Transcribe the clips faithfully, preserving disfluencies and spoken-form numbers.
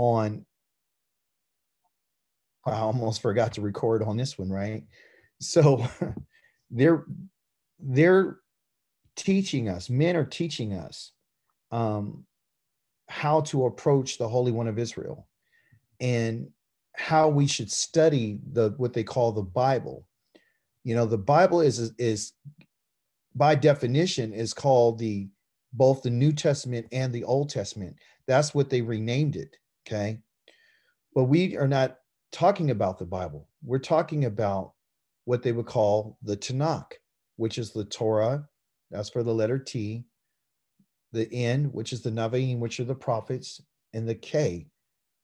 on, I almost forgot to record on this one, right? So they're, they're teaching us, men are teaching us um, how to approach the Holy One of Israel and how we should study the, what they call the Bible. You know, the Bible is, is, is by definition is called the, both the New Testament and the Old Testament. That's what they renamed it. Okay. But we are not talking about the Bible. We're talking about what they would call the Tanakh, which is the Torah. That's for the letter T, the N, which is the Naviim, which are the prophets, and the K.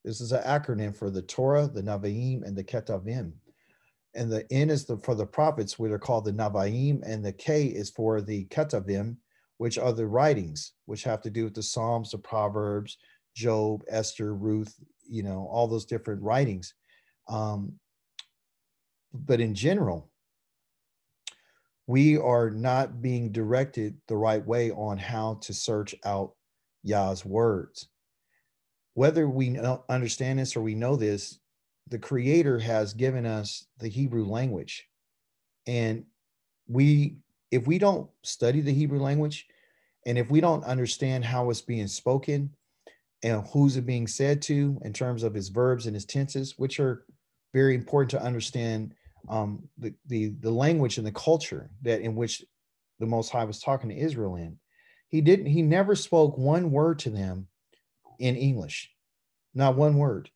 This is an acronym for the Torah, the Naviim, and the Ketavim. And the N is the, for the prophets, which are called the Naviim, and the K is for the Ketavim, which are the writings, which have to do with the Psalms, the Proverbs, Job, Esther, Ruth, you know, all those different writings. Um, but in general, we are not being directed the right way on how to search out Yah's words. Whether we understand this or we know this, the Creator has given us the Hebrew language. And we, if we don't study the Hebrew language, and if we don't understand how it's being spoken and who's it being said to in terms of his verbs and his tenses, which are very important to understand um, the, the, the language and the culture that in which the Most High was talking to Israel in. He didn't, he never spoke one word to them in English, not one word.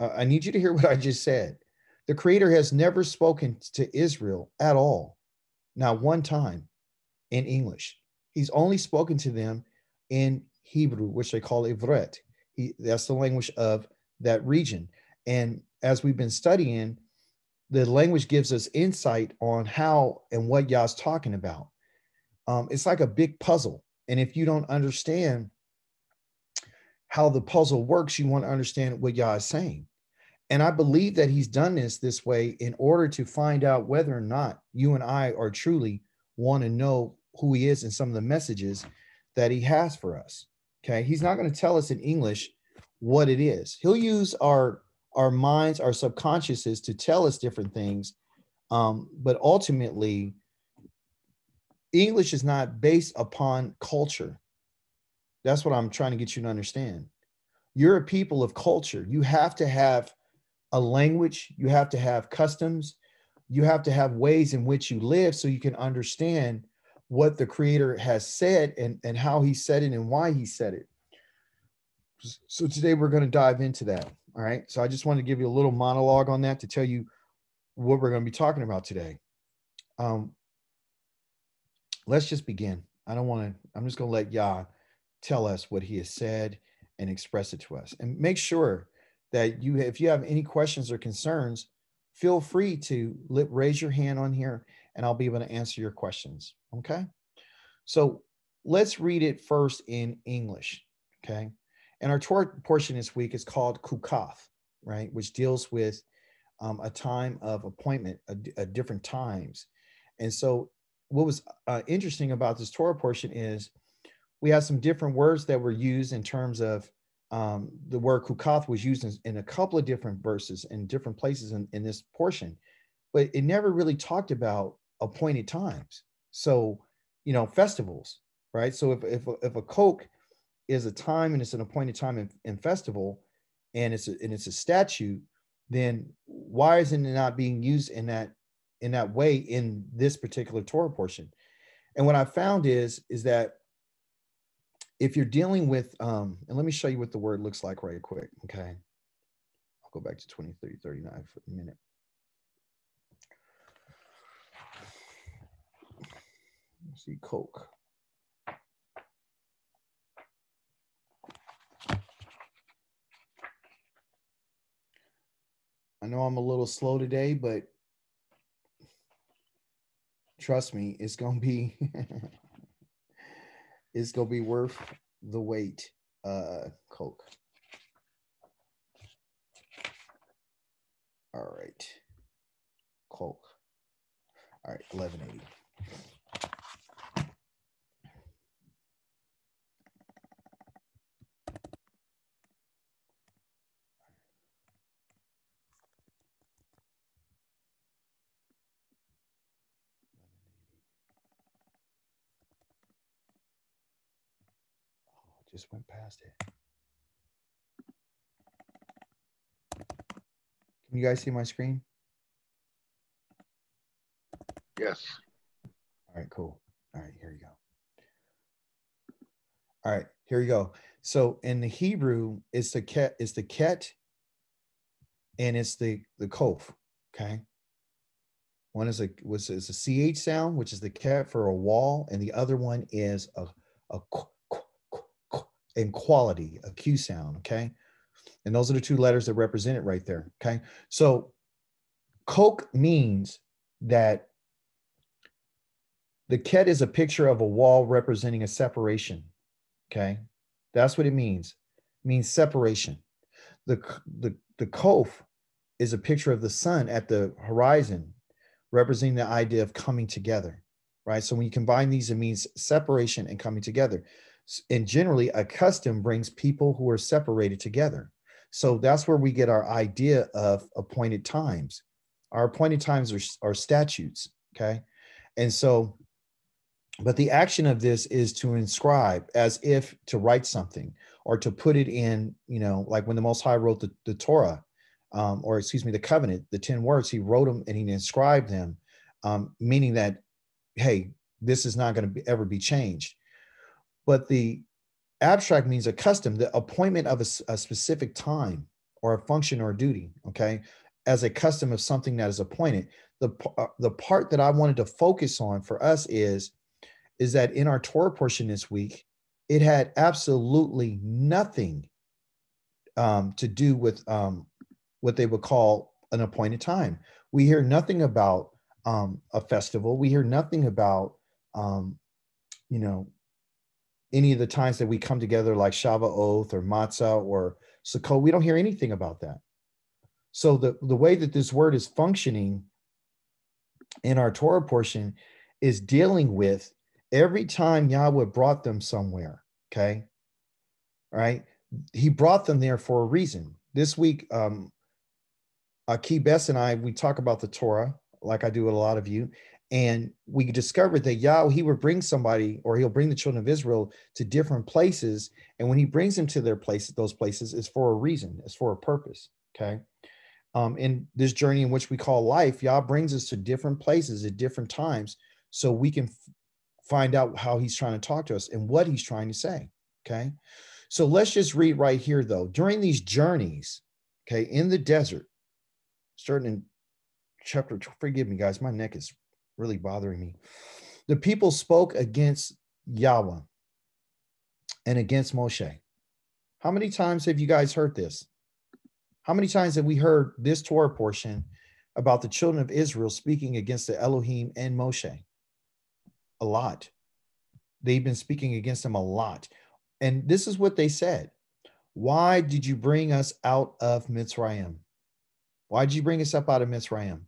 Uh, I need you to hear what I just said. The Creator has never spoken to Israel at all, not one time in English. He's only spoken to them in Hebrew, which they call Ivrit. He, that's the language of that region. And as we've been studying, the language gives us insight on how and what Yah's talking about. Um, it's like a big puzzle. And if you don't understand how the puzzle works, you want to understand what Yah is saying. And I believe that he's done this this way in order to find out whether or not you and I are truly want to know who he is and some of the messages that he has for us. Okay. He's not going to tell us in English what it is. He'll use our, our minds, our subconsciouses to tell us different things. Um, but ultimately, English is not based upon culture. That's what I'm trying to get you to understand. You're a people of culture. You have to have a language. You have to have customs. You have to have ways in which you live so you can understand what the Creator has said and, and how he said it and why he said it. So today we're going to dive into that. All right. So I just wanted to give you a little monologue on that to tell you what we're going to be talking about today. Um, let's just begin. I don't want to, I'm just going to let Yah tell us what he has said and express it to us. And make sure that you, if you have any questions or concerns, feel free to raise your hand on here and I'll be able to answer your questions. Okay. So let's read it first in English. Okay. And our Torah portion this week is called Kukath, right? Which deals with um, a time of appointment at different times. And so what was uh, interesting about this Torah portion is we have some different words that were used in terms of um, the word Kukath was used in, in a couple of different verses in different places in, in this portion, but it never really talked about appointed times. So, you know, festivals, right? So if, if, if a Coke is a time and it's an appointed time in, in festival and it's, a, and it's a statute, then why isn't it not being used in that, in that way in this particular Torah portion? And what I found is, is that if you're dealing with, um, and let me show you what the word looks like right quick, okay? I'll go back to twenty-three thirty-nine for a minute. Let's see, Coke. I know I'm a little slow today, but trust me, it's gonna be, it's going to be worth the wait, uh, Coke. All right. Coke. All right, eleven eighty. just went past it. Can you guys see my screen? Yes. All right, cool. All right, here you go. All right, here you go. So in the Hebrew, it's the ket, it's the ket, and it's the the kof. Okay. One is a was is a ch sound, which is the ket for a wall, and the other one is a a qu, qu, qu, qu, in quality, a q sound. Okay. And those are the two letters that represent it right there. Okay. So koch means that the ket is a picture of a wall representing a separation. Okay. That's what it means. It means separation. The, the, the kof is a picture of the sun at the horizon, representing the idea of coming together, right? So when you combine these, it means separation and coming together. And generally, a custom brings people who are separated together. So that's where we get our idea of appointed times. Our appointed times are, are statutes, okay? And so, but the action of this is to inscribe, as if to write something, or to put it in, you know, like when the Most High wrote the, the Torah, um, or excuse me, the covenant, the ten words, he wrote them and he inscribed them, um, meaning that, hey, this is not going to ever be changed. But the abstract means a custom, the appointment of a, a specific time or a function or a duty, okay, as a custom of something that is appointed. The, uh, the part that I wanted to focus on for us is, is that in our Torah portion this week, it had absolutely nothing um, to do with um, what they would call an appointed time. We hear nothing about um, a festival. We hear nothing about, um, you know, any of the times that we come together like Shavuot or Matzah or Sukkot. We don't hear anything about that. So the, the way that this word is functioning in our Torah portion is dealing with every time Yahweh brought them somewhere, okay? All right? He brought them there for a reason. This week, um, Aki Bess and I, we talk about the Torah, like I do with a lot of you, and we discovered that Yahweh, he would bring somebody, or he'll bring the children of Israel to different places, and when he brings them to their places, those places, it's for a reason, it's for a purpose, okay? Um, in this journey in which we call life, Yah brings us to different places at different times so we can find out how he's trying to talk to us and what he's trying to say, okay? So let's just read right here, though. During these journeys, okay, in the desert, starting in chapter, forgive me, guys, my neck is really bothering me. The people spoke against Yahweh and against Moshe. How many times have you guys heard this? How many times have we heard this Torah portion about the children of Israel speaking against the Elohim and Moshe? A lot. They've been speaking against them a lot. And this is what they said. Why did you bring us out of Mitzrayim? Why did you bring us up out of Mitzrayim?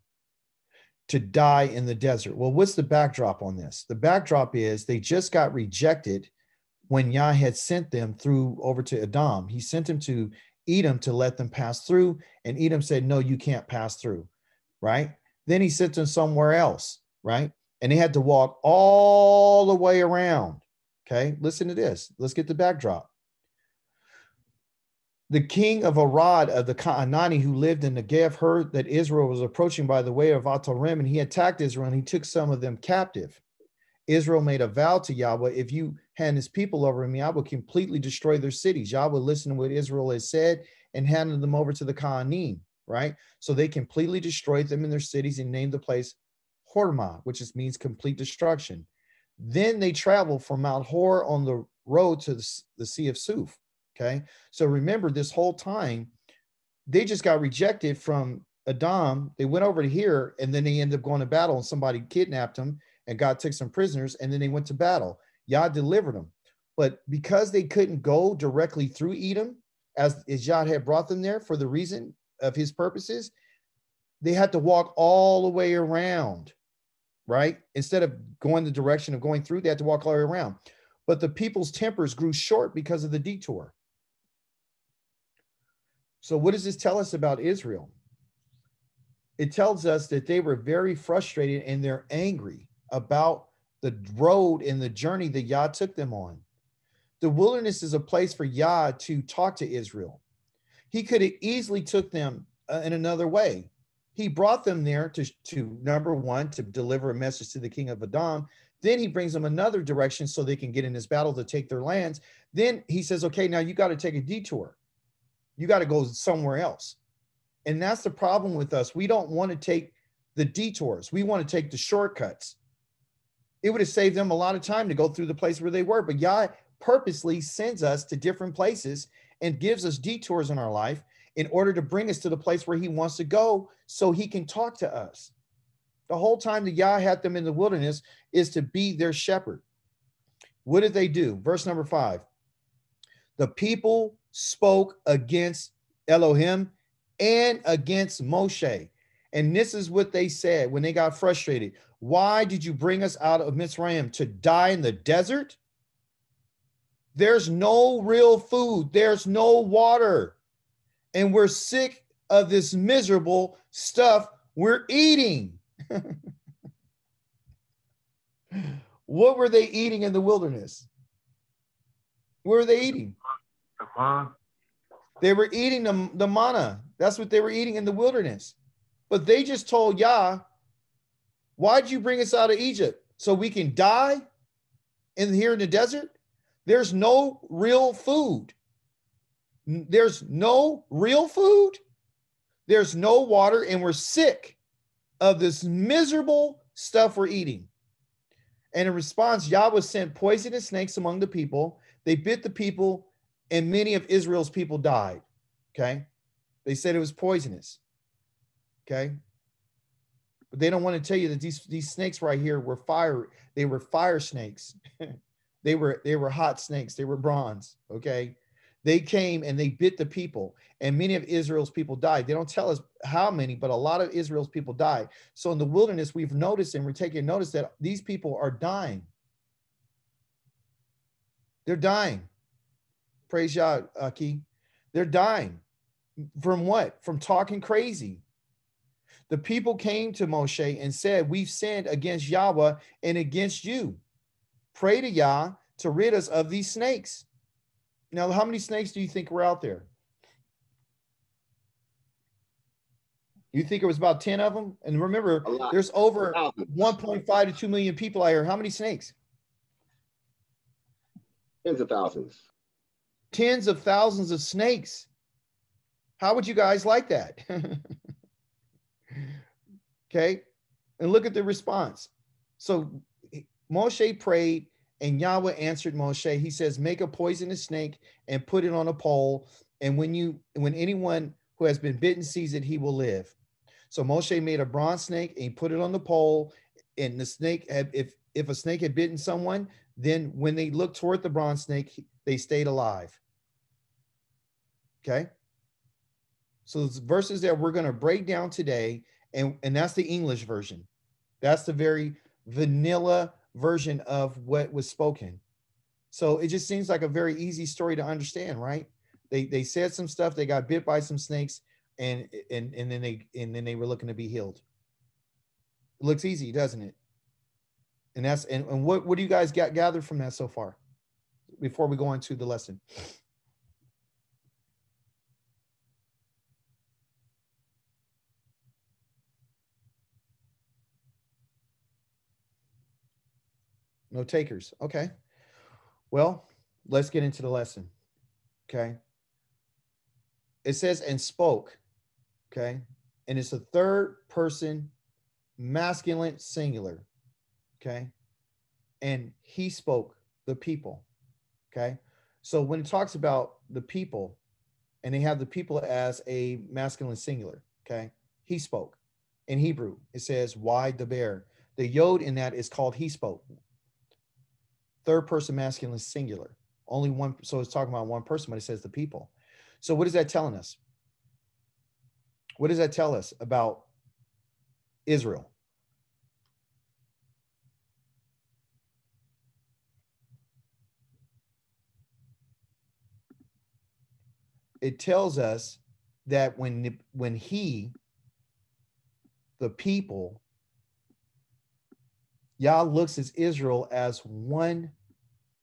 To die in the desert. Well, what's the backdrop on this? The backdrop is they just got rejected when Yah had sent them through over to Edom. He sent them to Edom to let them pass through. And Edom said, no, you can't pass through, right? Then he sent them somewhere else, right? And they had to walk all the way around, okay? Listen to this. Let's get the backdrop. The king of Arad of the Ka'anani who lived in Negev heard that Israel was approaching by the way of Atarim, and he attacked Israel, and he took some of them captive. Israel made a vow to Yahweh, if you hand his people over to me, I will completely destroy their cities. Yahweh listened to what Israel has said and handed them over to the Ka'anim, right? So they completely destroyed them in their cities and named the place Hormah, which just means complete destruction. Then they traveled from Mount Hor on the road to the, the Sea of Suf. Okay. So remember, this whole time, they just got rejected from Edom. They went over to here, and then they ended up going to battle, and somebody kidnapped them, and God took some prisoners, and then they went to battle. Yah delivered them. But because they couldn't go directly through Edom, as, as Yah had brought them there for the reason of his purposes, they had to walk all the way around. Right? Instead of going the direction of going through, they had to walk all the way around. But the people's tempers grew short because of the detour. So what does this tell us about Israel? It tells us that they were very frustrated and they're angry about the road and the journey that Yah took them on. The wilderness is a place for Yah to talk to Israel. He could have easily took them uh, in another way. He brought them there to, to, number one, to deliver a message to the king of Edom. Then he brings them another direction so they can get in this battle to take their lands. Then he says, okay, now you got to take a detour. You got to go somewhere else. And that's the problem with us. We don't want to take the detours. We want to take the shortcuts. It would have saved them a lot of time to go through the place where they were. But Yah purposely sends us to different places and gives us detours in our life in order to bring us to the place where he wants to go so he can talk to us. The whole time that Yah had them in the wilderness is to be their shepherd. What did they do? Verse number five. The people spoke against Elohim and against Moshe. And this is what they said when they got frustrated. Why did you bring us out of Mitzrayim to die in the desert? There's no real food. There's no water. And we're sick of this miserable stuff we're eating. What were they eating in the wilderness? What were they eating? The manna. They were eating the, the manna. That's what they were eating in the wilderness. But they just told Yah, why'd you bring us out of Egypt? So we can die in here in the desert? There's no real food. There's no real food. There's no water, and we're sick of this miserable stuff we're eating. And in response, Yahweh sent poisonous snakes among the people. They bit the people, and many of Israel's people died. Okay? They said it was poisonous. Okay? But they don't want to tell you that these, these snakes right here were fire. They were fire snakes. They were, they were hot snakes. They were bronze. Okay? They came and they bit the people, and many of Israel's people died. They don't tell us how many, but a lot of Israel's people died. So in the wilderness, we've noticed and we're taking notice that these people are dying. They're dying. Praise Yah, Aki. They're dying. From what? From talking crazy. The people came to Moshe and said, we've sinned against Yahweh and against you. Pray to Yah to rid us of these snakes. Now, how many snakes do you think were out there? You think it was about ten of them? And remember, there's over one point five to two million people out here. How many snakes? Tens of thousands. Tens of thousands of snakes. How would you guys like that? Okay. And look at the response. So Moshe prayed, and Yahweh answered Moshe. He says, make a poisonous snake and put it on a pole. And when you, when anyone who has been bitten sees it, he will live. So Moshe made a bronze snake and he put it on the pole. And the snake had, if, if a snake had bitten someone, then when they looked toward the bronze snake, they stayed alive. Okay. So the verses that we're going to break down today, and, and that's the English version. That's the very vanilla version of what was spoken. So it just seems like a very easy story to understand, right? They they said some stuff, they got bit by some snakes, and and and then they and then they were looking to be healed. It looks easy, doesn't it? And that's and, and what what do you guys got gathered from that so far before we go into the lesson? No takers. Okay. Well, let's get into the lesson. Okay. It says, and spoke. Okay. And it's a third person masculine singular. Okay. And he spoke, the people. Okay. So when it talks about the people, and they have the people as a masculine singular. Okay. He spoke. In Hebrew, it says, wide the bear. The yod in that is called he spoke. Third person masculine singular, only one. So it's talking about one person, but it says the people. So what is that telling us? What does that tell us about Israel? It tells us that when when he, the people, Yah looks at Israel as one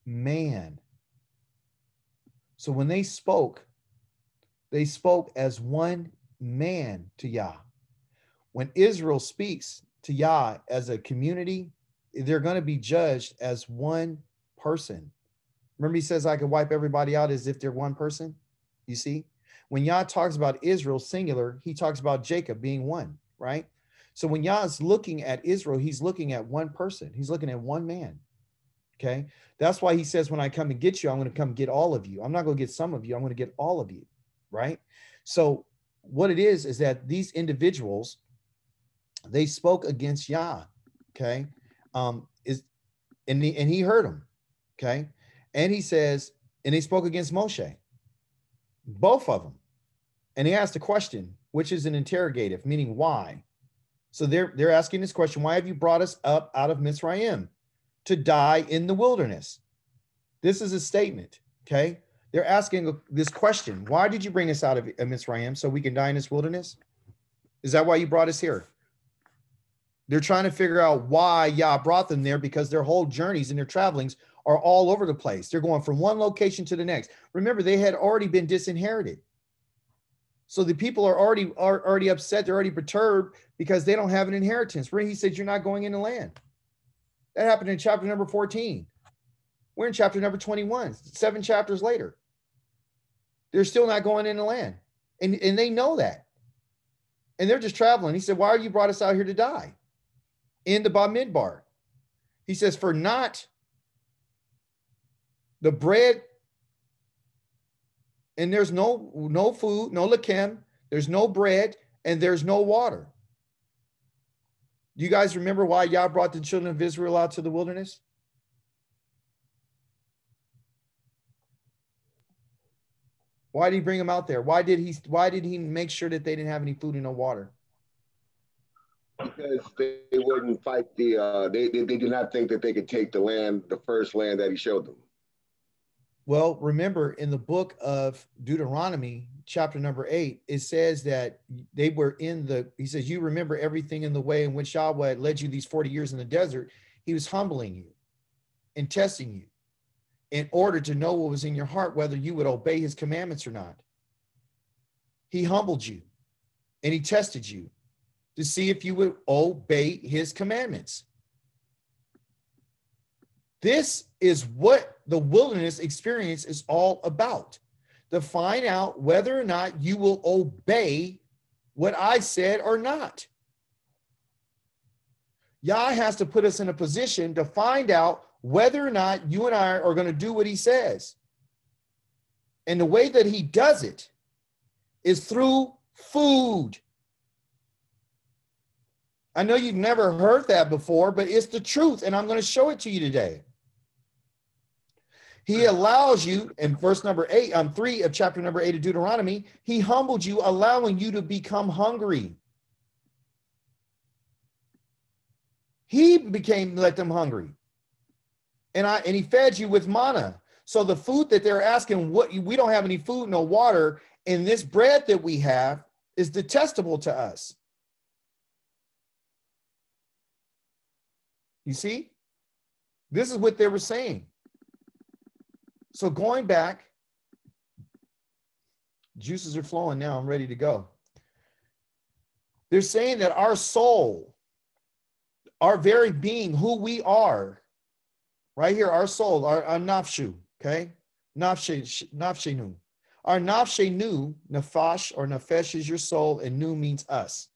man, So when they spoke, they spoke as one man to Yah. When Israel speaks to Yah as a community, they're going to be judged as one person. Remember, he says, I could wipe everybody out as if they're one person. You see, when Yah talks about Israel singular, he talks about Jacob being one, right? So when Yah is looking at Israel, he's looking at one person. He's looking at one man. Okay. That's why he says, when I come and get you, I'm going to come get all of you. I'm not going to get some of you. I'm going to get all of you. Right. So what it is, is that these individuals, they spoke against Yah. Okay. Um, is, and, the, and he heard them. Okay. And he says, and they spoke against Moshe, both of them. And he asked a question, which is an interrogative, meaning why? So they're, they're asking this question, why have you brought us up out of Mitzrayim to die in the wilderness? This is a statement, okay? They're asking this question, why did you bring us out of Mitzrayim so we can die in this wilderness? Is that why you brought us here? They're trying to figure out why Yah brought them there, because their whole journeys and their travelings are all over the place. They're going from one location to the next. Remember, they had already been disinherited. So the people are already are already upset. They're already perturbed because they don't have an inheritance. Where he said, you're not going in the land. That happened in chapter number fourteen. We're in chapter number twenty-one, seven chapters later. They're still not going in the land. And, and they know that. And they're just traveling. He said, why are you brought us out here to die? In the Bamidbar. He says, for not the bread. And there's no, no food, no lechem, there's no bread, and there's no water. Do you guys remember why Yah brought the children of Israel out to the wilderness? Why did he bring them out there? Why did he, why did he make sure that they didn't have any food and no water? Because they wouldn't fight the, uh, they, they, they did not think that they could take the land, the first land that he showed them. Well, remember in the book of Deuteronomy, chapter number eight, it says that they were in the, he says, you remember everything in the way in which Yahweh had led you these forty years in the desert. He was humbling you and testing you in order to know what was in your heart, whether you would obey his commandments or not. He humbled you and he tested you to see if you would obey his commandments. This is what the wilderness experience is all about, to find out whether or not you will obey what I said or not. Yah has to put us in a position to find out whether or not you and I are going to do what he says. And the way that he does it is through food. I know you've never heard that before, but it's the truth, and I'm going to show it to you today. He allows you, in verse number eight, um, three of chapter number eight of Deuteronomy, he humbled you, allowing you to become hungry. He became, let them hungry. And, I, and he fed you with manna. So the food that they're asking, what we don't have any food, no water, and this bread that we have is detestable to us. You see, this is what they were saying. So going back, juices are flowing now. I'm ready to go. They're saying that our soul, our very being, who we are, right here, our soul, our, our nafshu, okay? Nafshe, nafshenu. Our nafshenu, nafash or nafesh is your soul, and nu means us.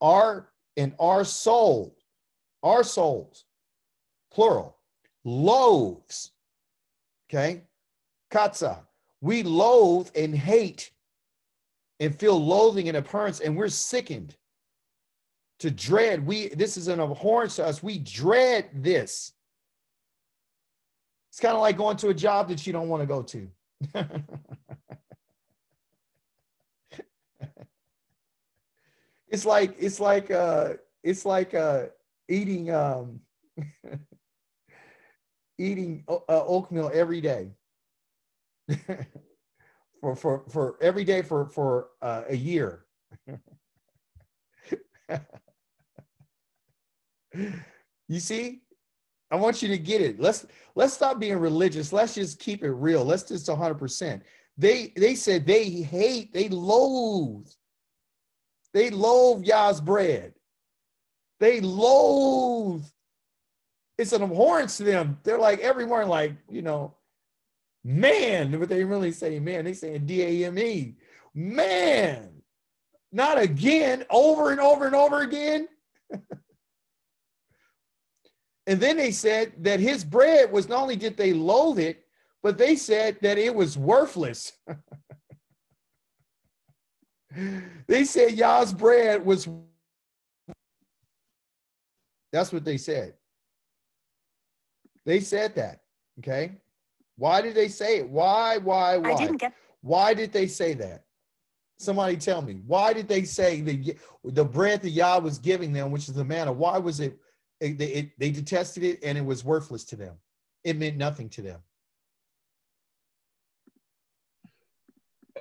Our and our soul, our souls. Plural, loathes, okay? Katsa, we loathe and hate and feel loathing in abhorrence, and we're sickened to dread. We, this is an abhorrence to us. We dread this. It's kind of like going to a job that you don't want to go to. It's like, it's like, uh, it's like uh, eating, um, eating uh, oatmeal every day for, for, for every day for, for uh, a year. You see, I want you to get it. Let's, let's stop being religious. Let's just keep it real. Let's just one hundred percent. They, they said they hate, they loathe. They loathe Yah's bread. They loathe. It's an abhorrence to them. They're like, everyone, like, you know, man, but they really say man. They say D A M E, man. Not again, over and over and over again. And then they said that his bread was, not only did they loathe it, but they said that it was worthless. They said Yah's bread was, that's what they said. They said that, okay? Why did they say it? Why, why, why? I didn't get- why did they say that? Somebody tell me, why did they say the, the bread that Yah was giving them, which is the manna, why was it, it, it, they detested it and it was worthless to them? It meant nothing to them.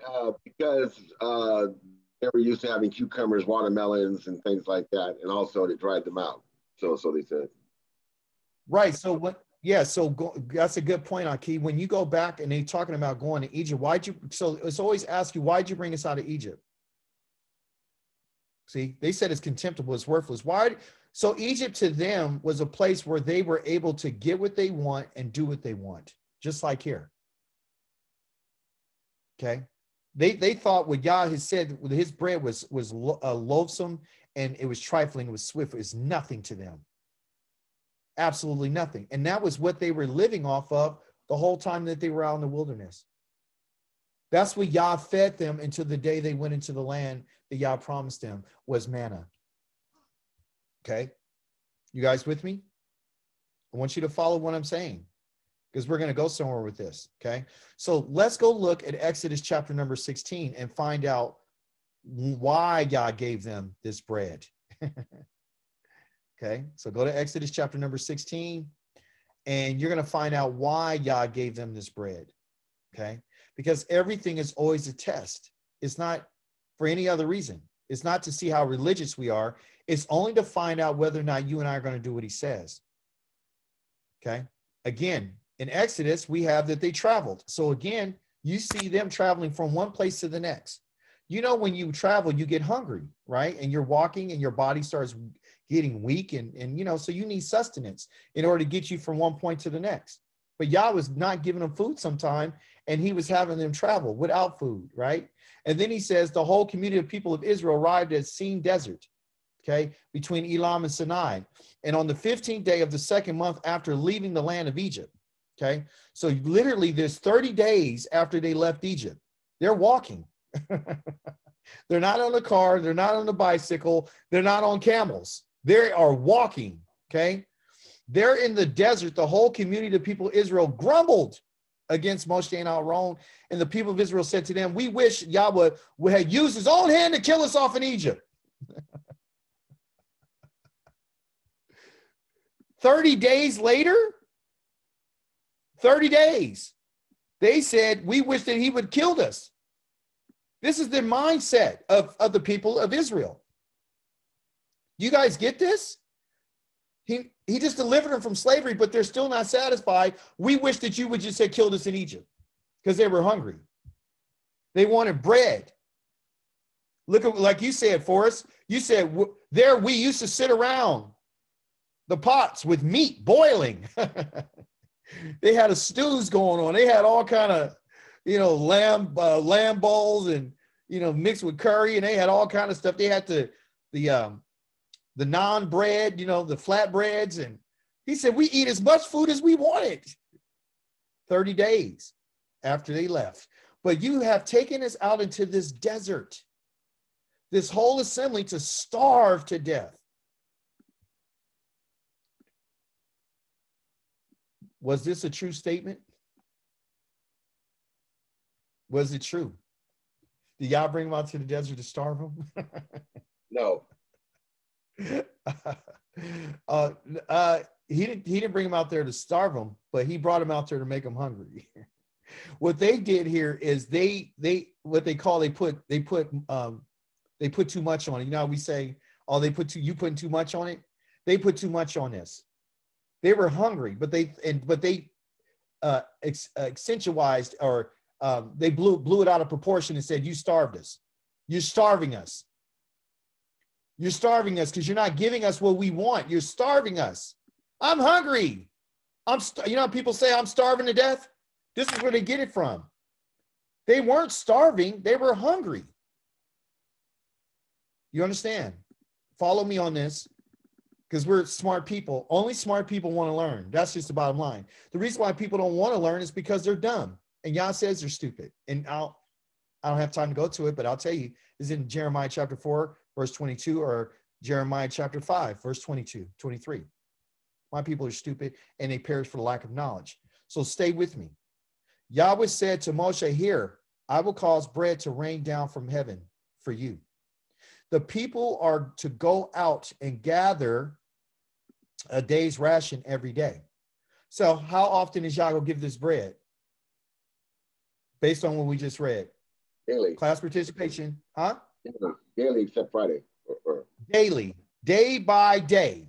Uh, because uh, they were used to having cucumbers, watermelons, and things like that. And also they dried them out. So, so they said. Right. So what? Yeah, so go, that's a good point, Aki. When you go back and they're talking about going to Egypt, why'd you, so it's always asked you, why'd you bring us out of Egypt? See, they said it's contemptible, it's worthless. Why? So Egypt to them was a place where they were able to get what they want and do what they want, just like here. Okay? They they thought what Yah has said, his bread was, was lo, uh, loathsome and it was trifling, it was swift, it was nothing to them. Absolutely nothing. And that was what they were living off of the whole time that they were out in the wilderness. That's what Yah fed them until the day they went into the land that Yah promised them, was manna. Okay? You guys with me? I want you to follow what I'm saying, because we're going to go somewhere with this. Okay? So let's go look at Exodus chapter number sixteen and find out why Yah gave them this bread. Okay, so go to Exodus chapter number sixteen, and you're going to find out why Yah gave them this bread, okay? Because everything is always a test. It's not for any other reason. It's not to see how religious we are. It's only to find out whether or not you and I are going to do what he says, okay? Again, in Exodus, we have that they traveled. So again, you see them traveling from one place to the next. You know, when you travel, you get hungry, right? And you're walking and your body starts getting weak, and, and you know, so you need sustenance in order to get you from one point to the next. But Yah was not giving them food sometime, and he was having them travel without food, right? And then he says, the whole community of people of Israel arrived at Sin Desert, okay, between Elam and Sinai. And on the fifteenth day of the second month after leaving the land of Egypt, okay? So literally there's thirty days after they left Egypt. They're walking. They're not on a car. They're not on a bicycle. They're not on camels. They are walking, okay? They're in the desert. The whole community of people of Israel grumbled against Moshe and Aaron, and the people of Israel said to them, we wish Yahweh would have used his own hand to kill us off in Egypt. thirty days later, thirty days, they said, we wish that he would have killed us. This is the mindset of, of the people of Israel. You guys get this? He, he just delivered them from slavery, but they're still not satisfied. We wish that you would just have killed us in Egypt, because they were hungry. They wanted bread. Look at, like you said, Forrest, you said, there we used to sit around the pots with meat boiling. They had a stews going on. They had all kind of, you know, lamb, uh, lamb balls and, you know, mixed with curry, and they had all kind of stuff. They had the, the, um, the non bread, you know, the flatbreads. And he said, we eat as much food as we wanted. thirty days after they left. But you have taken us out into this desert, this whole assembly, to starve to death. Was this a true statement? Was it true? Did y'all bring them out to the desert to starve them? No. uh, uh, he didn't. He didn't bring them out there to starve them, but he brought them out there to make them hungry. What they did here is they they what they call they put they put um, they put too much on it. You know how we say, oh, they put too, you putting too much on it. They put too much on this. They were hungry, but they and but they uh, ex, uh, accentualized or uh, they blew, blew it out of proportion and said, you starved us. You're starving us. You're starving us because you're not giving us what we want. You're starving us. I'm hungry. I'm st- you know, people say I'm starving to death. This is where they get it from. They weren't starving. They were hungry. You understand? Follow me on this, because we're smart people. Only smart people want to learn. That's just the bottom line. The reason why people don't want to learn is because they're dumb. And Yah says they're stupid. And I'll, I don't have time to go to it, but I'll tell you, it's in Jeremiah chapter four, verse twenty-two, or Jeremiah chapter five, verse twenty-two, twenty-three. My people are stupid, and they perish for lack of knowledge. So stay with me. Yahweh said to Moshe, here, I will cause bread to rain down from heaven for you. The people are to go out and gather a day's ration every day. So how often is Yahweh give this bread? Based on what we just read. Daily. Class participation. Huh? Daily, except Friday. Daily. Day by day.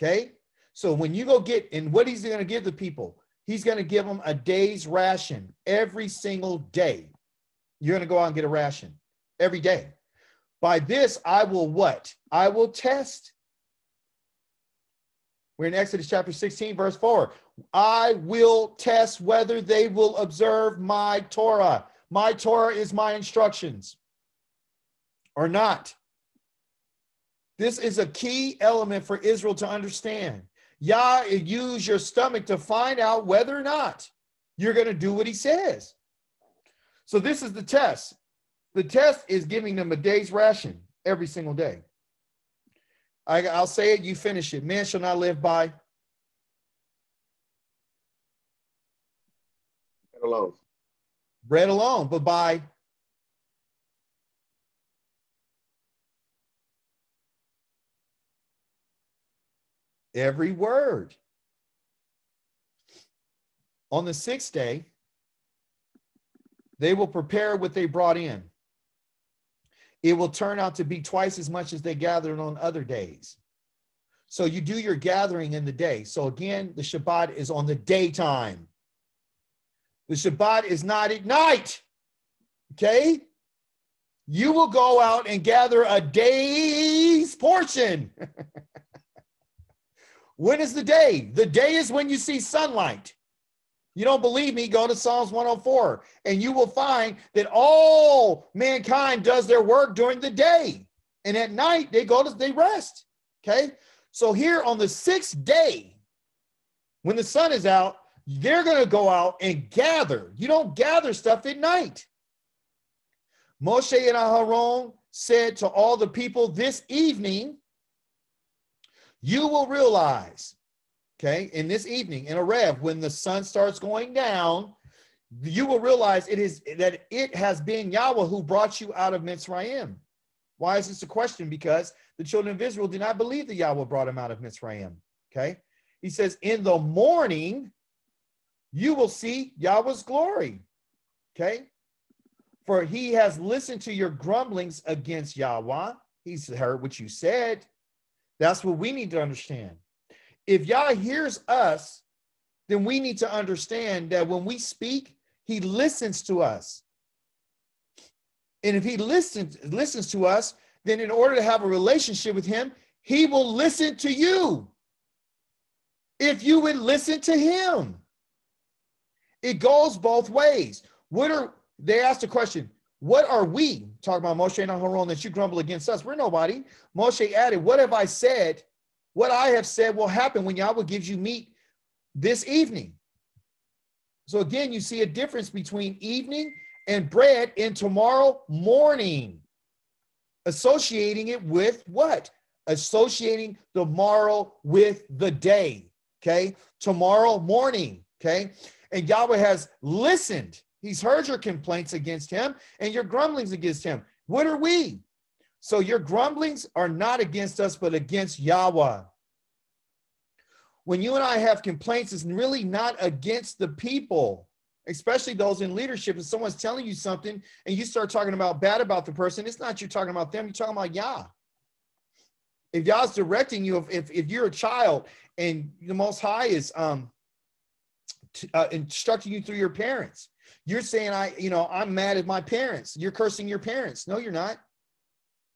Okay? So when you go get, and what he's going to give the people, he's going to give them a day's ration every single day. You're going to go out and get a ration every day. By this, I will what? I will test. We're in Exodus chapter sixteen, verse four. I will test whether they will observe my Torah. My Torah is my instructions or not. This is a key element for Israel to understand. Yah, use your stomach to find out whether or not you're going to do what he says. So this is the test. The test is giving them a day's ration every single day. I, I'll say it, you finish it. Man shall not live by bread alone. Bread alone, but by every word. On the sixth day, they will prepare what they brought in. It will turn out to be twice as much as they gathered on other days. So you do your gathering in the day. So again, the Shabbat is on the daytime. The Shabbat is not at night. Okay? You will go out and gather a day's portion. When is the day? The day is when you see sunlight. You don't believe me? Go to Psalms one oh four, and you will find that all mankind does their work during the day, and at night they go to they rest. Okay, so here on the sixth day, when the sun is out, they're going to go out and gather. You don't gather stuff at night. Moshe and Aharon said to all the people, "This evening, you will realize." Okay, in this evening, in Arev, when the sun starts going down, you will realize it is that it has been Yahweh who brought you out of Mitzrayim. Why is this a question? Because the children of Israel did not believe that Yahweh brought them out of Mitzrayim. Okay, he says, in the morning, you will see Yahweh's glory. Okay, for he has listened to your grumblings against Yahweh. He's heard what you said. That's what we need to understand. If Yah hears us, then we need to understand that when we speak, he listens to us. And if he listens, listens to us, then in order to have a relationship with him, he will listen to you. If you would listen to him, it goes both ways. What are, they asked the question, what are we, talking about Moshe and Aharon, that you grumble against us? We're nobody. Moshe added, what have I said? What I have said will happen when Yahweh gives you meat this evening. So again, you see a difference between evening and bread in tomorrow morning, associating it with what? Associating the morrow with the day, okay? Tomorrow morning, okay? And Yahweh has listened. He's heard your complaints against him and your grumblings against him. What are we? So your grumblings are not against us, but against Yahweh. When you and I have complaints, it's really not against the people, especially those in leadership. If someone's telling you something and you start talking about bad about the person, it's not you talking about them, you're talking about Yah. If Yah's directing you, if, if, if you're a child and the Most High is um, t- uh, instructing you through your parents, You're saying, I, you know, I'm mad at my parents. You're cursing your parents. No, you're not.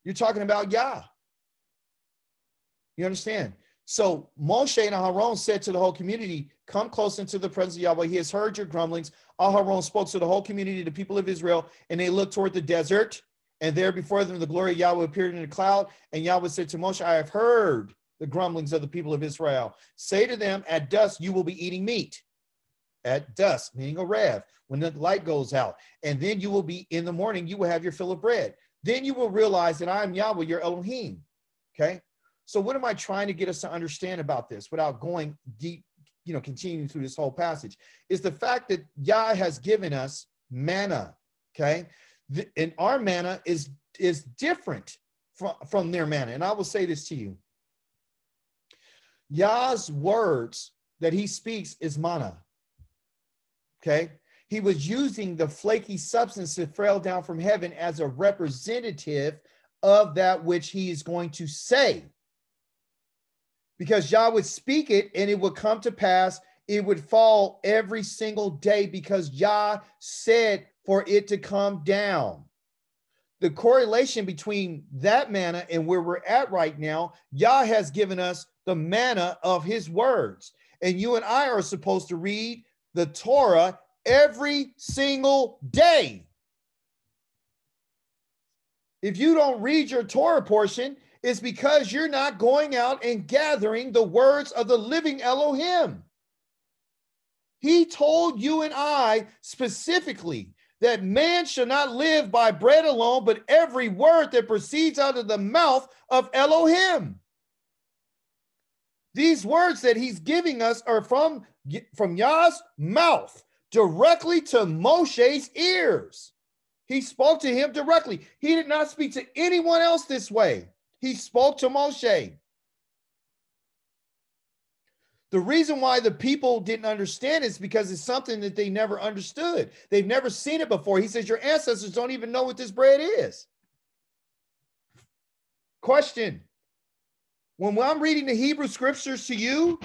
You're talking about Yah. You understand? So Moshe and Aharon said to the whole community, come close into the presence of Yahweh. He has heard your grumblings. Aharon spoke to the whole community, the people of Israel, and they looked toward the desert. And there before them, the glory of Yahweh appeared in a cloud. And Yahweh said to Moshe, I have heard the grumblings of the people of Israel. Say to them, at dusk, you will be eating meat. At dusk, meaning a rev, when the light goes out. And then you will be, in the morning, you will have your fill of bread. Then you will realize that I am Yahweh, your Elohim. Okay? So what am I trying to get us to understand about this without going deep, you know, continuing through this whole passage? Is the fact that Yah has given us manna. Okay? The, and our manna is, is different from, from their manna. And I will say this to you. Yah's words that he speaks is manna. Okay. He was using the flaky substance that fell down from heaven as a representative of that which he is going to say. Because Yah would speak it and it would come to pass. It would fall every single day because Yah said for it to come down. The correlation between that manna and where we're at right now, Yah has given us the manna of his words. And you and I are supposed to read the Torah every single day. If you don't read your Torah portion, it's because you're not going out and gathering the words of the living Elohim. He told you and I specifically that man shall not live by bread alone, but every word that proceeds out of the mouth of Elohim. These words that he's giving us are from, from Yah's mouth directly to Moshe's ears. He spoke to him directly. He did not speak to anyone else this way. He spoke to Moshe. The reason why the people didn't understand is because it's something that they never understood. They've never seen it before. He says, your ancestors don't even know what this bread is. Question. When I'm reading the Hebrew scriptures to you,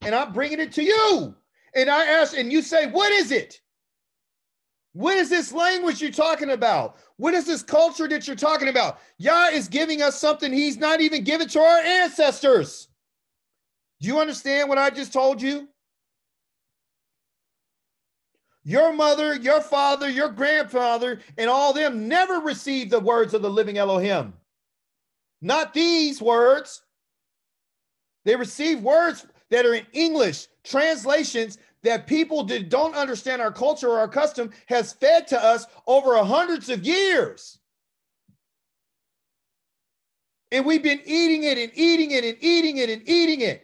and I'm bringing it to you, and I ask, and you say, what is it? What is this language you're talking about? What is this culture that you're talking about? Yah is giving us something he's not even given to our ancestors. Do you understand what I just told you? Your mother, your father, your grandfather, and all them never received the words of the living Elohim. Not these words. They receive words that are in English translations that people that don't understand our culture or our custom has fed to us over hundreds of years. And we've been eating it and eating it and eating it and eating it.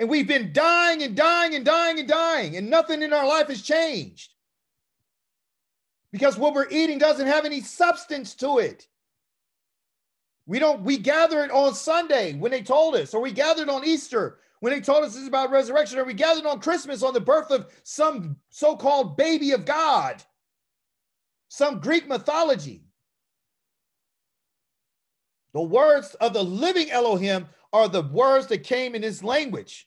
And we've been dying and dying and dying and dying, and nothing in our life has changed. Because what we're eating doesn't have any substance to it. We don't, we gathered on Sunday when they told us, or we gathered on Easter when they told us it's about resurrection, or we gathered on Christmas on the birth of some so-called baby of God, some Greek mythology. The words of the living Elohim are the words that came in his language.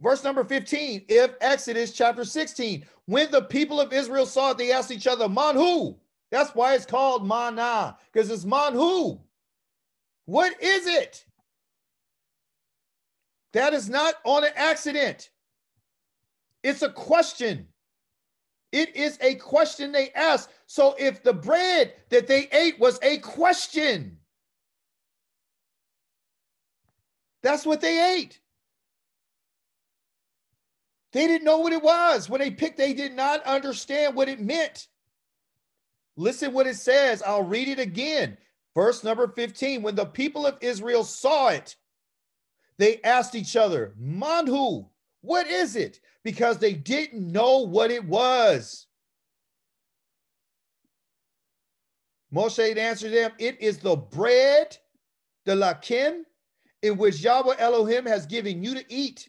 Verse number fifteen, if Exodus chapter sixteen, when the people of Israel saw it, they asked each other, Manhu? That's why it's called manna, because it's manhu. What is it? That is not on an accident. It's a question. It is a question they asked. So if the bread that they ate was a question, that's what they ate. They didn't know what it was. When they picked, they did not understand what it meant. Listen what it says. I'll read it again. Verse number fifteen. When the people of Israel saw it, they asked each other, Manhu, what is it? Because they didn't know what it was. Moshe answered them, it is the bread, the lakim, in which Yahweh Elohim has given you to eat.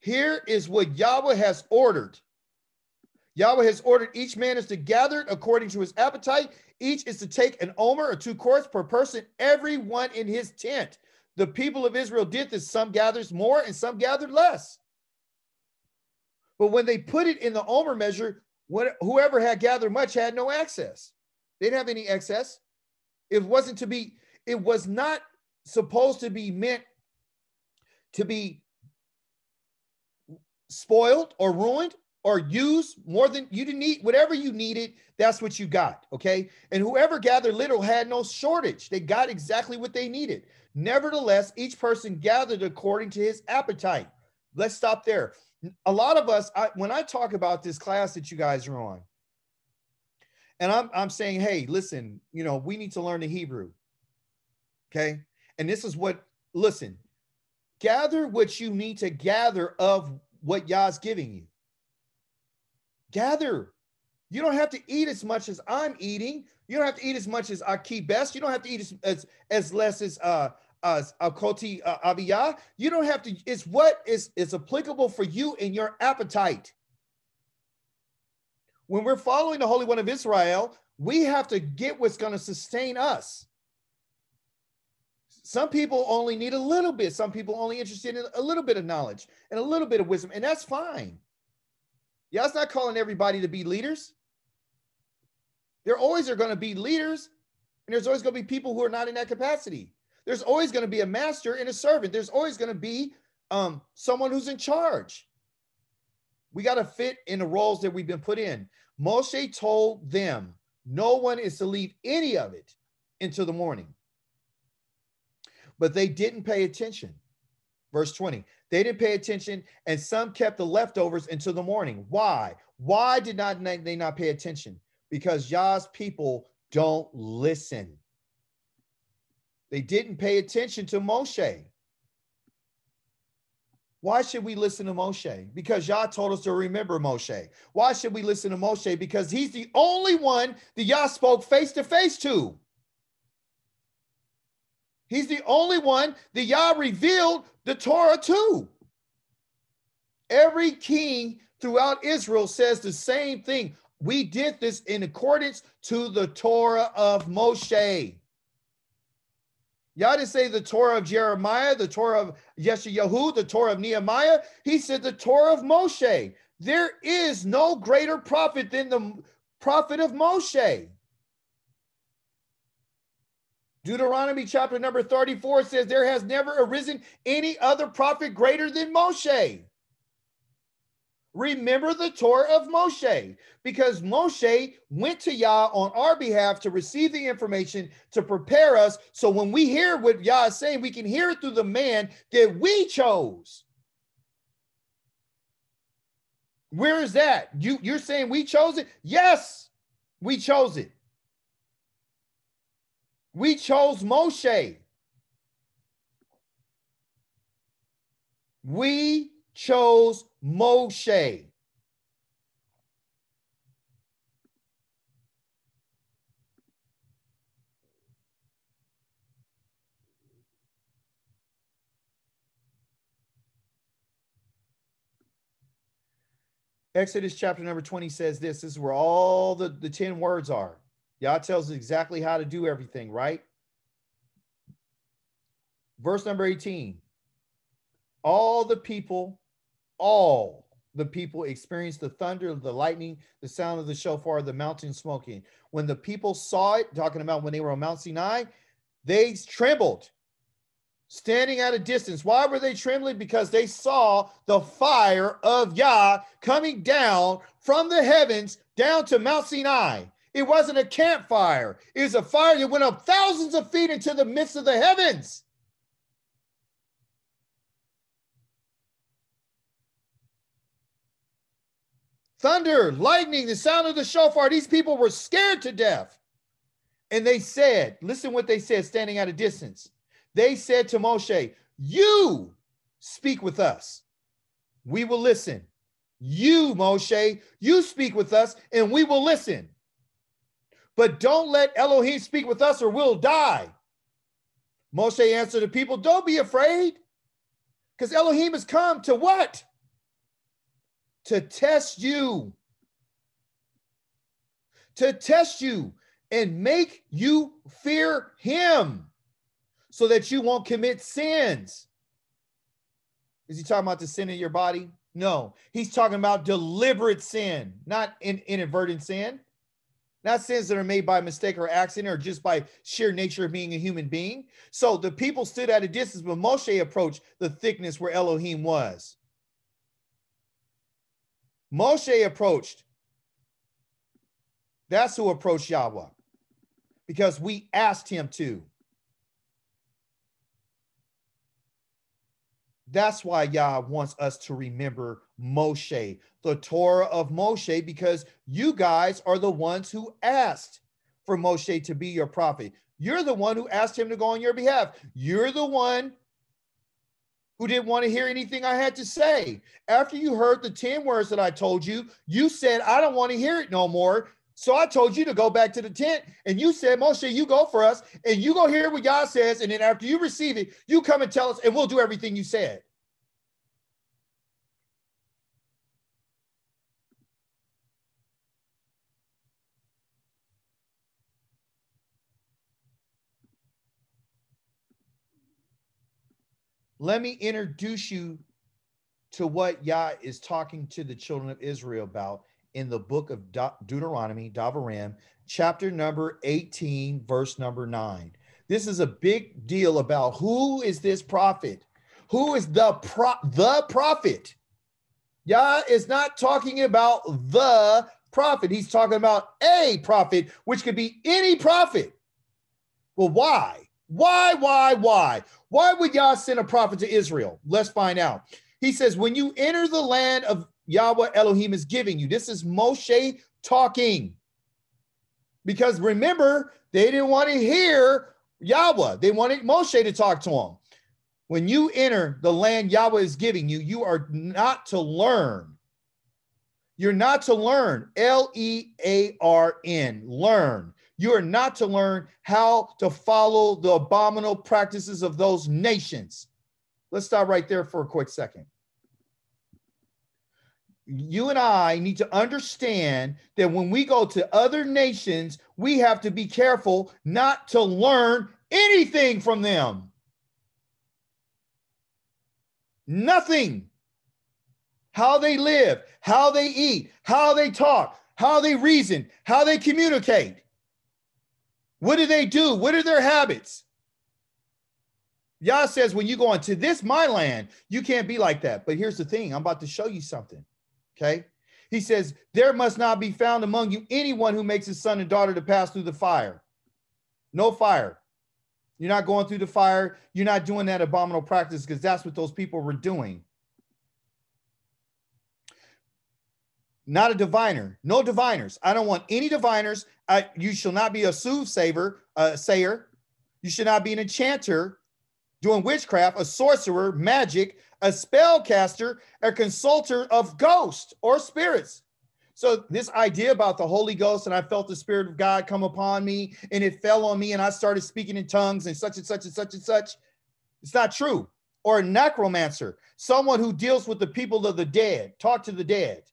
Here is what Yahweh has ordered. Yahweh has ordered each man is to gather it according to his appetite. Each is to take an omer or two quarts per person, everyone in his tent. The people of Israel did this. Some gathered more and some gathered less. But when they put it in the omer measure, what, whoever had gathered much had no excess. They didn't have any excess. It wasn't to be, it was not supposed to be meant to be spoiled or ruined or used more than you didn't need. Whatever you needed, that's what you got, okay? And whoever gathered little had no shortage. They got exactly what they needed. Nevertheless, each person gathered according to his appetite. Let's stop there. A lot of us, I, when I talk about this class that you guys are on, and I'm, I'm saying, hey, listen, you know, we need to learn the Hebrew, okay? And this is what, listen, gather what you need to gather of what Yah's giving you. Gather. You don't have to eat as much as I'm eating. You don't have to eat as much as Aki Best. You don't have to eat as, as, as less as uh, as Akoti uh, Abiyah. You don't have to, it's what is, is applicable for you and your appetite. When we're following the Holy One of Israel, we have to get what's going to sustain us. Some people only need a little bit. Some people only interested in a little bit of knowledge and a little bit of wisdom, and that's fine. Yeah, it's not calling everybody to be leaders. There always are going to be leaders, and there's always going to be people who are not in that capacity. There's always going to be a master and a servant. There's always going to be um, someone who's in charge. We got to fit in the roles that we've been put in. Moshe told them, no one is to leave any of it until the morning. But they didn't pay attention. Verse twenty, they didn't pay attention, and some kept the leftovers until the morning. Why? Why did not they not pay attention? Because Yah's people don't listen. They didn't pay attention to Moshe. Why should we listen to Moshe? Because Yah told us to remember Moshe. Why should we listen to Moshe? Because he's the only one that Yah spoke face to face to. He's the only one that Yah revealed the Torah to. Every king throughout Israel says the same thing. We did this in accordance to the Torah of Moshe. Yah didn't say the Torah of Jeremiah, the Torah of Yeshayahu, the Torah of Nehemiah. He said the Torah of Moshe. There is no greater prophet than the prophet of Moshe. Deuteronomy chapter number thirty-four says there has never arisen any other prophet greater than Moshe. Remember the Torah of Moshe, because Moshe went to Yah on our behalf to receive the information to prepare us. So when we hear what Yah is saying, we can hear it through the man that we chose. Where is that? You, you're saying we chose it? Yes, we chose it. We chose Moshe. We chose Moshe. Exodus chapter number twenty says this. This is where all the, the ten words are. Yah tells us exactly how to do everything, right? Verse number eighteen. All the people, all the people experienced the thunder, the lightning, the sound of the shofar, the mountain smoking. When the people saw it, talking about when they were on Mount Sinai, they trembled, standing at a distance. Why were they trembling? Because they saw the fire of Yah coming down from the heavens down to Mount Sinai. It wasn't a campfire. It was a fire that went up thousands of feet into the midst of the heavens. Thunder, lightning, the sound of the shofar. These people were scared to death. And they said, listen what they said standing at a distance. They said to Moshe, you speak with us. We will listen. You, Moshe, you speak with us and we will listen. But don't let Elohim speak with us or we'll die. Moshe answered the people, don't be afraid. Because Elohim has come to what? To test you. To test you and make you fear him so that you won't commit sins. Is he talking about the sin in your body? No, he's talking about deliberate sin, not in, inadvertent sin. Not sins that are made by mistake or accident or just by sheer nature of being a human being. So the people stood at a distance, but Moshe approached the thickness where Elohim was. Moshe approached. That's who approached Yahweh, because we asked him to. That's why Yah wants us to remember Moshe, the Torah of Moshe, because you guys are the ones who asked for Moshe to be your prophet. You're the one who asked him to go on your behalf. You're the one who didn't want to hear anything I had to say. After you heard the ten words that I told you, you said, I don't want to hear it no more. So I told you to go back to the tent, and you said, Moshe, you go for us, and you go hear what God says, and then after you receive it, you come and tell us, and we'll do everything you said. Let me introduce you to what Yah is talking to the children of Israel about in the book of Deuteronomy, Devarim, chapter number eighteen, verse number nine. This is a big deal about who is this prophet? Who is the, pro the prophet? Yah is not talking about the prophet. He's talking about a prophet, which could be any prophet. Well, why? Why, why, why? Why would Yah send a prophet to Israel? Let's find out. He says, when you enter the land of Yahweh Elohim is giving you. This is Moshe talking. Because remember, they didn't want to hear Yahweh. They wanted Moshe to talk to them. When you enter the land Yahweh is giving you, you are not to learn. You're not to learn. L E A R N. Learn. You are not to learn how to follow the abominable practices of those nations. Let's stop right there for a quick second. You and I need to understand that when we go to other nations, we have to be careful not to learn anything from them. Nothing. How they live, how they eat, how they talk, how they reason, how they communicate. What do they do? What are their habits? Yah says, when you go into this, my land, you can't be like that. But here's the thing. I'm about to show you something. Okay, he says, there must not be found among you anyone who makes his son and daughter to pass through the fire. No fire. You're not going through the fire. You're not doing that abominable practice, because that's what those people were doing. Not a diviner. No diviners. I don't want any diviners. I, you shall not be a soothsayer, uh, sayer. You should not be an enchanter, doing witchcraft, a sorcerer, magic, a spellcaster, a consulter of ghosts or spirits. So this idea about the Holy Ghost, and I felt the Spirit of God come upon me, and it fell on me, and I started speaking in tongues and such and such and such and such. It's not true. Or a necromancer, someone who deals with the people of the dead, talk to the dead.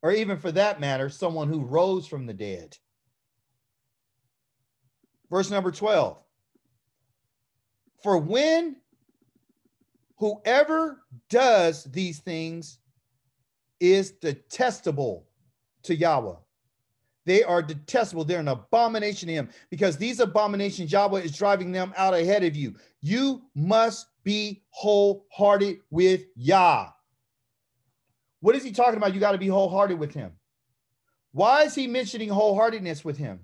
Or even for that matter, someone who rose from the dead. Verse number twelve. For when whoever does these things is detestable to Yahweh. They are detestable. They're an abomination to him, because these abominations, Yahweh is driving them out ahead of you. You must be wholehearted with Yah. What is he talking about? You got to be wholehearted with him. Why is he mentioning wholeheartedness with him?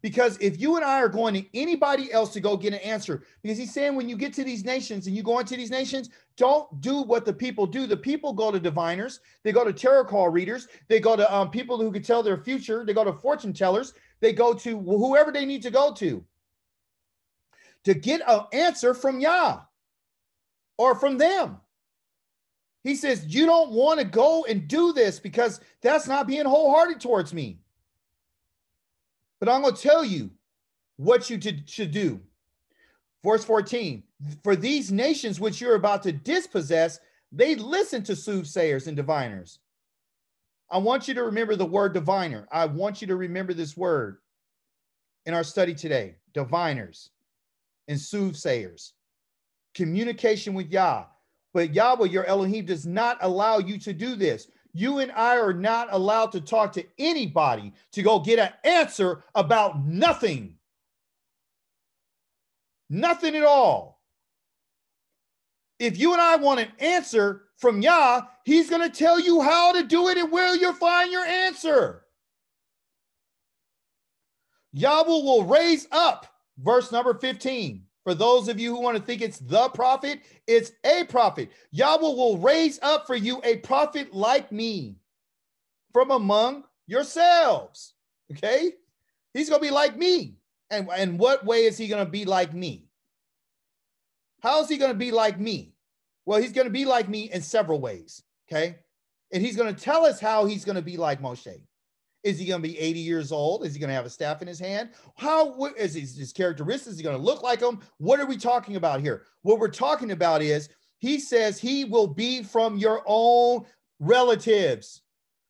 Because if you and I are going to anybody else to go get an answer, because he's saying when you get to these nations and you go into these nations, don't do what the people do. The people go to diviners. They go to tarot card readers. They go to um, people who can tell their future. They go to fortune tellers. They go to whoever they need to go to to get an answer from Yah or from them. He says, you don't want to go and do this, because that's not being wholehearted towards me. But I'm going to tell you what you should do. Verse fourteen, for these nations which you're about to dispossess, they listen to soothsayers and diviners. I want you to remember the word diviner. I want you to remember this word in our study today. Diviners and soothsayers. Communication with Yah. But Yahweh, your Elohim, does not allow you to do this. You and I are not allowed to talk to anybody to go get an answer about nothing. Nothing at all. If you and I want an answer from Yah, he's going to tell you how to do it and where you'll find your answer. Yahweh will raise up, verse number fifteen. For those of you who want to think it's the prophet, it's a prophet. Yahweh will raise up for you a prophet like me from among yourselves. Okay? He's going to be like me. And in what way is he going to be like me? How is he going to be like me? Well, he's going to be like me in several ways, okay? And he's going to tell us how he's going to be like Moshe. Is he going to be eighty years old? Is he going to have a staff in his hand? How is his characteristics? Is he going to look like him? What are we talking about here? What we're talking about is he says he will be from your own relatives,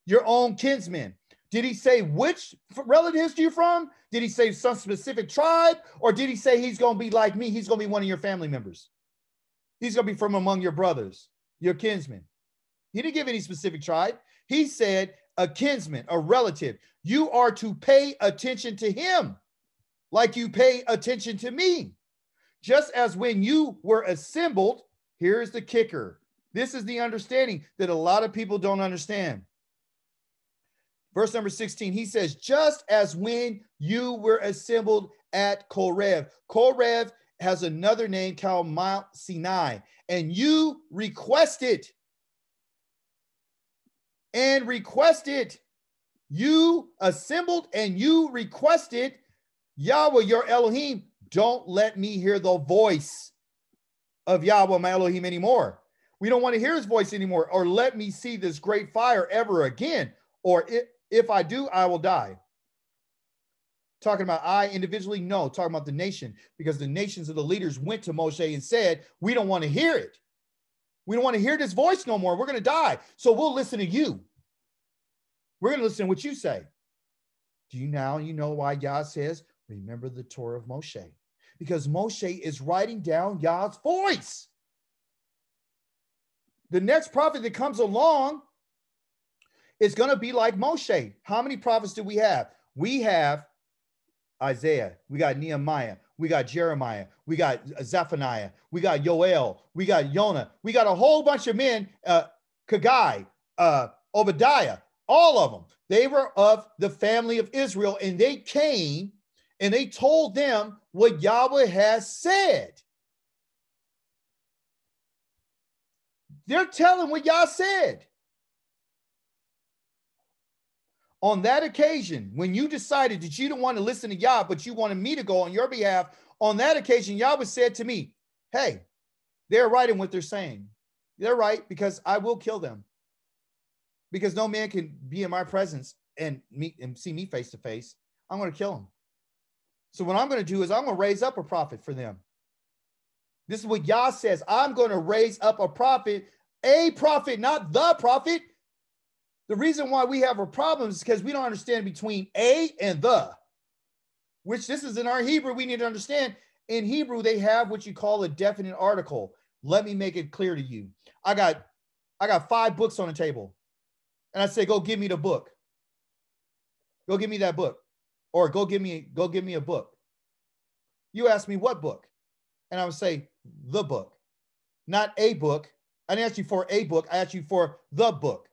your own kinsmen. Did he say which relatives you're from? Did he say some specific tribe? Or did he say he's going to be like me? He's going to be one of your family members. He's going to be from among your brothers, your kinsmen. He didn't give any specific tribe. He said a kinsman, a relative. You are to pay attention to him like you pay attention to me. Just as when you were assembled, here's the kicker. This is the understanding that a lot of people don't understand. Verse number sixteen, he says, just as when you were assembled at Korev. Korev has another name called Mount Sinai. And you requested, and requested, you assembled and you requested, Yahweh, your Elohim, don't let me hear the voice of Yahweh, my Elohim, anymore. We don't want to hear his voice anymore, or let me see this great fire ever again, or it, if I do, I will die. Talking about I individually? No, talking about the nation, because the nations of the leaders went to Moshe and said, we don't want to hear it. We don't want to hear this voice no more. We're going to die. So we'll listen to you. We're going to listen to what you say. Do you now you know why Yah says, remember the Torah of Moshe? Because Moshe is writing down Yah's voice. The next prophet that comes along, it's going to be like Moshe. How many prophets do we have? We have Isaiah. We got Nehemiah. We got Jeremiah. We got Zephaniah. We got Yoel. We got Jonah. We got a whole bunch of men, uh, Kaggai, uh, Obadiah, all of them. They were of the family of Israel, and they came and they told them what Yahweh has said. They're telling what Yah said. On that occasion, when you decided that you didn't want to listen to Yah, but you wanted me to go on your behalf, on that occasion, Yahweh said to me, hey, they're right in what they're saying. They're right, because I will kill them. Because no man can be in my presence and meet and see me face to face. I'm going to kill them. So what I'm going to do is I'm going to raise up a prophet for them. This is what Yah says. I'm going to raise up a prophet, a prophet, not the prophet. The reason why we have a problem is because we don't understand between a and the, which this is in our Hebrew. We need to understand in Hebrew, they have what you call a definite article. Let me make it clear to you. I got, I got five books on the table and I say, go give me the book. Go give me that book, or go give me, go give me a book. You ask me what book? And I would say the book, not a book. I didn't ask you for a book. I asked you for the book.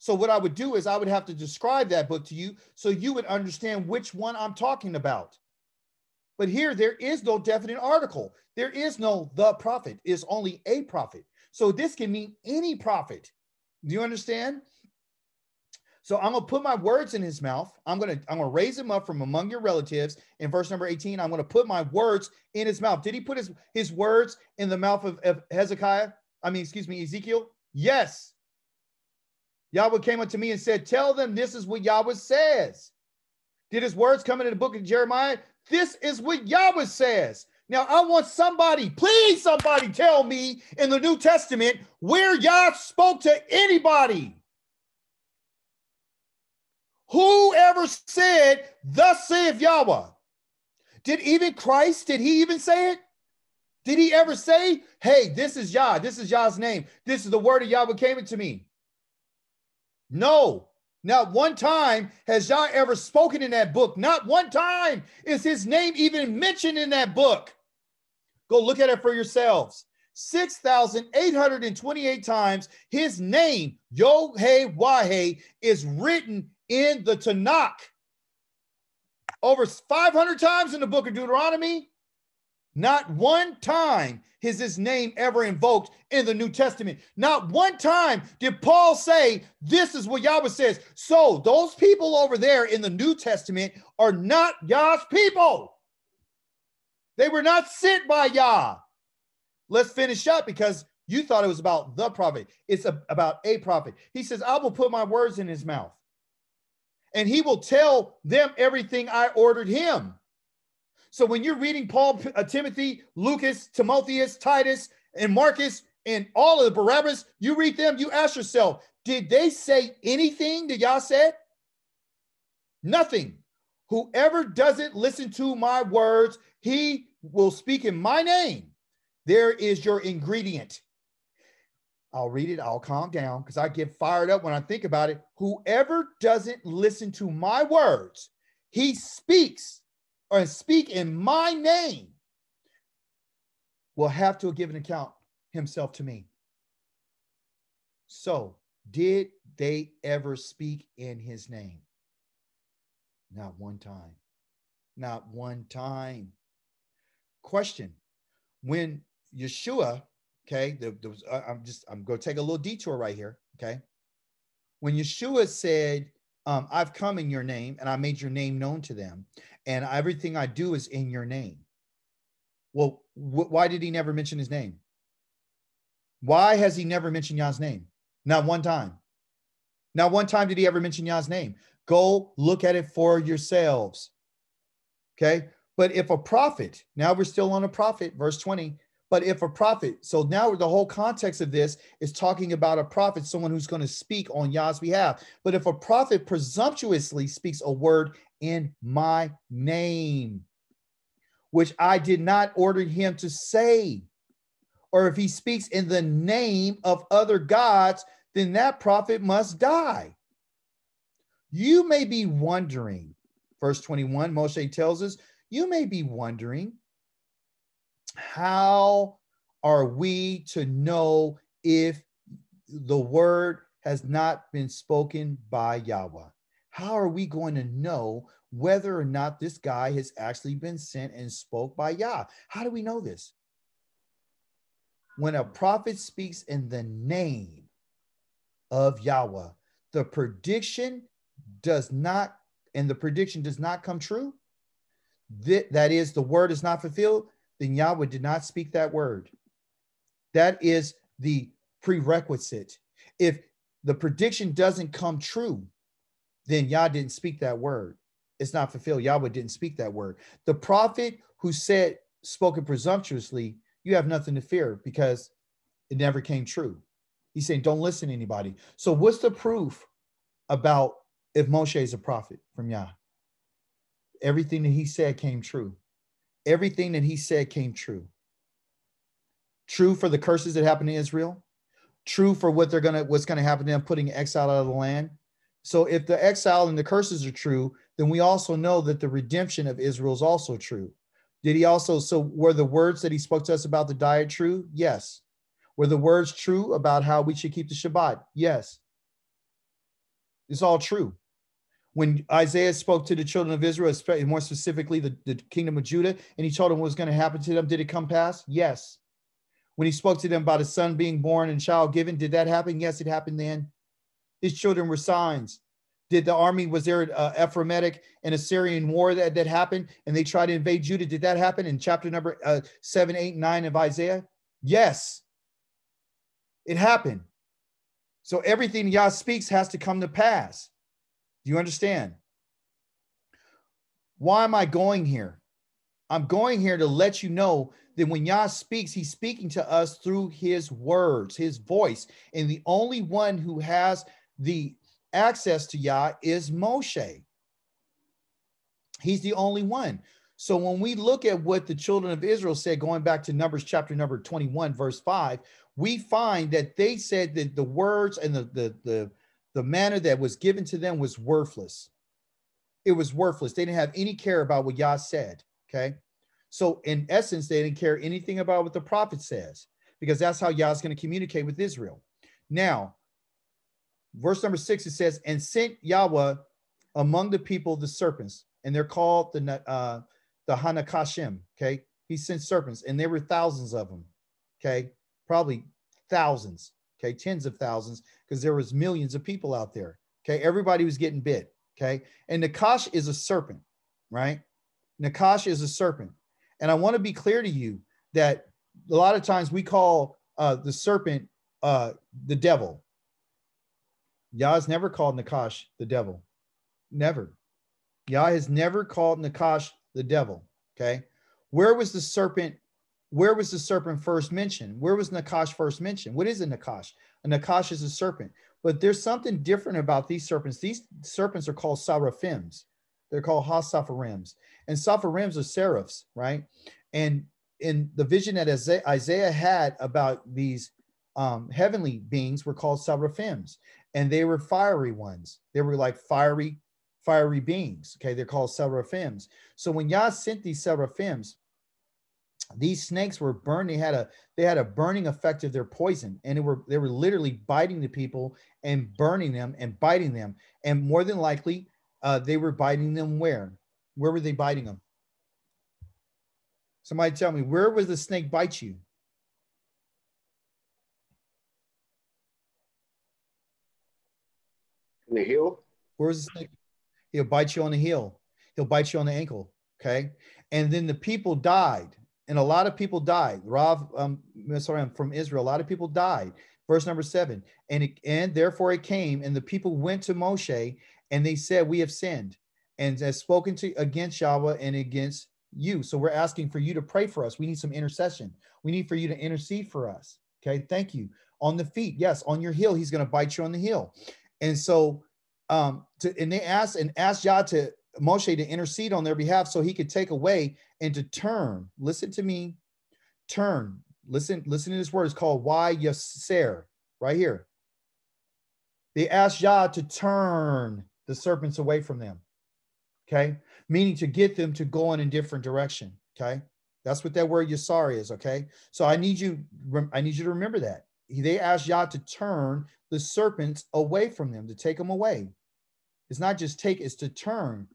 So what I would do is I would have to describe that book to you so you would understand which one I'm talking about. But here, there is no definite article. There is no the prophet. It's only a prophet. So this can mean any prophet. Do you understand? So I'm going to put my words in his mouth. I'm going to, I'm going to raise him up from among your relatives. In verse number eighteen, I'm going to put my words in his mouth. Did he put his, his words in the mouth of, of Hezekiah? I mean, excuse me, Ezekiel? Yes. Yahweh came up to me and said, tell them this is what Yahweh says. Did his words come into the book of Jeremiah? This is what Yahweh says. Now, I want somebody, please somebody tell me in the New Testament where Yah spoke to anybody. Whoever said, thus saith Yahweh. Did even Christ, did he even say it? Did he ever say, hey, this is Yah, this is Yah's name, this is the word of Yahweh came into me? No. Not one time has Yah ever spoken in that book. Not one time is his name even mentioned in that book. Go look at it for yourselves. six thousand eight hundred twenty-eight times his name, Yod-Heh-Wah-Heh, is written in the Tanakh. Over five hundred times in the book of Deuteronomy. Not one time is his name ever invoked in the New Testament. Not one time did Paul say, this is what Yahweh says. So those people over there in the New Testament are not Yah's people. They were not sent by Yah. Let's finish up, because you thought it was about the prophet. It's a, about a prophet. He says, I will put my words in his mouth, and he will tell them everything I ordered him. So when you're reading Paul, uh, Timothy, Lucas, Timotheus, Titus, and Marcus, and all of the Barabbas, you read them, you ask yourself, did they say anything that Yah said? Nothing. Whoever doesn't listen to my words, he will speak in my name. There is your ingredient. I'll read it. I'll calm down, because I get fired up when I think about it. Whoever doesn't listen to my words, he speaks or speak in my name, will have to give an account himself to me. So did they ever speak in his name? Not one time. Not one time. Question. When Yeshua, okay, there, there was, I, I'm just, I'm going to take a little detour right here, okay? When Yeshua said, Um, I've come in your name, and I made your name known to them, and everything I do is in your name. Well, wh why did he never mention his name? Why has he never mentioned Yah's name? Not one time. Not one time did he ever mention Yah's name. Go look at it for yourselves. Okay. But if a prophet, now we're still on a prophet, verse twenty, but if a prophet, so now the whole context of this is talking about a prophet, someone who's going to speak on Yah's behalf. But if a prophet presumptuously speaks a word in my name, which I did not order him to say, or if he speaks in the name of other gods, then that prophet must die. You may be wondering, verse twenty-one, Moshe tells us, you may be wondering, how are we to know if the word has not been spoken by Yahweh? How are we going to know whether or not this guy has actually been sent and spoke by Yah? How do we know this? When a prophet speaks in the name of Yahweh, the prediction does not, and the prediction does not come true, Th that is, the word is not fulfilled, then Yahweh did not speak that word. That is the prerequisite. If the prediction doesn't come true, then Yah didn't speak that word. It's not fulfilled. Yahweh didn't speak that word. The prophet who said, spoken presumptuously, you have nothing to fear because it never came true. He's saying, don't listen to anybody. So what's the proof about if Moshe is a prophet from Yah? Everything that he said came true. Everything that he said came true. True for the curses that happened to Israel. True for what they're gonna, what's gonna happen to them, putting exile out of the land. So if the exile and the curses are true, then we also know that the redemption of Israel is also true. Did he also? So were the words that he spoke to us about the diet true? Yes. Were the words true about how we should keep the Shabbat? Yes. It's all true. When Isaiah spoke to the children of Israel, more specifically the, the kingdom of Judah, and he told them what was going to happen to them, did it come pass? Yes. When he spoke to them about his son being born and child given, did that happen? Yes, it happened then. His children were signs. Did the army, was there an uh, Ephraimitic and Assyrian war that, that happened, and they tried to invade Judah? Did that happen in chapter number uh, seven, eight, nine of Isaiah? Yes. It happened. So everything Yah speaks has to come to pass. Do you understand? Why am I going here? I'm going here to let you know that when Yah speaks, he's speaking to us through his words, his voice. And the only one who has the access to Yah is Moshe. He's the only one. So when we look at what the children of Israel said, going back to Numbers chapter number twenty-one, verse five, we find that they said that the words and the, the, the, the manner that was given to them was worthless. It was worthless. They didn't have any care about what Yah said, okay? So in essence, they didn't care anything about what the prophet says, because that's how Yah's going to communicate with Israel. Now, verse number six, it says, and sent Yahweh among the people the serpents, and they're called the uh, the Hanakashim, okay? He sent serpents, and there were thousands of them, okay? Probably thousands, okay? Tens of thousands, because there was millions of people out there, okay? Everybody was getting bit, okay? And Nakash is a serpent, right? Nakash is a serpent. And I want to be clear to you that a lot of times we call uh, the serpent uh, the devil. Yah has never called Nakash the devil. Never. Yah has never called Nakash the devil. Okay. Where was the serpent? Where was the serpent first mentioned? Where was Nakash first mentioned? What is a Nakash? A Nakash is a serpent. But there's something different about these serpents. These serpents are called seraphims. They're called ha-sapharims. And sapharims are seraphs, right? And in the vision that Isaiah had about these um, heavenly beings were called seraphims, and they were fiery ones. They were like fiery, fiery beings. Okay, they're called seraphims. So when Yah sent these seraphims, these snakes were burned. They had a they had a burning effect of their poison, and it were they were literally biting the people and burning them and biting them. And more than likely, uh, they were biting them where? Where were they biting them? Somebody tell me, where was the snake bite you? In the heel? Where was the snake? He'll bite you on the heel. He'll bite you on the ankle, okay? And then the people died, and a lot of people died. Rav, um, sorry, I'm from Israel, a lot of people died. Verse number seven, and, it, and therefore it came, and the people went to Moshe, and they said, we have sinned, and has spoken to against Yahweh and against you. So we're asking for you to pray for us. We need some intercession. We need for you to intercede for us. Okay. Thank you. On the feet. Yes. On your heel. He's going to bite you on the heel. And so, um, to, and they asked and asked Yah to Moshe to intercede on their behalf so he could take away and to turn. Listen to me. Turn. Listen, listen to this word. It's called Y Yaser right here. They asked Yah to turn the serpents away from them. Okay. Meaning to get them to go in a different direction. Okay. That's what that word Yasar is. Okay. So I need you, I need you to remember that. They asked Yah to turn the serpents away from them, to take them away. It's not just take, it's to turn,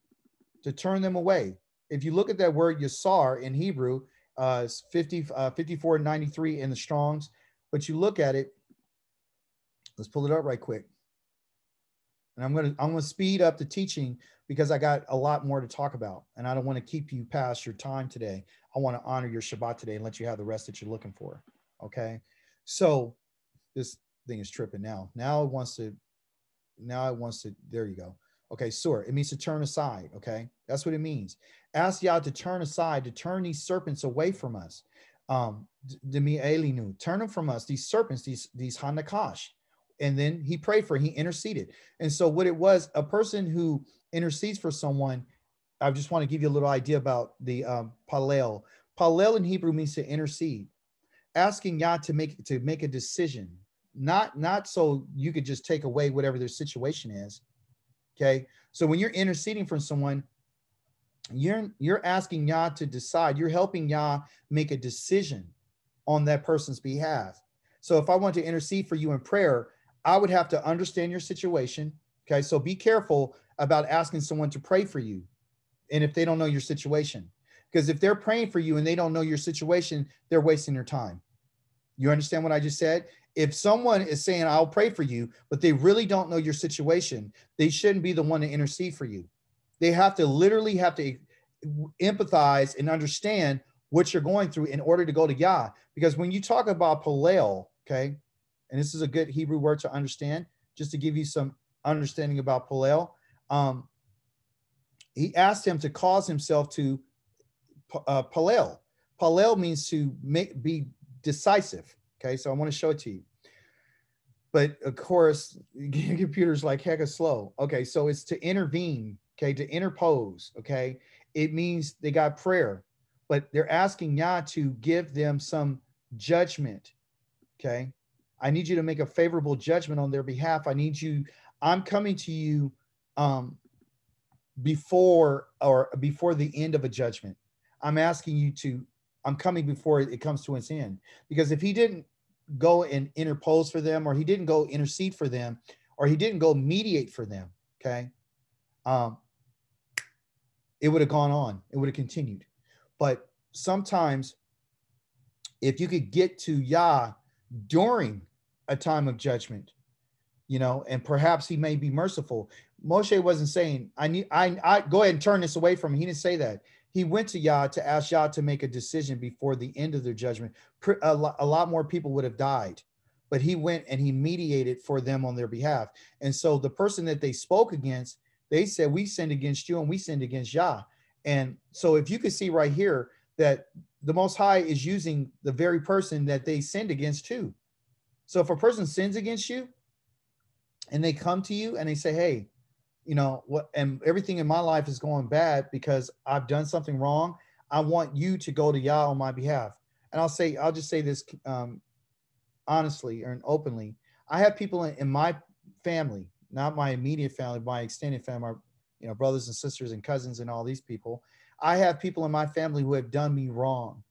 to turn them away. If you look at that word Yasar in Hebrew, uh, it's fifty, uh, fifty-four ninety-three in the Strong's, but you look at it, let's pull it up right quick. And I'm going to I'm going to speed up the teaching because I got a lot more to talk about, and I don't want to keep you past your time today. I want to honor your Shabbat today and let you have the rest that you're looking for. Okay, so this thing is tripping now. Now it wants to. Now it wants to. There you go. Okay, sur. It means to turn aside. Okay, that's what it means. Ask Yah to turn aside, to turn these serpents away from us. Um, demi elinu, turn them from us. These serpents, these these hanakash. And then he prayed for, he interceded. And so what it was, a person who intercedes for someone, I just want to give you a little idea about the um, palel. Palel in Hebrew means to intercede, asking Yah to make to make a decision, not, not so you could just take away whatever their situation is, okay? So when you're interceding for someone, you're, you're asking Yah to decide, you're helping Yah make a decision on that person's behalf. So if I want to intercede for you in prayer, I would have to understand your situation. Okay. So be careful about asking someone to pray for you. And if they don't know your situation, because if they're praying for you and they don't know your situation, they're wasting their time. You understand what I just said? If someone is saying, I'll pray for you, but they really don't know your situation, they shouldn't be the one to intercede for you. They have to literally have to empathize and understand what you're going through in order to go to Yah. Because when you talk about palel, okay, and this is a good Hebrew word to understand, just to give you some understanding about Palel. Um, he asked him to cause himself to uh, Palel. Palel means to make, be decisive. Okay, so I want to show it to you. But of course, your computer's like hecka slow. Okay, so it's to intervene, okay, to interpose, okay? It means they got prayer, but they're asking Yah to give them some judgment, okay? I need you to make a favorable judgment on their behalf. I need you, I'm coming to you um, before or before the end of a judgment. I'm asking you to, I'm coming before it comes to its end. Because if he didn't go and interpose for them, or he didn't go intercede for them, or he didn't go mediate for them, okay, um, it would have gone on. It would have continued. But sometimes if you could get to Yah during a time of judgment, you know, and perhaps he may be merciful. Moshe wasn't saying, I need, I, I go ahead and turn this away from him. He didn't say that. He went to Yah to ask Yah to make a decision before the end of their judgment. A lot more people would have died, but he went and he mediated for them on their behalf. And so the person that they spoke against, they said, we sinned against you and we sinned against Yah. And so if you could see right here that the Most High is using the very person that they sinned against too. So if a person sins against you and they come to you and they say, hey, you know what, and everything in my life is going bad because I've done something wrong. I want you to go to Yah on my behalf. And I'll say, I'll just say this um, honestly and openly. I have people in, in my family, not my immediate family, my extended family, my, you know, brothers and sisters and cousins and all these people. I have people in my family who have done me wrong.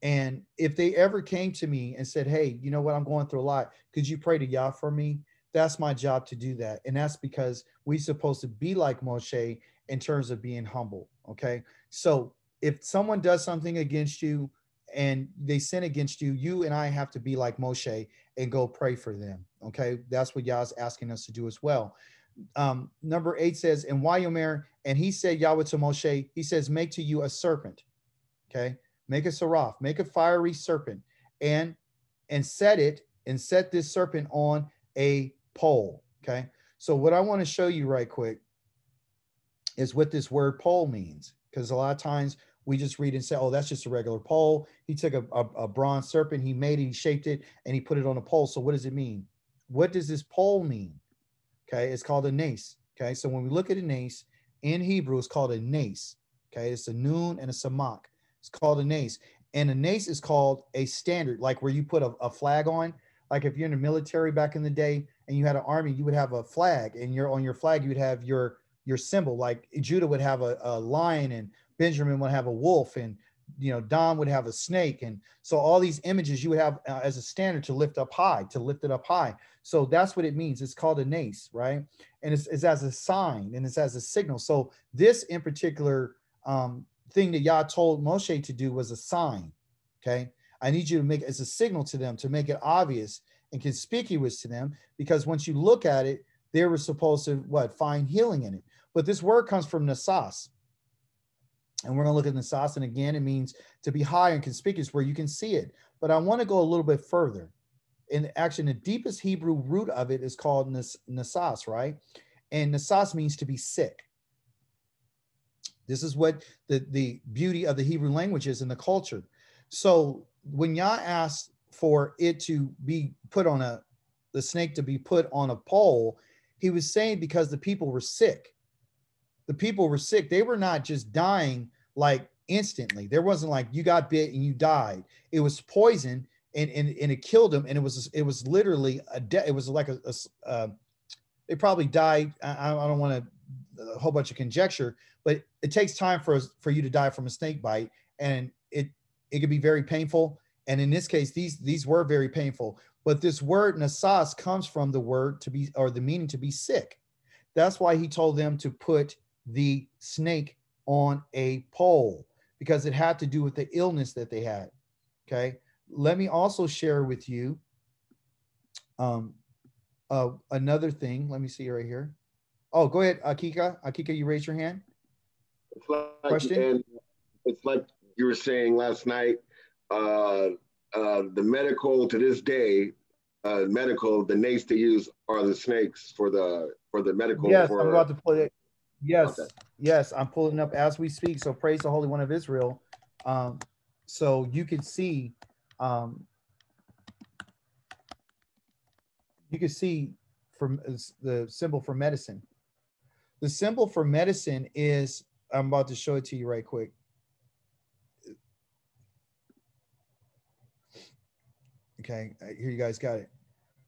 And if they ever came to me and said, hey, you know what, I'm going through a lot. Could you pray to Yah for me? That's my job to do that. And that's because we're supposed to be like Moshe in terms of being humble. Okay. So if someone does something against you and they sin against you, you and I have to be like Moshe and go pray for them. Okay. That's what Yah is asking us to do as well. Um, number eight says, and why Yomer, and he said, Yahweh to Moshe, he says, make to you a serpent. Okay. Make a seraph, make a fiery serpent and, and set it and set this serpent on a pole. Okay. So what I want to show you right quick is what this word pole means. Because a lot of times we just read and say, oh, that's just a regular pole. He took a, a, a bronze serpent, he made it, he shaped it, and he put it on a pole. So what does it mean? What does this pole mean? Okay. It's called a nace. Okay. So when we look at a nace in Hebrew, it's called a nace. Okay. It's a nun and a samak. It's called a nace. And a nace is called a standard, like where you put a, a flag on. Like if you're in the military back in the day and you had an army, you would have a flag, and you're on your flag, you'd have your, your symbol. Like Judah would have a, a lion, and Benjamin would have a wolf, and, you know, Don would have a snake. And so all these images you would have uh, as a standard to lift up high, to lift it up high. So that's what it means. It's called a nace, right? And it's, it's as a sign, and it's as a signal. So this in particular um, thing that Yah told Moshe to do was a sign. Okay. I need you to make as a signal to them, to make it obvious and conspicuous to them, because once you look at it, they were supposed to what? Find healing in it. But this word comes from nasas. And we're going to look at nasas. And again, it means to be high and conspicuous where you can see it. But I want to go a little bit further. And actually, the deepest Hebrew root of it is called nasas, right? And nasas means to be sick. This is what the, the beauty of the Hebrew language is and the culture. So when Yah asked for it to be put on a, the snake to be put on a pole, he was saying because the people were sick. The people were sick. They were not just dying like instantly. There wasn't like you got bit and you died. It was poison and, and, and it killed them. And it was, it was literally a death. It was like a, a uh, they probably died. I, I don't want to a whole bunch of conjecture, but it takes time for us, for you to die from a snake bite. And it, It could be very painful. And in this case, these, these were very painful. But this word nasas comes from the word to be, or the meaning to be sick. That's why he told them to put the snake on a pole, because it had to do with the illness that they had. Okay. Let me also share with you um, uh, another thing. Let me see right here. Oh, go ahead, Akika. Akika, you raise your hand. It's like, question? And it's like, you were saying last night, uh, uh, the medical to this day, uh, medical, the nace to use are the snakes for the for the medical. Yes, for, I'm about to pull it. Yes, okay. Yes, I'm pulling up as we speak. So praise the Holy One of Israel. Um, so you can see, um, you can see from the symbol for medicine. The symbol for medicine is, I'm about to show it to you right quick. Okay, here you guys got it.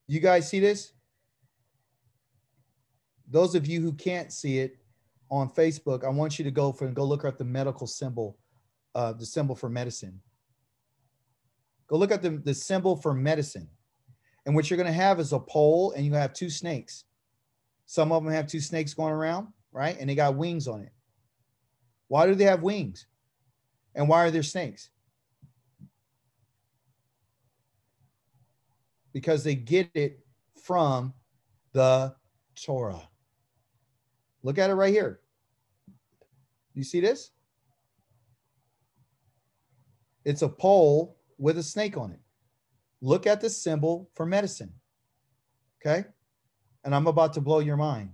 You guys see this? Those of you who can't see it on Facebook, I want you to go for and go look at the medical symbol, uh, the symbol for medicine. Go look at the, the symbol for medicine. And what you're going to have is a pole, and you have two snakes. Some of them have two snakes going around, right? And they got wings on it. Why do they have wings? And why are there snakes? Because they get it from the Torah. Look at it right here. You see this? It's a pole with a snake on it. Look at the symbol for medicine. Okay? And I'm about to blow your mind.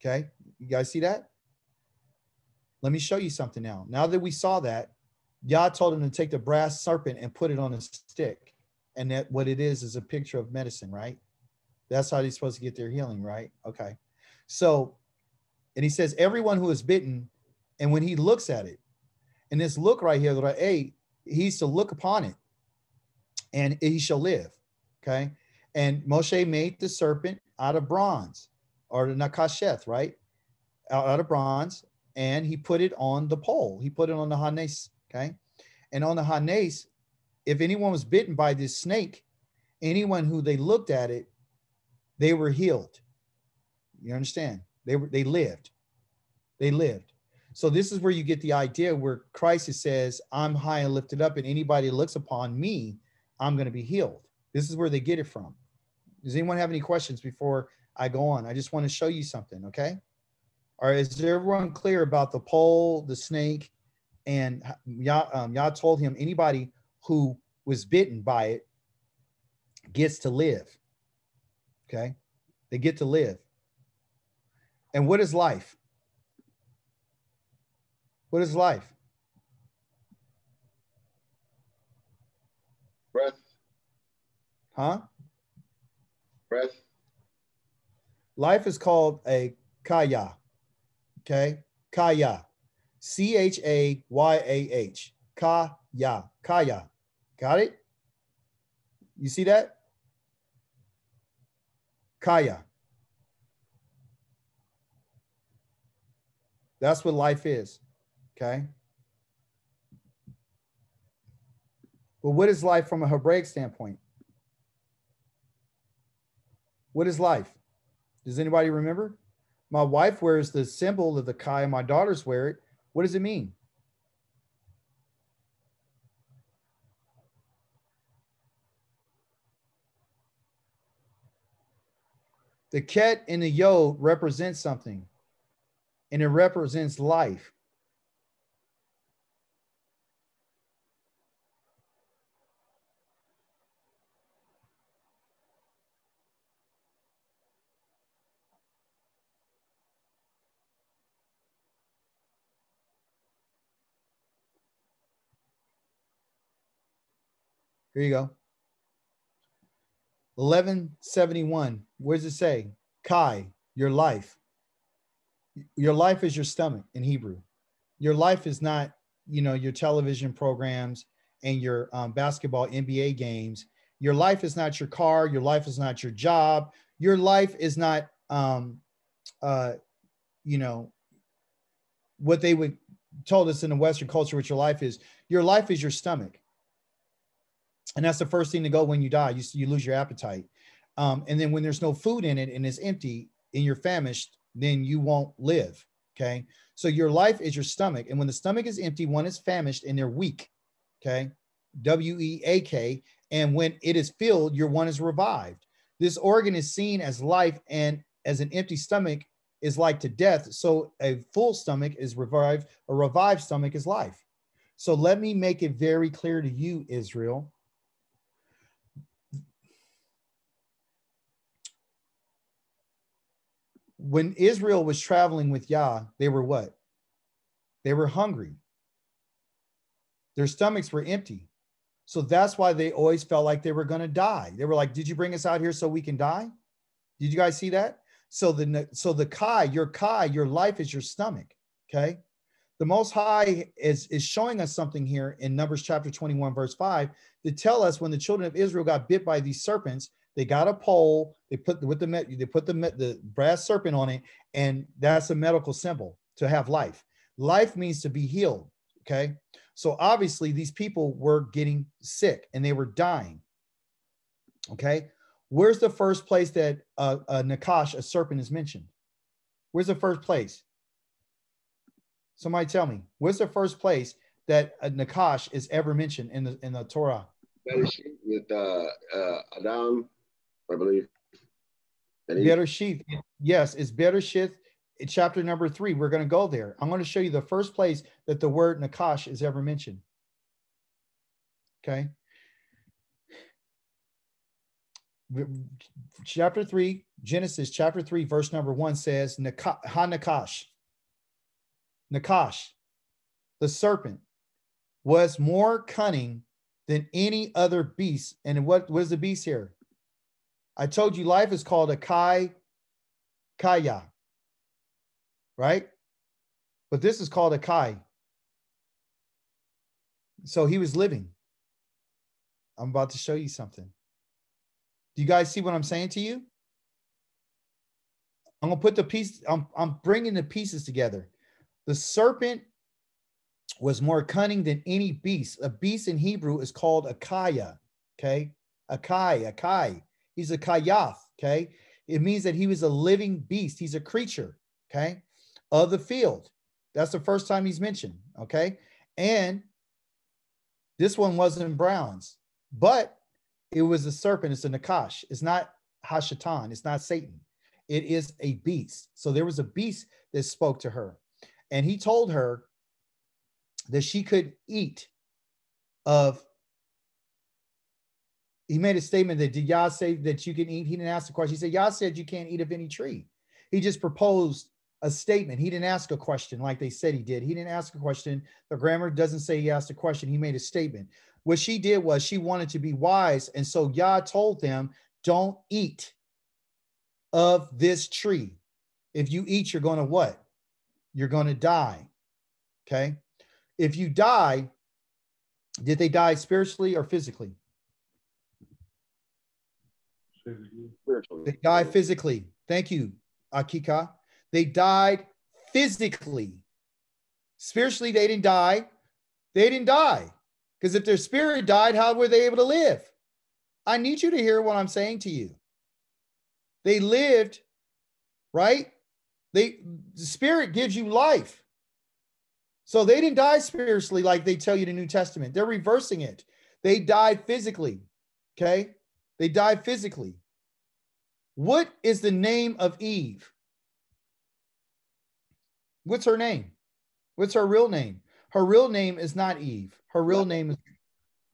Okay? You guys see that? Let me show you something now. Now that we saw that, Yah told him to take the brass serpent and put it on a stick. And that what it is is a picture of medicine, right? That's how they're supposed to get their healing, right? Okay. So, and he says, everyone who is bitten, and when he looks at it, and this look right here, he used to look upon it, and he shall live, okay? And Moshe made the serpent out of bronze, or the Nakash, right? Out, out of bronze, and he put it on the pole. He put it on the hanes, okay? And on the hanes, if anyone was bitten by this snake, anyone who they looked at it, they were healed. You understand? They were, they lived. They lived. So this is where you get the idea where Christ says, I'm high and lifted up, and anybody looks upon me, I'm going to be healed. This is where they get it from. Does anyone have any questions before I go on? I just want to show you something, okay? All right, is everyone clear about the pole, the snake, and Yah, um, Yah told him anybody who was bitten by it gets to live, okay? They get to live. And what is life? What is life? Breath. Huh? Breath. Life is called a chaya. Okay? Chaya. C H A Y A H. Chaya. Chaya. Got it? You see that? Chaya. That's what life is, okay? But what is life from a Hebraic standpoint? What is life? Does anybody remember? My wife wears the symbol of the chi, and my daughters wear it. What does it mean? The ket and the yod represent something. And it represents life. Here you go. eleven seventy-one. Where does it say? Kai, your life. Your life is your stomach in Hebrew. Your life is not, you know, your television programs and your um, basketball N B A games. Your life is not your car. Your life is not your job. Your life is not, um, uh, you know, what they would told us in the Western culture, what your life is. Your life is your stomach. And that's the first thing to go when you die. You, you lose your appetite. Um, and then when there's no food in it and it's empty and you're famished, then you won't live, okay? So your life is your stomach. And when the stomach is empty, one is famished and they're weak, okay? W E A K. And when it is filled, your one is revived. This organ is seen as life, and as an empty stomach is like to death. So a full stomach is revived, a revived stomach is life. So let me make it very clear to you, Israel. When Israel was traveling with Yah, they were what? They were hungry. Their stomachs were empty. So that's why they always felt like they were going to die. They were like, did you bring us out here so we can die? Did you guys see that? So the, so the chi, your chi, your life is your stomach, okay? The Most High is, is showing us something here in Numbers chapter twenty-one, verse five, to tell us when the children of Israel got bit by these serpents, they got a pole, they put, with the, they put the, the brass serpent on it, and that's a medical symbol to have life. Life means to be healed, okay? So obviously these people were getting sick and they were dying, okay? Where's the first place that uh, uh, Nakash, a serpent, is mentioned? Where's the first place? Somebody tell me. Where's the first place that uh, Nakash is ever mentioned in the in the Torah? Bereshit with uh, uh, Adam, I believe. Bereshit, yes, it's Bereshit, chapter number three. We're going to go there. I'm going to show you the first place that the word Nakash is ever mentioned. Okay. Chapter three, Genesis chapter three, verse number one says, Nakash, Nakash, the serpent, was more cunning than any other beast. And what was the beast here? I told you life is called a kai, kaya, right? But this is called a kai. So he was living. I'm about to show you something. Do you guys see what I'm saying to you? I'm going to put the piece, I'm, I'm bringing the pieces together. The serpent was more cunning than any beast. A beast in Hebrew is called a kaya, okay? A kai, a kai. He's a kayath, okay? It means that he was a living beast. He's a creature, okay, of the field. That's the first time he's mentioned, okay? And this one wasn't in Brown's, but it was a serpent. It's a Nakash. It's not Hashatan. It's not Satan. It is a beast. So there was a beast that spoke to her. And he told her that she could eat of. He made a statement that, did Yah say that you can eat? He didn't ask the question. He said, Yah said you can't eat of any tree. He just proposed a statement. He didn't ask a question like they said he did. He didn't ask a question. The grammar doesn't say he asked a question. He made a statement. What she did was she wanted to be wise. And so Yah told them, don't eat of this tree. If you eat, you're going to what? You're going to die. Okay. If you die, did they die spiritually or physically? Spiritually. They died physically. Thank you, Akika. They died physically. Spiritually, they didn't die. They didn't die. Because if their spirit died, how were they able to live? I need you to hear what I'm saying to you. They lived, right? They, the spirit gives you life. So they didn't die spiritually like they tell you in the New Testament. They're reversing it. They died physically, okay? They died physically. What is the name of Eve? What's her name? What's her real name? Her real name is not Eve. Her real name is,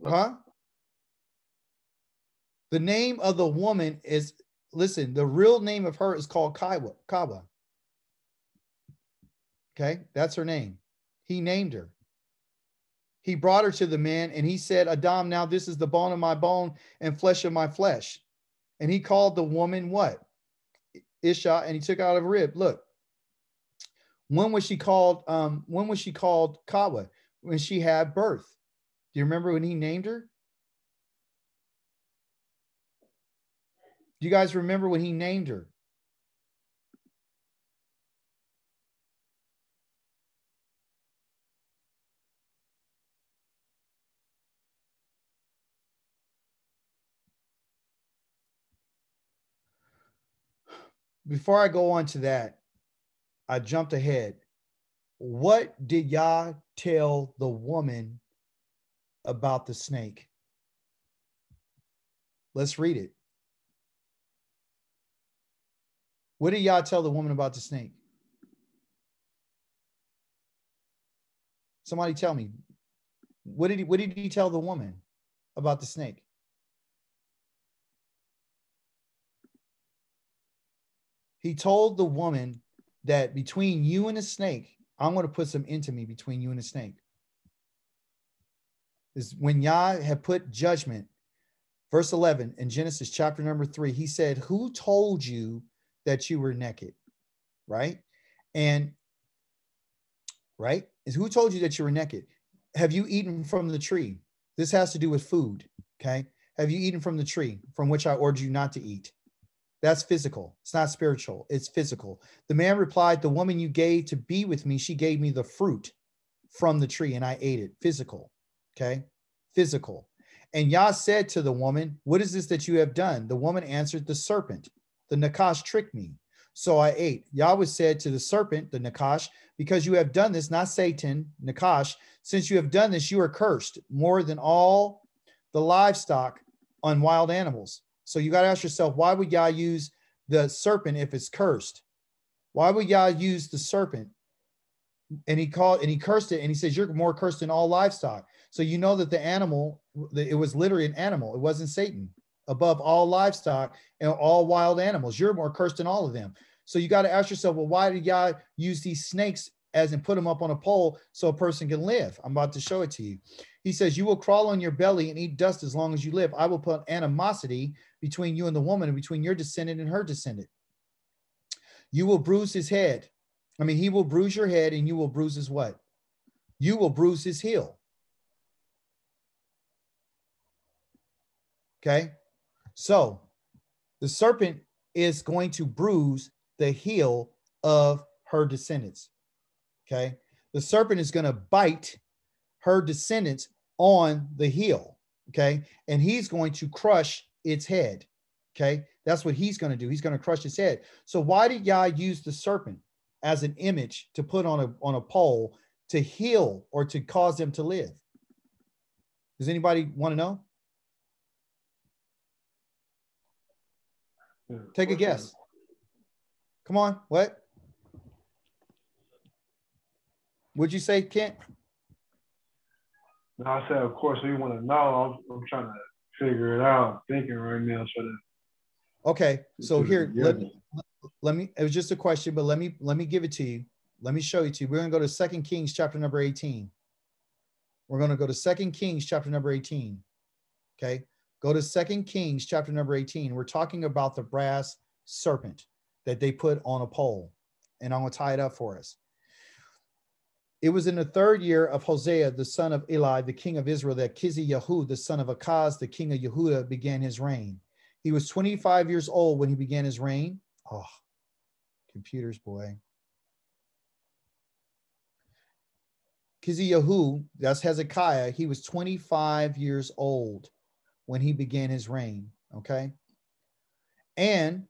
huh? The name of the woman is, listen, the real name of her is called Kawa. Okay, that's her name. He named her. He brought her to the man and he said, Adam, now this is the bone of my bone and flesh of my flesh. And he called the woman what? Isha, and he took out of her rib. Look. When was she called? Um, when was she called Kawa? When she had birth. Do you remember when he named her? Do you guys remember when he named her? Before I go on to that, I jumped ahead. What did Yah tell the woman about the snake? Let's read it. What did Yah tell the woman about the snake? Somebody tell me. What did he, what did he tell the woman about the snake? He told the woman that between you and the snake, I'm going to put some infamy between you and the snake. Is when Yah had put judgment, verse eleven in Genesis chapter number three, he said, who told you that you were naked, right? And, right? Is who told you that you were naked? Have you eaten from the tree? This has to do with food, okay? Have you eaten from the tree from which I ordered you not to eat? That's physical. It's not spiritual. It's physical. The man replied, the woman you gave to be with me, she gave me the fruit from the tree and I ate it. Physical, okay? Physical. And Yah said to the woman, what is this that you have done? The woman answered, the serpent, the Nakash tricked me, so I ate. Yahweh said to the serpent, the Nakash, because you have done this, not Satan, Nakash, since you have done this, you are cursed more than all the livestock on wild animals. So you got to ask yourself, why would Yah use the serpent if it's cursed? Why would Yah use the serpent? And he called and he cursed it, and he says, you're more cursed than all livestock. So you know that the animal, it was literally an animal. It wasn't Satan. Above all livestock and all wild animals, you're more cursed than all of them. So you got to ask yourself, well, why did Yah use these snakes as and put them up on a pole so a person can live? I'm about to show it to you. He says, you will crawl on your belly and eat dust as long as you live. I will put animosity between you and the woman and between your descendant and her descendant. You will bruise his head. I mean, he will bruise your head and you will bruise his what? You will bruise his heel. Okay. So the serpent is going to bruise the heel of her descendants. Okay. The serpent is going to bite her descendants on the heel. Okay. And he's going to crush its head. Okay. That's what he's going to do. He's going to crush its head. So why did Yah use the serpent as an image to put on a, on a pole to heal or to cause them to live? Does anybody want to know? Take a guess. Come on. What? Would you say, Kent? No, I said, of course, we want to know. I'm, I'm trying to figure it out. I'm thinking right now. So that okay. So here, let me, let me, it was just a question, but let me, let me give it to you. Let me show it to you. We're going to go to Second Kings chapter number eighteen. We're going to go to Second Kings chapter number eighteen. Okay. Go to Second Kings chapter number eighteen. We're talking about the brass serpent that they put on a pole. And I'm going to tie it up for us. It was in the third year of Hosea, the son of Eli, the king of Israel, that Kiziyahu, the son of Akaz, the king of Yehuda, began his reign. He was twenty-five years old when he began his reign. Oh, computers, boy. Kiziyahu, that's Hezekiah. He was twenty-five years old when he began his reign, okay? And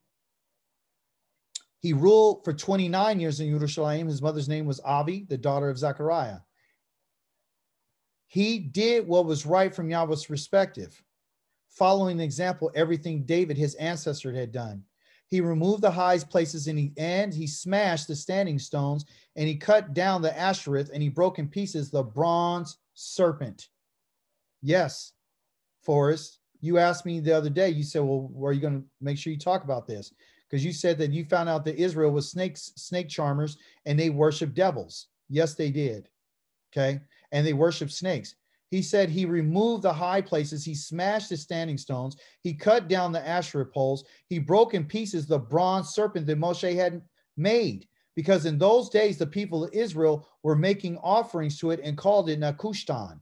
he ruled for twenty-nine years in Yerushalayim. His mother's name was Abi, the daughter of Zechariah. He did what was right from Yahweh's perspective, following the example, everything David, his ancestor, had done. He removed the high places and he, and he smashed the standing stones, and he cut down the Asherah, and he broke in pieces the bronze serpent. Yes. Forrest, you asked me the other day, you said, well, are you going to make sure you talk about this? Because you said that you found out that Israel was snakes, snake charmers, and they worship devils. Yes, they did. Okay. And they worship snakes. He said he removed the high places. He smashed the standing stones. He cut down the Asherah poles. He broke in pieces the bronze serpent that Moshe had made. Because in those days, the people of Israel were making offerings to it and called it Nechushtan.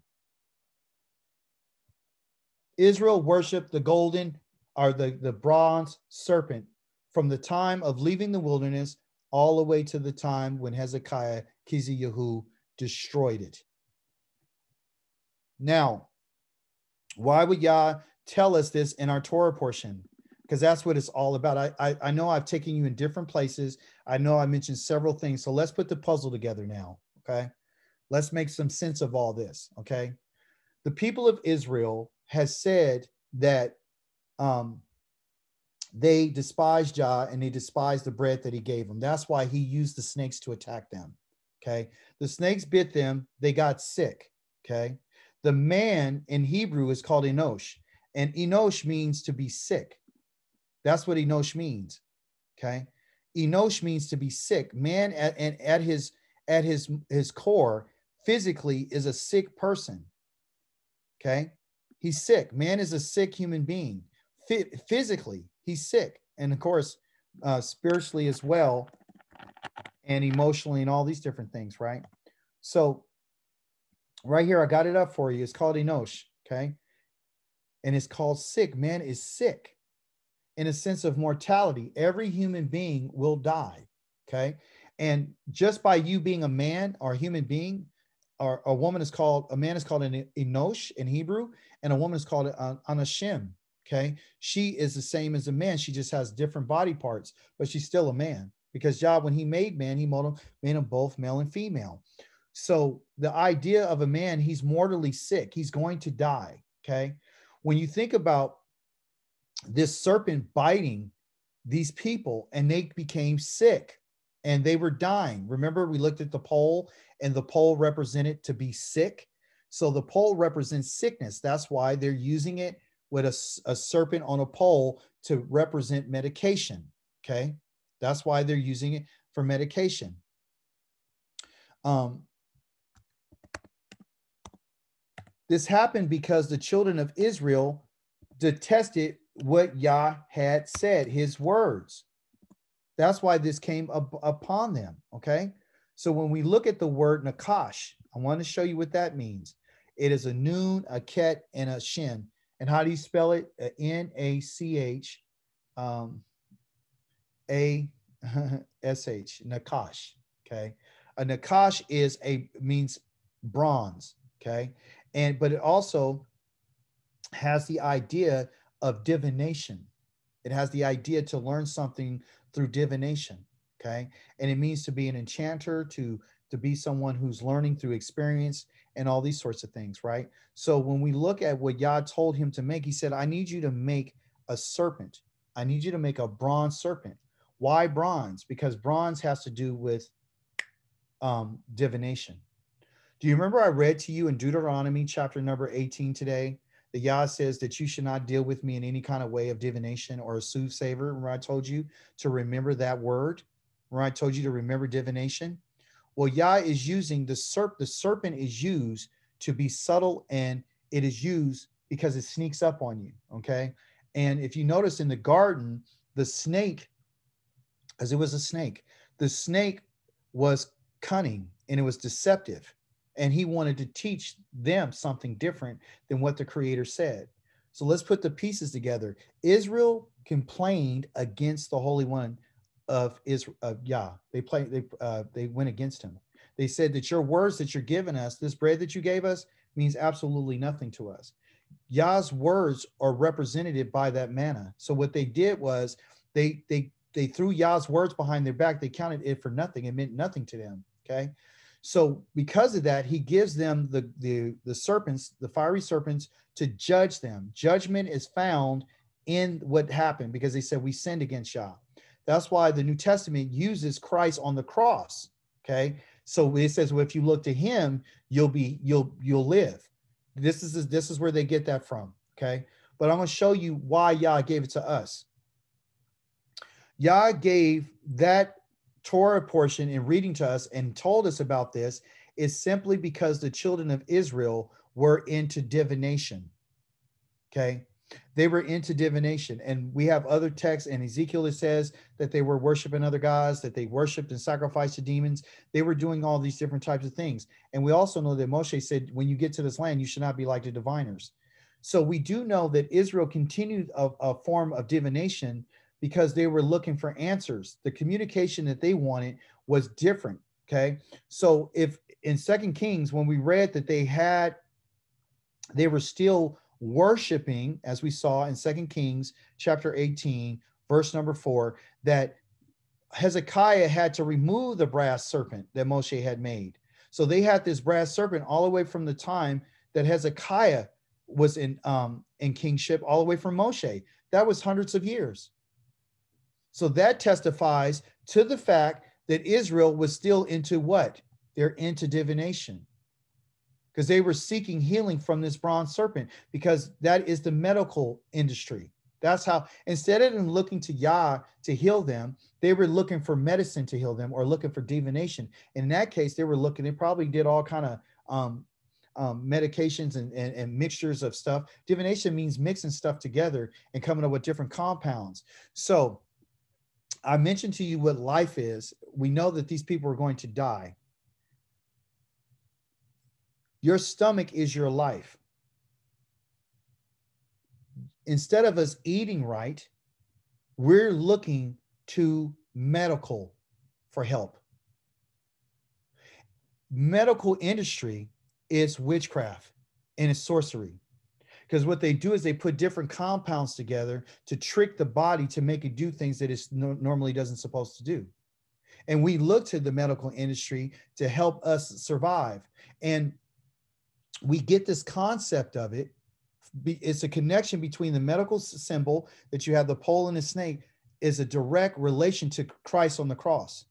Israel worshiped the golden or the, the bronze serpent from the time of leaving the wilderness all the way to the time when Hezekiah, Kiziyahu, destroyed it. Now, why would Yah tell us this in our Torah portion? Because that's what it's all about. I, I, I know I've taken you in different places. I know I mentioned several things. So let's put the puzzle together now, okay? Let's make some sense of all this, okay? The people of Israel has said that um, they despised Yah and they despised the bread that he gave them. That's why he used the snakes to attack them, okay? The snakes bit them. They got sick, okay? The man in Hebrew is called Enosh, and Enosh means to be sick. That's what Enosh means, okay? Enosh means to be sick. Man at, and at, his, at his, his core physically is a sick person, okay? He's sick. Man is a sick human being. Physically, he's sick. And of course, uh, spiritually as well, and emotionally, and all these different things, right? So right here, I got it up for you. It's called Enosh, okay? And it's called sick. Man is sick in a sense of mortality. Every human being will die, okay? And just by you being a man or a human being, or a woman is called, a man is called an Enosh in Hebrew, and a woman is called an Anashim, okay? She is the same as a man. She just has different body parts, but she's still a man. Because God, when he made man, he made them, made them both male and female. So the idea of a man, he's mortally sick. He's going to die, okay? When you think about this serpent biting these people, and they became sick, and they were dying. Remember, we looked at the pole, and the pole represented to be sick. So the pole represents sickness. That's why they're using it with a, a serpent on a pole to represent medication, okay? That's why they're using it for medication. Um, this happened because the children of Israel detested what Yah had said, his words. That's why this came up upon them, okay? So when we look at the word Nakash, I want to show you what that means. It is a noon, a ket, and a shin. And how do you spell it? N A C H. Um, A S H, Nakash, okay? A Nakash is a, means bronze, okay? And, but it also has the idea of divination. It has the idea to learn something through divination, okay? And it means to be an enchanter, to, to be someone who's learning through experience and all these sorts of things, right? So when we look at what Yah told him to make, he said, I need you to make a serpent. I need you to make a bronze serpent. Why bronze? Because bronze has to do with um, divination. Do you remember I read to you in Deuteronomy chapter number eighteen today, that Yah says that you should not deal with me in any kind of way of divination or a soothsayer, where I told you to remember that word, where I told you to remember divination? Well, Yah is using the serp, the serpent is used to be subtle, and it is used because it sneaks up on you, okay? And if you notice in the garden, the snake, as it was a snake, the snake was cunning and it was deceptive. And he wanted to teach them something different than what the Creator said. So let's put the pieces together. Israel complained against the Holy One of Israel, of Yah. They played, they uh, they went against him. They said that your words that you're giving us, this bread that you gave us, means absolutely nothing to us. Yah's words are represented by that manna. So what they did was they they they threw Yah's words behind their back. They counted it for nothing. It meant nothing to them. Okay. So because of that, he gives them the, the, the serpents, the fiery serpents, to judge them. Judgment is found in what happened because they said, we sinned against Yah. That's why the New Testament uses Christ on the cross. Okay. So it says, well, if you look to him, you'll be, you'll, you'll live. This is, this is where they get that from, okay? But I'm going to show you why Yah gave it to us. Yah gave that Torah portion in reading to us and told us about this is simply because the children of Israel were into divination, okay? They were into divination, and we have other texts in Ezekiel that says that they were worshiping other gods, that they worshiped and sacrificed to demons. They were doing all these different types of things. And we also know that Moshe said, when you get to this land, you should not be like the diviners. So we do know that Israel continued a, a form of divination because they were looking for answers. The communication that they wanted was different, okay? So if in Second Kings, when we read that they had, they were still worshiping, as we saw in Second Kings chapter eighteen, verse number four, that Hezekiah had to remove the brass serpent that Moshe had made. So they had this brass serpent all the way from the time that Hezekiah was in, um, in kingship, all the way from Moshe. That was hundreds of years. So that testifies to the fact that Israel was still into what? They're into divination. Because they were seeking healing from this bronze serpent, because that is the medical industry. That's how, instead of them looking to Yah to heal them, they were looking for medicine to heal them, or looking for divination. And in that case, they were looking, they probably did all kind of um, um, medications and, and, and mixtures of stuff. Divination means mixing stuff together and coming up with different compounds. So I mentioned to you what life is. We know that these people are going to die. Your stomach is your life. Instead of us eating right, we're looking to medical for help. Medical industry is witchcraft and it's sorcery. Because what they do is they put different compounds together to trick the body to make it do things that it no, normally doesn't supposed to do. And we look to the medical industry to help us survive. And we get this concept of it. It's a connection between the medical symbol that you have the pole and the snake is a direct relation to Christ on the cross.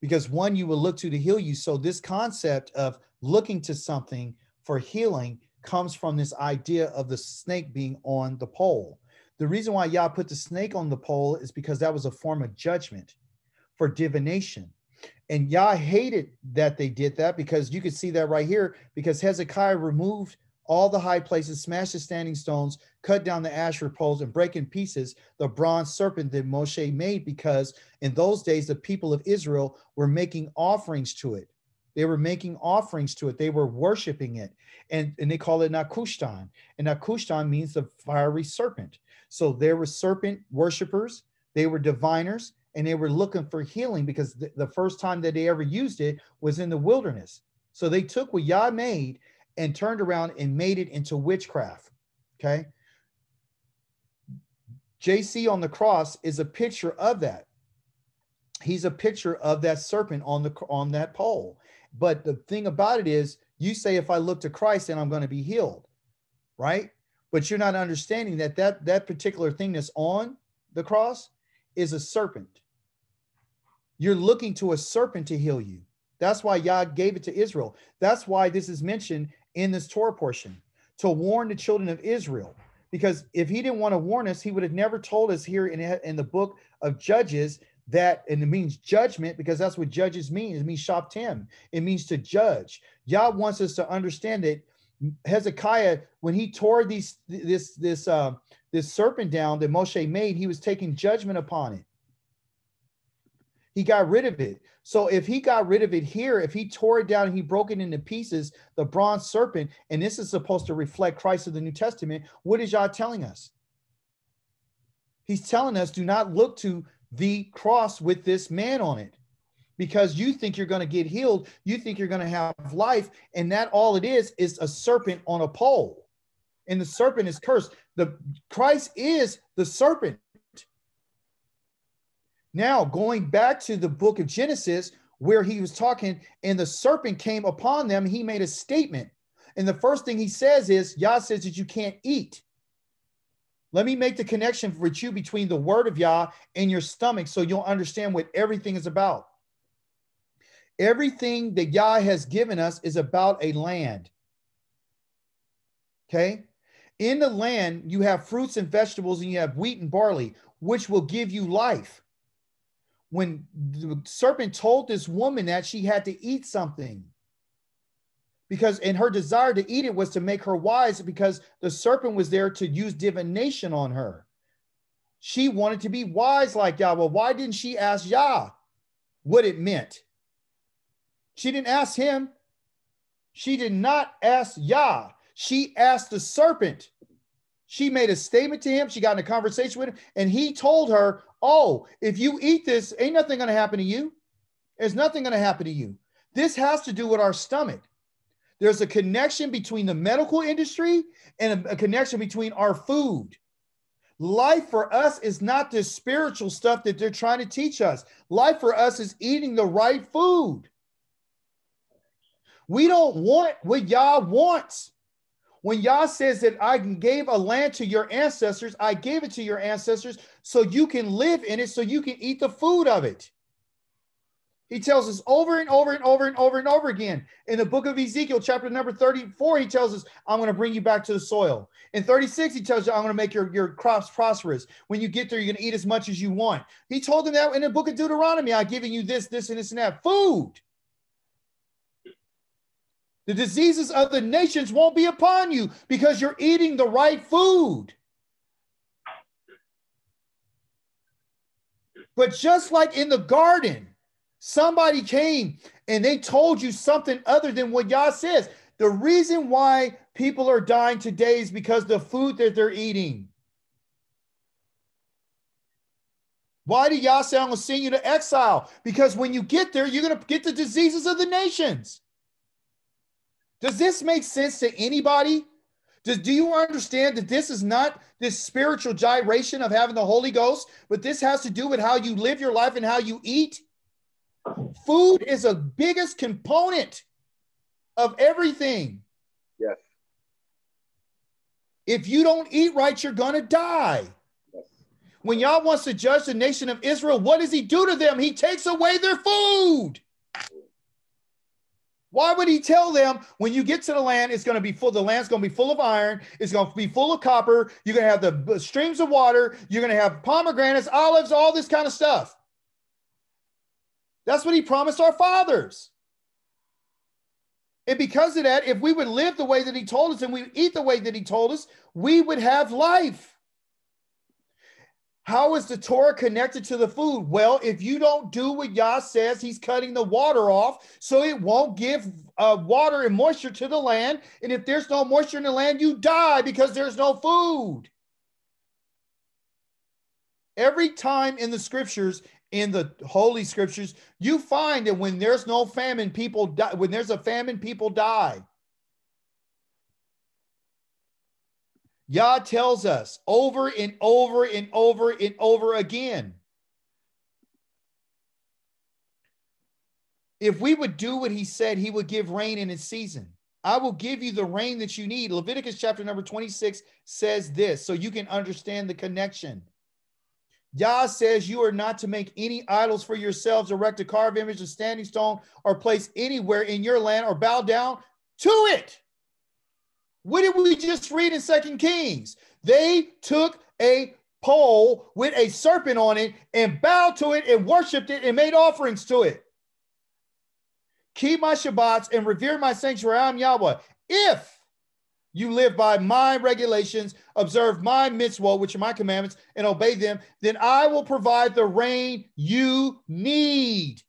Because one you will look to to heal you. So this concept of looking to something for healing comes from this idea of the snake being on the pole. The reason why Yah put the snake on the pole is because that was a form of judgment for divination. And Yah hated that they did that, because you could see that right here, because Hezekiah removed all the high places, smashed the standing stones, cut down the Asherah poles, and break in pieces the bronze serpent that Moshe made, because in those days, the people of Israel were making offerings to it. They were making offerings to it. They were worshiping it. And, and they call it Nechushtan. And Nechushtan means the fiery serpent. So there were serpent worshipers. They were diviners. And they were looking for healing, because th the first time that they ever used it was in the wilderness. So they took what Yah made and turned around and made it into witchcraft. Okay. J C on the cross is a picture of that. He's a picture of that serpent on the on that pole. But the thing about it is, you say, if I look to Christ, then I'm going to be healed, right? But you're not understanding that that, that particular thing that's on the cross is a serpent. You're looking to a serpent to heal you. That's why Yah gave it to Israel. That's why this is mentioned in this Torah portion, to warn the children of Israel. Because if he didn't want to warn us, he would have never told us here in, in the book of Judges that, and it means judgment, because that's what judges mean. It means shoptim. It means to judge. Yah wants us to understand that Hezekiah, when he tore these, this, this, uh, this serpent down that Moshe made, he was taking judgment upon it. He got rid of it. So if he got rid of it here, if he tore it down and he broke it into pieces, the bronze serpent, and this is supposed to reflect Christ of the New Testament, what is Yah telling us? He's telling us, do not look to the cross with this man on it, because you think you're going to get healed. You think you're going to have life. And that all it is, is a serpent on a pole. And the serpent is cursed. The Christ is the serpent. Now, going back to the book of Genesis, where he was talking and the serpent came upon them, he made a statement. And the first thing he says is, Yah says that you can't eat. Let me make the connection with you between the word of Yah and your stomach, so you'll understand what everything is about. Everything that Yah has given us is about a land. Okay? In the land, you have fruits and vegetables, and you have wheat and barley, which will give you life. When the serpent told this woman that, she had to eat something, because and her desire to eat it was to make her wise, because the serpent was there to use divination on her. She wanted to be wise like Yah. Well, why didn't she ask Yah what it meant? She didn't ask him. She did not ask Yah. She asked the serpent. She made a statement to him. She got in a conversation with him, and he told her, oh, if you eat this, ain't nothing going to happen to you. There's nothing going to happen to you. This has to do with our stomach. There's a connection between the medical industry and a, a connection between our food. Life for us is not this spiritual stuff that they're trying to teach us. Life for us is eating the right food. We don't want what Yah wants. When Yah says that I gave a land to your ancestors, I gave it to your ancestors so you can live in it, so you can eat the food of it. He tells us over and over and over and over and over again. In the book of Ezekiel, chapter number thirty-four, he tells us, I'm going to bring you back to the soil. In thirty-six, he tells you, I'm going to make your, your crops prosperous. When you get there, you're going to eat as much as you want. He told them that in the book of Deuteronomy, I've given you this, this, and this, and that. Food. The diseases of the nations won't be upon you because you're eating the right food. But just like in the garden, somebody came and they told you something other than what Yah says. The reason why people are dying today is because the food that they're eating. Why did Yah say, I'm going to send you to exile? Because when you get there, you're going to get the diseases of the nations. Does this make sense to anybody? Does, do you understand that this is not this spiritual gyration of having the Holy Ghost, but this has to do with how you live your life and how you eat? Food is the biggest component of everything. Yes. If you don't eat right, you're going to die. Yes. When Yah wants to judge the nation of Israel, what does he do to them? He takes away their food. Why would he tell them when you get to the land, it's going to be full, the land's going to be full of iron, it's going to be full of copper, you're going to have the streams of water, you're going to have pomegranates, olives, all this kind of stuff. That's what he promised our fathers. And because of that, if we would live the way that he told us and we eat the way that he told us, we would have life. How is the Torah connected to the food? Well, if you don't do what Yah says, he's cutting the water off, so it won't give uh, water and moisture to the land. And if there's no moisture in the land, you die because there's no food. Every time in the scriptures, in the holy scriptures, you find that when there's no famine, people die. When there's a famine, people die. Yah tells us over and over and over and over again. If we would do what he said, he would give rain in its season. I will give you the rain that you need. Leviticus chapter number twenty-six says this, so you can understand the connection. Yah says you are not to make any idols for yourselves, erect a carved image, a standing stone, or place anywhere in your land, or bow down to it. What did we just read in Second Kings? They took a pole with a serpent on it and bowed to it and worshiped it and made offerings to it. Keep my Shabbats and revere my sanctuary. I am Yahweh. If you live by my regulations, observe my mitzvot, which are my commandments, and obey them, then I will provide the rain you need.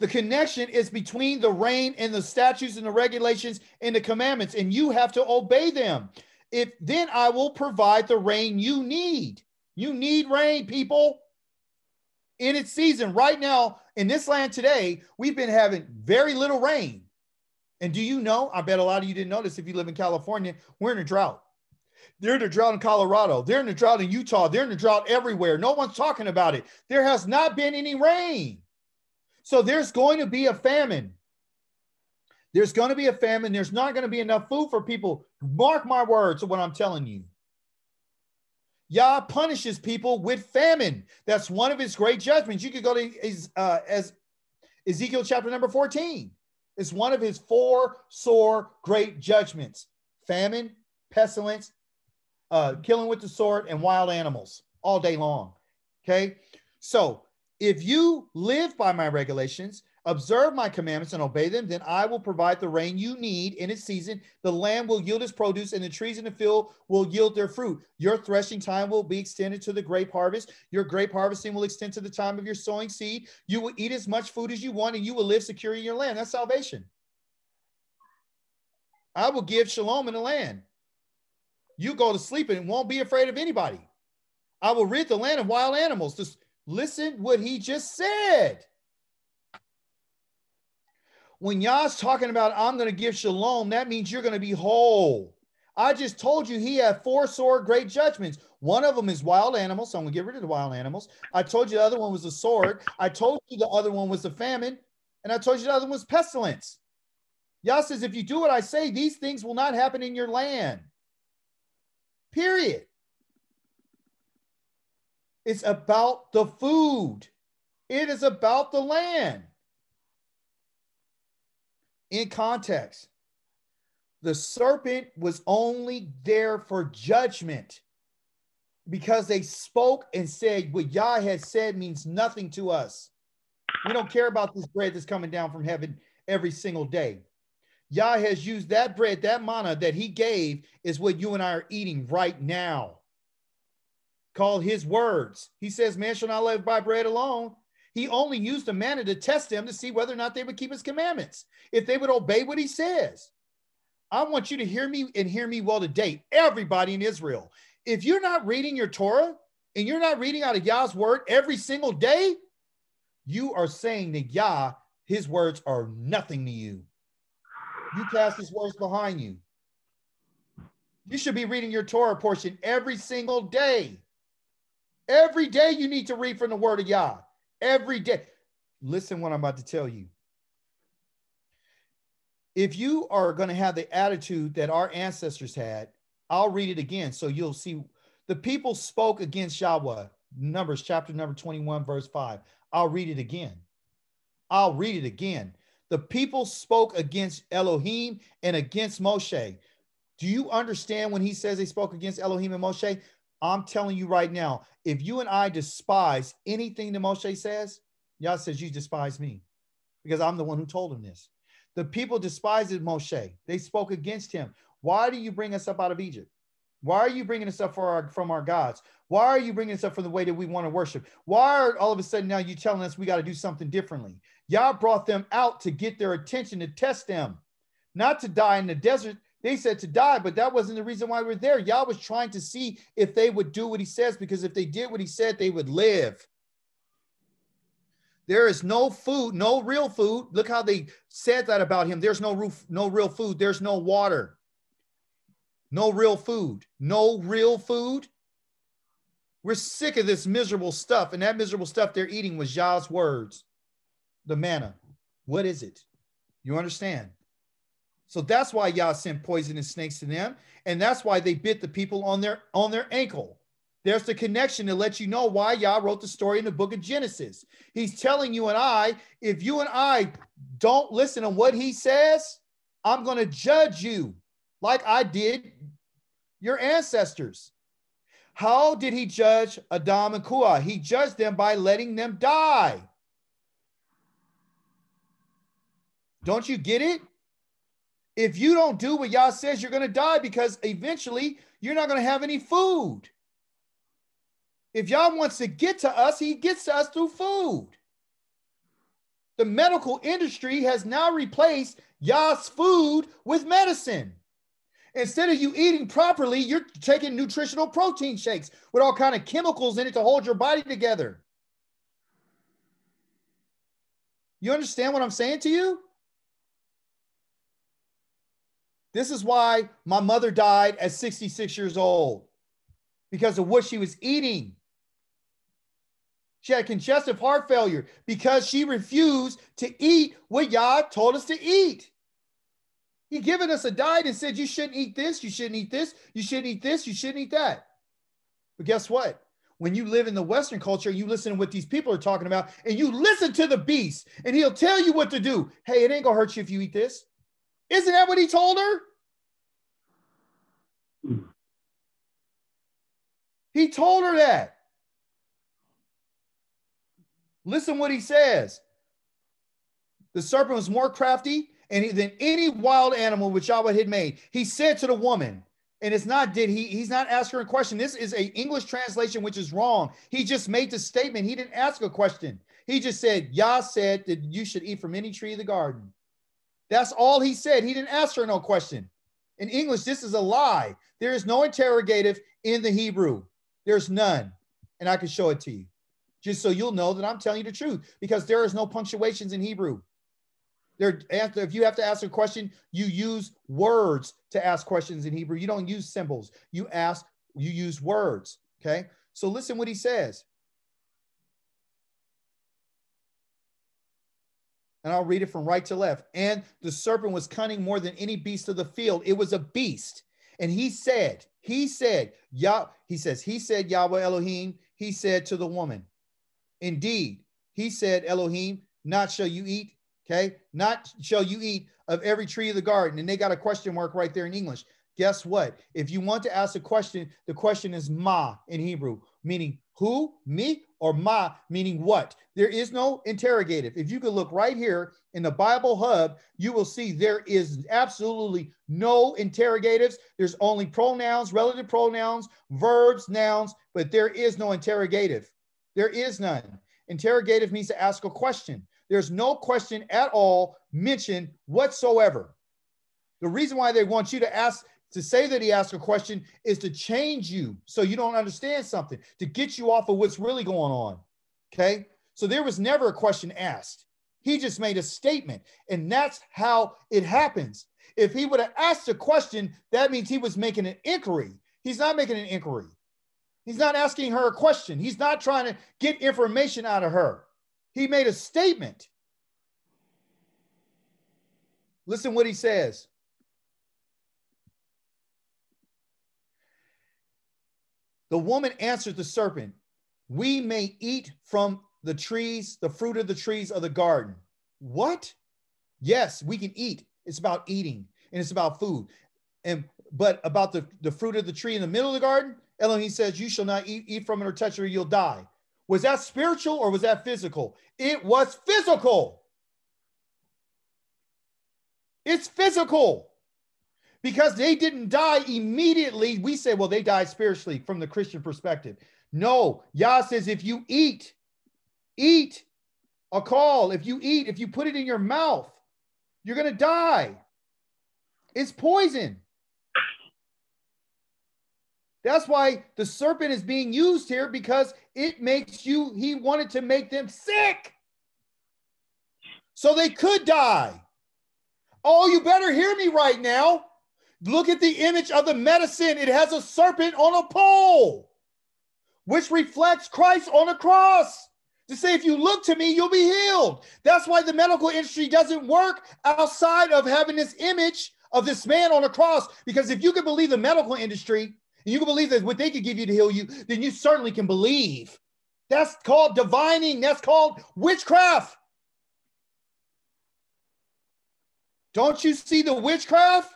The connection is between the rain and the statutes and the regulations and the commandments, and you have to obey them. If then I will provide the rain you need. You need rain, people. In its season, right now, in this land today, we've been having very little rain. And do you know, I bet a lot of you didn't know this if you live in California, we're in a drought. They're in a drought in Colorado. They're in a drought in Utah. They're in a drought everywhere. No one's talking about it. There has not been any rain. So there's going to be a famine. There's going to be a famine. There's not going to be enough food for people. Mark my words of what I'm telling you. Yah punishes people with famine. That's one of his great judgments. You could go to uh, as Ezekiel chapter number fourteen. It's one of his four sore great judgments. Famine, pestilence, uh, killing with the sword, and wild animals all day long. Okay? So, if you live by my regulations, observe my commandments and obey them, then I will provide the rain you need in its season. The land will yield its produce and the trees in the field will yield their fruit. Your threshing time will be extended to the grape harvest. Your grape harvesting will extend to the time of your sowing seed. You will eat as much food as you want and you will live secure in your land. That's salvation. I will give shalom in the land. You go to sleep and won't be afraid of anybody. I will rid the land of wild animals. This, listen what he just said. When Yah's talking about, I'm going to give shalom, that means you're going to be whole. I just told you he had four sore great judgments. One of them is wild animals, so I'm going to get rid of the wild animals. I told you the other one was the sword. I told you the other one was the famine. And I told you the other one was pestilence. Yah says, if you do what I say, these things will not happen in your land. Period. It's about the food. It is about the land. In context, the serpent was only there for judgment because they spoke and said, what Yah had said means nothing to us. We don't care about this bread that's coming down from heaven every single day. Yah has used that bread, that manna that he gave is what you and I are eating right now. called his words. He says, man shall not live by bread alone. He only used the manna to test them to see whether or not they would keep his commandments, if they would obey what he says. I want you to hear me and hear me well today, everybody in Israel. If you're not reading your Torah and you're not reading out of Yah's word every single day, you are saying that Yah, his words are nothing to you. You cast his words behind you. You should be reading your Torah portion every single day. Every day you need to read from the word of Yah. Every day. Listen what I'm about to tell you. If you are going to have the attitude that our ancestors had, I'll read it again so you'll see. The people spoke against Yahweh. Numbers chapter number twenty-one, verse five. I'll read it again. I'll read it again. The people spoke against Elohim and against Moshe. Do you understand when he says they spoke against Elohim and Moshe? I'm telling you right now, if you and I despise anything that Moshe says, Yah says, you despise me because I'm the one who told him this. The people despised Moshe. They spoke against him. Why do you bring us up out of Egypt? Why are you bringing us up for our, from our gods? Why are you bringing us up for the way that we want to worship? Why are all of a sudden now you telling us we got to do something differently? Yah brought them out to get their attention, to test them, not to die in the desert. They said to die, but that wasn't the reason why we were there. Yah was trying to see if they would do what he says, because if they did what he said, they would live. There is no food, no real food. Look how they said that about him. There's no roof, no real food. There's no water. No real food. No real food. We're sick of this miserable stuff. And that miserable stuff they're eating was Yah's words, the manna. What is it? You understand? So that's why Yah sent poisonous snakes to them. And that's why they bit the people on their, on their ankle. There's the connection to let you know why Yah wrote the story in the book of Genesis. He's telling you and I, if you and I don't listen to what he says, I'm going to judge you like I did your ancestors. How did he judge Adam and Kukath? He judged them by letting them die. Don't you get it? If you don't do what Yah says, you're going to die because eventually you're not going to have any food. If Yah wants to get to us, he gets to us through food. The medical industry has now replaced Yah's food with medicine. Instead of you eating properly, you're taking nutritional protein shakes with all kinds of chemicals in it to hold your body together. You understand what I'm saying to you? This is why my mother died at sixty-six years old, because of what she was eating. She had congestive heart failure because she refused to eat what Yah told us to eat. He given us a diet and said, you shouldn't eat this, you shouldn't eat this, you shouldn't eat this, you shouldn't eat that. But guess what? When you live in the Western culture, you listen to what these people are talking about, and you listen to the beast, and he'll tell you what to do. Hey, it ain't gonna hurt you if you eat this. Isn't that what he told her? He told her that. Listen what he says. The serpent was more crafty than any wild animal which Yahweh had made. He said to the woman, and it's not did he, he's not asking her a question. This is an English translation, which is wrong. He just made the statement. He didn't ask a question. He just said, Yah said that you should eat from any tree of the garden. That's all he said. He didn't ask her no question. In English, this is a lie. There is no interrogative in the Hebrew. There's none. And I can show it to you just so you'll know that I'm telling you the truth, because there is no punctuations in Hebrew. There, after, if you have to ask a question, you use words to ask questions in Hebrew. You don't use symbols. You ask, you use words. Okay. So listen what he says. And I'll read it from right to left. And the serpent was cunning more than any beast of the field. It was a beast. And he said, he said, Yah, he says, he said, Yahweh Elohim, he said to the woman, indeed, he said, Elohim, not shall you eat, okay? Not shall you eat of every tree of the garden. And they got a question mark right there in English. Guess what? If you want to ask a question, the question is ma in Hebrew, meaning Who, me, or ma, meaning what? There is no interrogative. If you could look right here in the Bible Hub, you will see there is absolutely no interrogatives. There's only pronouns, relative pronouns, verbs, nouns, but there is no interrogative. There is none. Interrogative means to ask a question. There's no question at all mentioned whatsoever. The reason why they want you to ask, to say that he asked a question, is to change you so you don't understand something, to get you off of what's really going on, okay? So there was never a question asked. He just made a statement, and that's how it happens. If he would have asked a question, that means he was making an inquiry. He's not making an inquiry. He's not asking her a question. He's not trying to get information out of her. He made a statement. Listen what he says. The woman answered the serpent, "We may eat from the trees, the fruit of the trees of the garden." What? Yes, we can eat. It's about eating and it's about food. And but about the, the fruit of the tree in the middle of the garden, Elohim says, "You shall not eat, eat from it or touch it or you'll die." Was that spiritual or was that physical? It was physical. It's physical. Because they didn't die immediately. We say, well, they died spiritually from the Christian perspective. No, Yah says, if you eat, eat a call. If you eat, if you put it in your mouth, you're going to die. It's poison. That's why the serpent is being used here, because it makes you, he wanted to make them sick so they could die. Oh, you better hear me right now. Look at the image of the medicine. It has a serpent on a pole, which reflects Christ on a cross. To say, if you look to me, you'll be healed. That's why the medical industry doesn't work outside of having this image of this man on a cross. Because if you can believe the medical industry, and you can believe that what they could give you to heal you, then you certainly can believe. That's called divining. That's called witchcraft. Don't you see the witchcraft?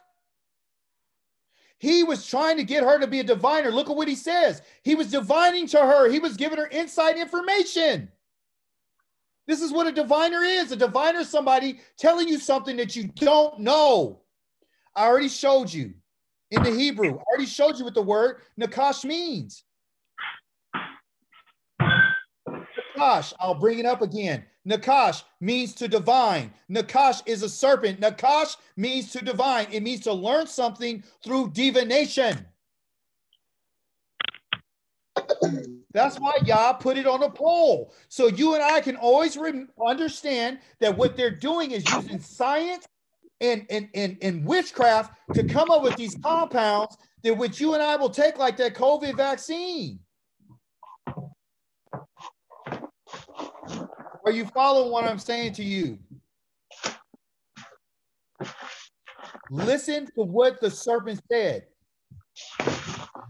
He was trying to get her to be a diviner. Look at what he says. He was divining to her. He was giving her inside information. This is what a diviner is. A diviner is somebody telling you something that you don't know. I already showed you in the Hebrew. I already showed you what the word Nakash means. Nakash, I'll bring it up again. Nakash means to divine. Nakash is a serpent. Nakash means to divine. It means to learn something through divination. That's why Yah put it on a pole. So you and I can always understand that what they're doing is using science and, and, and, and witchcraft to come up with these compounds that which you and I will take, like that COVID vaccine. Are you following what I'm saying to you? Listen to what the serpent said.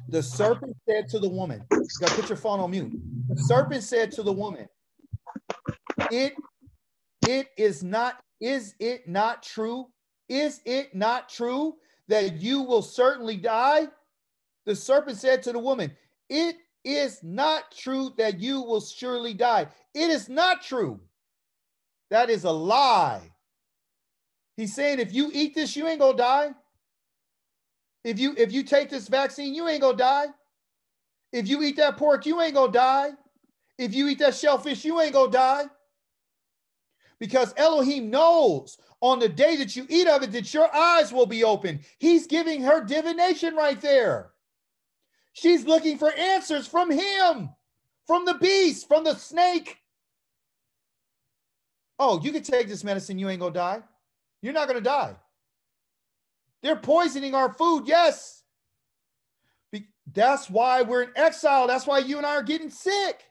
The serpent said to the woman, you gotta put your phone on mute. The serpent said to the woman, it, it is not, is it not true? Is it not true that you will certainly die? The serpent said to the woman, it is not true that you will surely die. It is not true. That is a lie. He's saying, if you eat this, you ain't gonna die. If you, if you take this vaccine, you ain't gonna die. If you eat that pork, you ain't gonna die. If you eat that shellfish, you ain't gonna die. Because Elohim knows on the day that you eat of it that your eyes will be open. He's giving her divination right there. She's looking for answers from him, from the beast, from the snake. Oh, you can take this medicine, you ain't gonna die. You're not gonna die. They're poisoning our food, yes. Be- that's why we're in exile. That's why you and I are getting sick.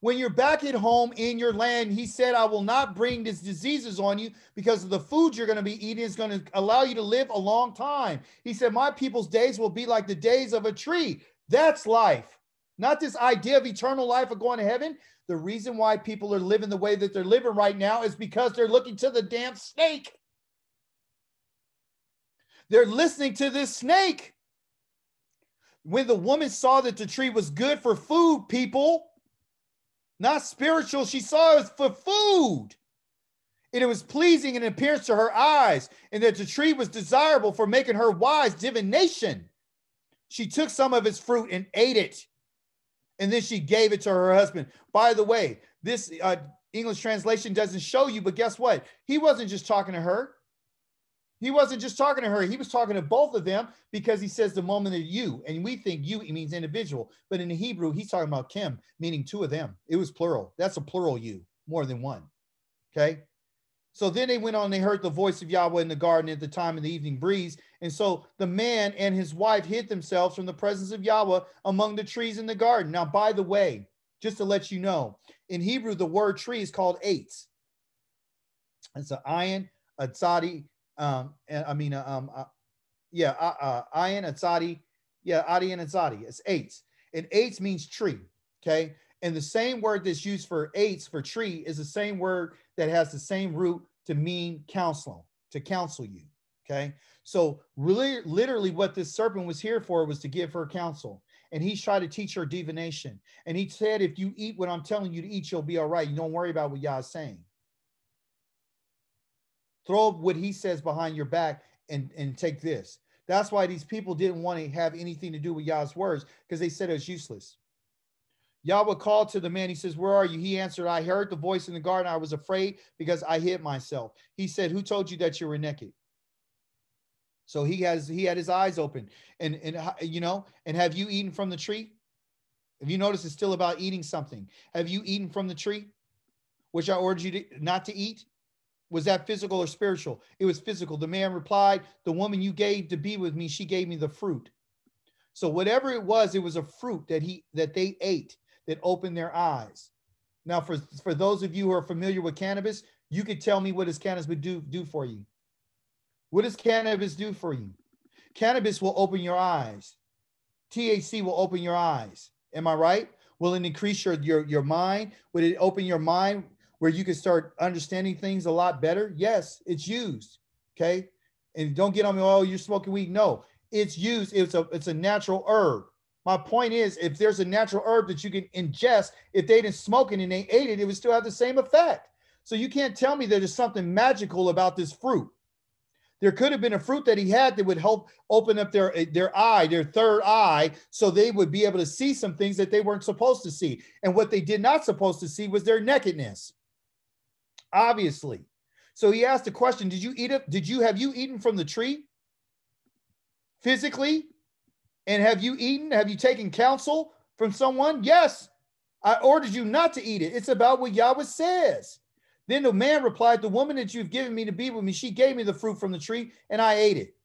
When you're back at home in your land, he said, I will not bring these diseases on you, because of the food you're going to be eating is going to allow you to live a long time. He said, my people's days will be like the days of a tree. That's life, not this idea of eternal life or going to heaven. The reason why people are living the way that they're living right now is because they're looking to the damn snake. They're listening to this snake. When the woman saw that the tree was good for food, people, not spiritual, she saw it was for food. And it was pleasing in appearance to her eyes, and that the tree was desirable for making her wise divination. She took some of its fruit and ate it, and then she gave it to her husband. By the way, this uh, English translation doesn't show you, but guess what? He wasn't just talking to her. He wasn't just talking to her. He was talking to both of them, because he says the moment of you, and we think you means individual, but in the Hebrew, he's talking about Kim, meaning two of them. It was plural. That's a plural you, more than one, okay? So then they went on, they heard the voice of Yahweh in the garden at the time of the evening breeze. And so the man and his wife hid themselves from the presence of Yahweh among the trees in the garden. Now, by the way, just to let you know, in Hebrew, the word tree is called eitz. It's an ayin, a tzadi, um, I mean, um, uh, yeah, uh, uh, ayin, a tzadi, yeah, adi and a tzadi. It's eitz. And eitz means tree, okay? And the same word that's used for eitz, for tree, is the same word that has the same root to mean counsel, to counsel you, okay? So really, literally what this serpent was here for was to give her counsel. And he tried to teach her divination. And he said, if you eat what I'm telling you to eat, you'll be all right. You don't worry about what Yah is saying. Throw what he says behind your back and, and take this. That's why these people didn't want to have anything to do with Yah's words, because they said it was useless. Yahweh called to the man. He says, where are you? He answered, I heard the voice in the garden. I was afraid because I hid myself. He said, who told you that you were naked? So he has he had his eyes open. And, and you know, and have you eaten from the tree? If you notice, it's still about eating something. Have you eaten from the tree, which I ordered you to, not to eat? Was that physical or spiritual? It was physical. The man replied, the woman you gave to be with me, she gave me the fruit. So whatever it was, it was a fruit that he that they ate. That opened their eyes. Now, for, for those of you who are familiar with cannabis, you could tell me what does cannabis do, do for you? What does cannabis do for you? Cannabis will open your eyes. T H C will open your eyes. Am I right? Will it increase your, your, your mind? Would it open your mind where you can start understanding things a lot better? Yes, it's used, okay? And don't get on me, oh, you're smoking weed. No, it's used. It's a, it's a natural herb. My point is, if there's a natural herb that you can ingest, if they didn't smoke it and they ate it, it would still have the same effect. So you can't tell me that there's something magical about this fruit. There could have been a fruit that he had that would help open up their, their eye, their third eye, so they would be able to see some things that they weren't supposed to see. And what they did not supposed to see was their nakedness, obviously. So he asked the question, did you eat it? Did you, have you eaten from the tree physically? And have you eaten? Have you taken counsel from someone? Yes, I ordered you not to eat it. It's about what Yahweh says. Then the man replied, the woman that you've given me to be with me, she gave me the fruit from the tree and I ate it.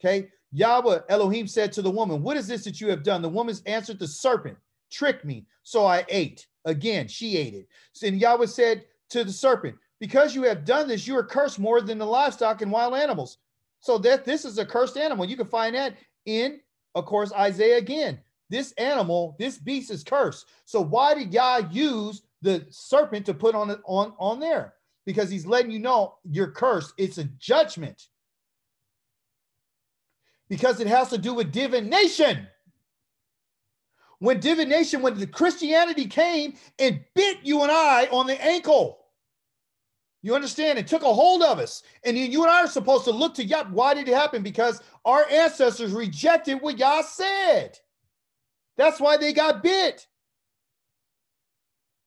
Okay. Yahweh Elohim said to the woman, what is this that you have done? The woman's answered, the serpent tricked me, so I ate. Again, she ate it. And Yahweh said to the serpent, because you have done this, you are cursed more than the livestock and wild animals. So that this is a cursed animal. You can find that in, of course, Isaiah again. This animal, this beast is cursed. So why did Yah use the serpent to put on it on, on there? Because he's letting you know you're cursed. It's a judgment. Because it has to do with divination. When divination, when the Christianity came and bit you and I on the ankle, you understand? It took a hold of us. And you and I are supposed to look to Yah. Why did it happen? Because our ancestors rejected what Yah said. That's why they got bit.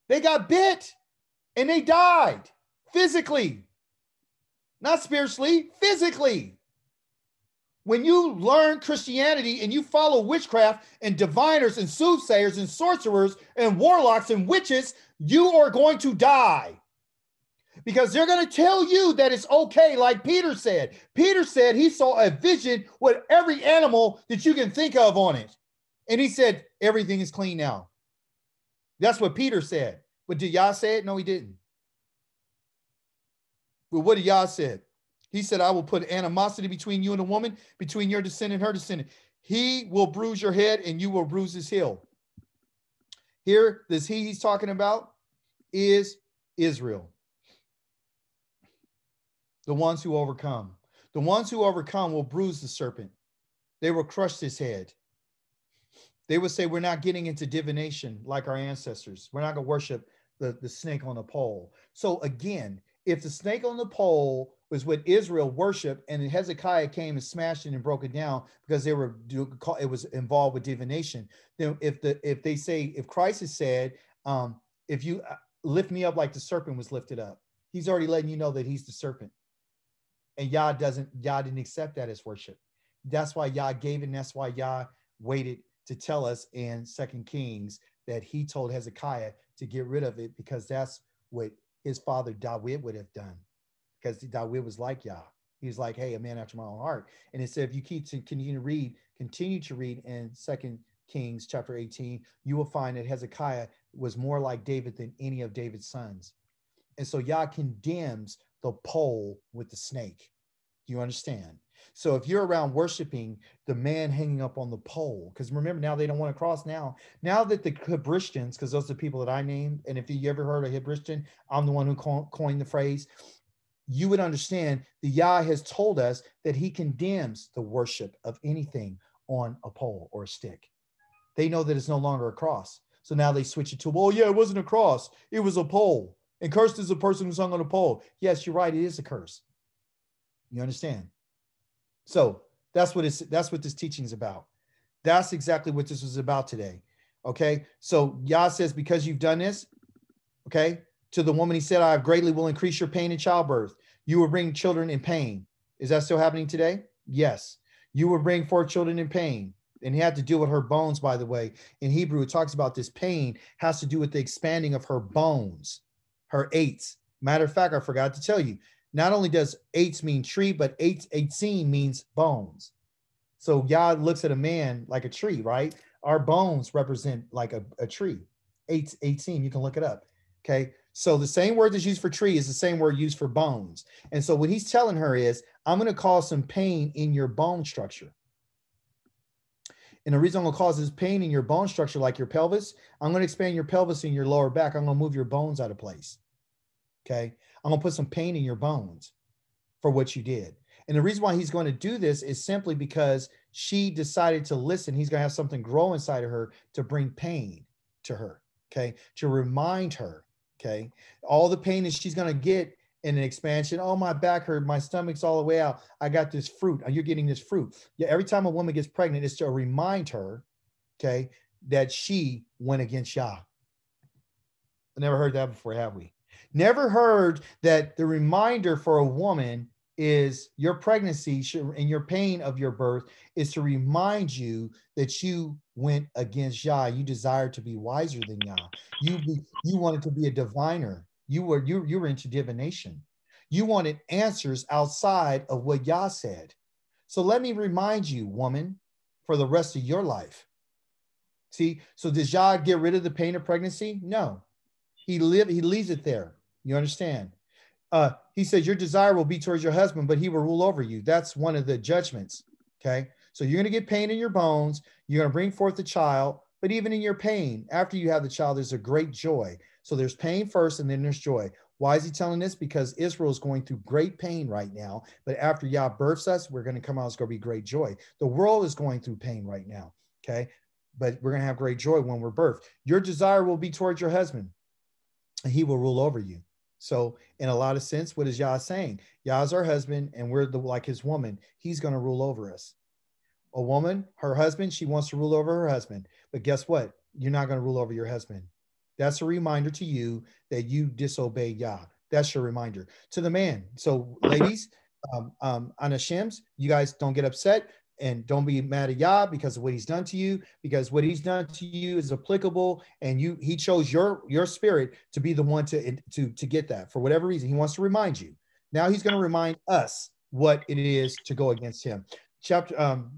They got bit and they died physically. Not spiritually, physically. When you learn Christianity and you follow witchcraft and diviners and soothsayers and sorcerers and warlocks and witches, you are going to die. Because they're going to tell you that it's okay, like Peter said. Peter said he saw a vision with every animal that you can think of on it. And he said, everything is clean now. That's what Peter said. But did Yah say it? No, he didn't. But what did Yah said? He said, I will put animosity between you and the woman, between your descendant and her descendant. He will bruise your head and you will bruise his heel. Here, this he he's talking about is Israel. The ones who overcome. The ones who overcome will bruise the serpent. They will crush his head. They would say, we're not getting into divination like our ancestors. We're not going to worship the, the snake on the pole. So again, if the snake on the pole was what Israel worshiped, and Hezekiah came and smashed it and broke it down because they were it was involved with divination. Then, if the if they say if Christ has said, um, if you lift me up like the serpent was lifted up, he's already letting you know that he's the serpent, and Yah doesn't Yah didn't accept that as worship. That's why Yah gave it, and that's why Yah waited to tell us in Second Kings that he told Hezekiah to get rid of it, because that's what his father David would have done, because David was like Yah. He's like, hey, a man after my own heart. And it said, if you keep to continue to read, continue to read in Second Kings chapter eighteen, you will find that Hezekiah was more like David than any of David's sons. And so Yah condemns the pole with the snake. Do you understand? So if you're around worshiping the man hanging up on the pole, because remember, now they don't want to cross now. Now that the Hebristians, because those are the people that I named, and if you ever heard of Hebristian, I'm the one who coined the phrase, you would understand that Yah has told us that he condemns the worship of anything on a pole or a stick. They know that it's no longer a cross. So now they switch it to, well, yeah, it wasn't a cross. It was a pole. And cursed is a person who's hung on a pole. Yes, you're right. It is a curse. You understand? So that's what it's, that's what this teaching is about. That's exactly what this was about today. Okay. So Yah says, because you've done this, okay, to the woman, he said, I greatly will increase your pain in childbirth. You will bring children in pain. Is that still happening today? Yes. You will bring forth children in pain. And he had to deal with her bones, by the way. In Hebrew, it talks about this pain has to do with the expanding of her bones, her eights. Matter of fact, I forgot to tell you, not only does eights mean tree, but eight, eighteen means bones. So Yah looks at a man like a tree, right? Our bones represent like a, a tree. Eight, eighteen, you can look it up, okay? So the same word that's used for tree is the same word used for bones. And so what he's telling her is, I'm going to cause some pain in your bone structure. And the reason I'm going to cause this pain in your bone structure, like your pelvis, I'm going to expand your pelvis in your lower back. I'm going to move your bones out of place, okay? I'm going to put some pain in your bones for what you did. And the reason why he's going to do this is simply because she decided to listen. He's going to have something grow inside of her to bring pain to her, okay? To remind her. Okay. All the pain that she's going to get in an expansion. Oh, my back hurt. My stomach's all the way out. I got this fruit. You're getting this fruit. Yeah. Every time a woman gets pregnant, it's to remind her, okay, that she went against Yah. I never heard that before, have we? Never heard that the reminder for a woman is your pregnancy and your pain of your birth is to remind you that you went against Yah. You desired to be wiser than Yah. You be, you wanted to be a diviner. You were you you were into divination. You wanted answers outside of what Yah said. So let me remind you, woman, for the rest of your life. See, so does Yah get rid of the pain of pregnancy? No, he live he leaves it there. You understand? Uh, he says, your desire will be towards your husband, but he will rule over you. That's one of the judgments. Okay. So you're going to get pain in your bones. You're going to bring forth a child, but even in your pain, after you have the child, there's a great joy. So there's pain first and then there's joy. Why is he telling this? Because Israel is going through great pain right now, but after Yah births us, we're going to come out. It's going to be great joy. The world is going through pain right now. Okay. But we're going to have great joy when we're birthed. Your desire will be towards your husband and he will rule over you. So in a lot of sense, what is Yah saying? Yah is our husband and we're the, like his woman. He's going to rule over us. A woman, her husband, she wants to rule over her husband. But guess what? You're not going to rule over your husband. That's a reminder to you that you disobeyed Yah. That's your reminder to the man. So ladies, um, um, Anashims, you guys don't get upset. And don't be mad at Yah because of what he's done to you, because what he's done to you is applicable. And you, he chose your, your spirit to be the one to, to, to get that for whatever reason. He wants to remind you. Now he's going to remind us what it is to go against him. Chapter, um,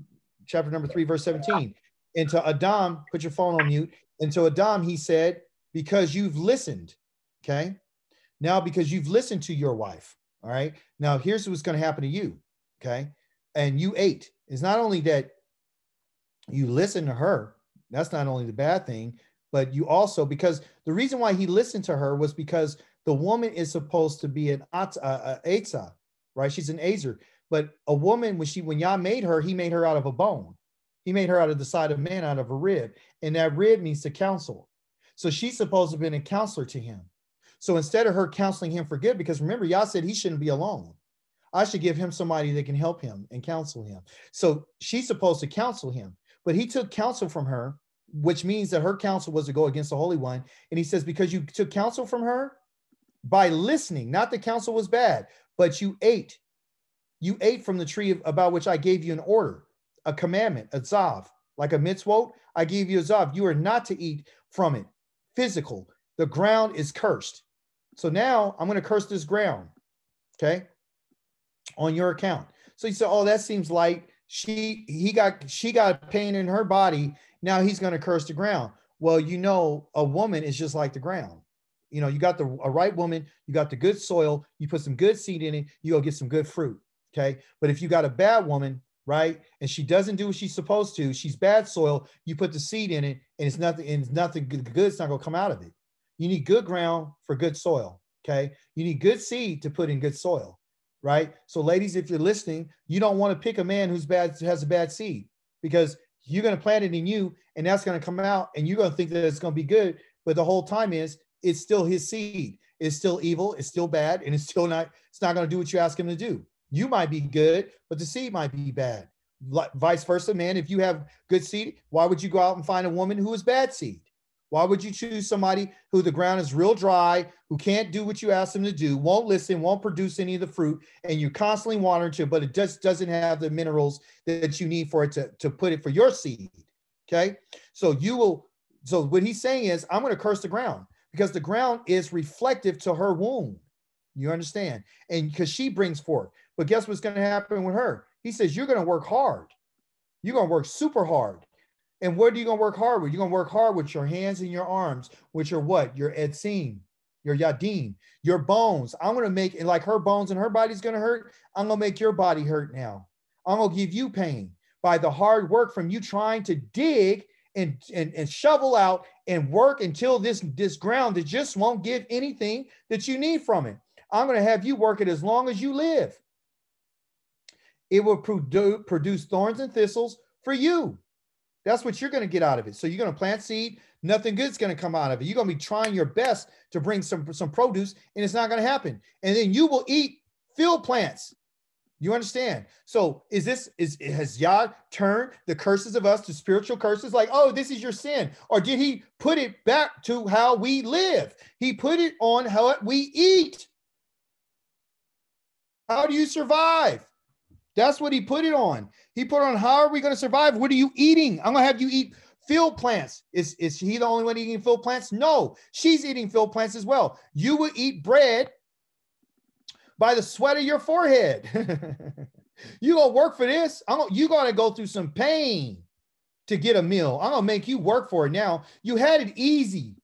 chapter number three, verse seventeen. And to Adam, put your phone on mute. And to Adam, he said, because you've listened. Okay. Now, because you've listened to your wife. All right. Now here's what's going to happen to you. Okay. And you ate. It's not only that you listen to her, that's not only the bad thing, but you also, because the reason why he listened to her was because the woman is supposed to be an Eitzah, right? She's an Azer. But a woman, when she, when Yah made her, he made her out of a bone. He made her out of the side of man, out of a rib. And that rib means to counsel. So she's supposed to have been a counselor to him. So instead of her counseling him for good, because remember, Yah said he shouldn't be alone. I should give him somebody that can help him and counsel him. So she's supposed to counsel him, but he took counsel from her, which means that her counsel was to go against the Holy One. And he says, because you took counsel from her by listening, not the counsel was bad, but you ate. You ate from the tree of, about which I gave you an order, a commandment, a zav, like a mitzvot. I gave you a zav. You are not to eat from it. Physical. The ground is cursed. So now I'm going to curse this ground, okay, on your account. So you say, oh, that seems light. She, he got, she got pain in her body. Now he's going to curse the ground. Well, you know, a woman is just like the ground. You know, you got the a right woman, you got the good soil, you put some good seed in it, you go get some good fruit, okay? But if you got a bad woman, right, and she doesn't do what she's supposed to, she's bad soil, you put the seed in it, and it's nothing, and it's nothing good, it's not going to come out of it. You need good ground for good soil, okay? You need good seed to put in good soil, right? So ladies, if you're listening, you don't want to pick a man who's bad, has a bad seed, because you're going to plant it in you, and that's going to come out, and you're going to think that it's going to be good, but the whole time is, it's still his seed. It's still evil, it's still bad, and it's still not, it's not going to do what you ask him to do. You might be good, but the seed might be bad. Vice versa, man, if you have good seed, why would you go out and find a woman who is bad seed? Why would you choose somebody who the ground is real dry, who can't do what you ask them to do, won't listen, won't produce any of the fruit, and you're constantly watering to it, but it just doesn't have the minerals that you need for it to, to put it for your seed, okay? So you will, so what he's saying is, I'm going to curse the ground because the ground is reflective to her womb, you understand? And because she brings forth, but guess what's going to happen with her? He says, you're going to work hard. You're going to work super hard. And what are you going to work hard with? You're going to work hard with your hands and your arms, which are what? Your etzim, your yadim, your bones. I'm going to make it like her bones and her body's going to hurt. I'm going to make your body hurt now. I'm going to give you pain by the hard work from you trying to dig and, and, and shovel out and work until this, this ground that just won't give anything that you need from it. I'm going to have you work it as long as you live. It will produ- produce thorns and thistles for you. That's what you're going to get out of it. So you're going to plant seed. Nothing good's going to come out of it. You're going to be trying your best to bring some, some produce, and it's not going to happen. And then you will eat field plants. You understand? So is this, is, has Yah turned the curses of us to spiritual curses? Like, oh, this is your sin. Or did he put it back to how we live? He put it on how we eat. How do you survive? That's what he put it on. He put on, how are we going to survive? What are you eating? I'm going to have you eat field plants. Is, is he the only one eating field plants? No, she's eating field plants as well. You will eat bread by the sweat of your forehead. You're going to work for this. I'm gonna, you're going to go through some pain to get a meal. I'm going to make you work for it now. You had it easy.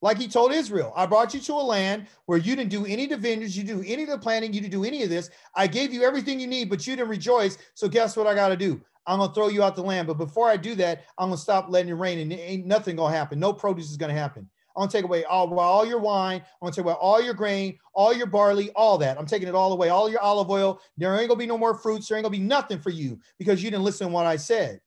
Like he told Israel, I brought you to a land where you didn't do any of the vineyards, you didn't do any of the planting, you didn't do any of this. I gave you everything you need, but you didn't rejoice. So guess what I got to do? I'm going to throw you out the land. But before I do that, I'm going to stop letting it rain and ain't nothing going to happen. No produce is going to happen. I'm going to take away all, all your wine. I'm going to take away all your grain, all your barley, all that. I'm taking it all away, all your olive oil. There ain't going to be no more fruits. There ain't going to be nothing for you because you didn't listen to what I said.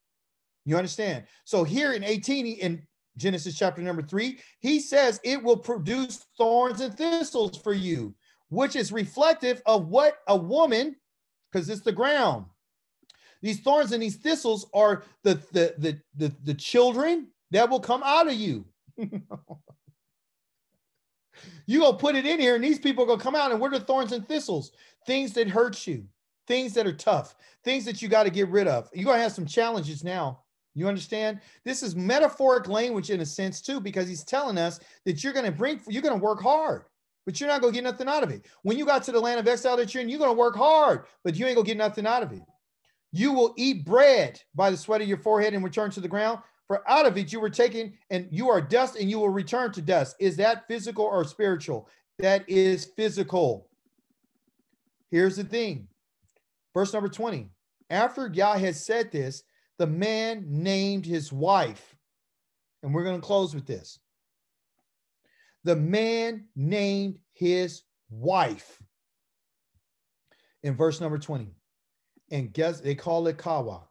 You understand? So here in eighteen, in Genesis chapter number three, he says it will produce thorns and thistles for you, which is reflective of what a woman, because it's the ground. These thorns and these thistles are the, the, the, the, the children that will come out of you. You're going to put it in here and these people are going to come out, and what are thorns and thistles? Things that hurt you, things that are tough, things that you got to get rid of. You're going to have some challenges now. You understand? This is metaphoric language in a sense too, because he's telling us that you're going to bring, you're going to work hard, but you're not going to get nothing out of it. When you got to the land of exile that you're in, you're going to work hard, but you ain't going to get nothing out of it. You will eat bread by the sweat of your forehead and return to the ground, for out of it you were taken, and you are dust and you will return to dust. Is that physical or spiritual? That is physical. Here's the thing. Verse number twenty. After Yah has said this, the man named his wife, and we're going to close with this. The man named his wife in verse number twenty, and guess they call it Kawa.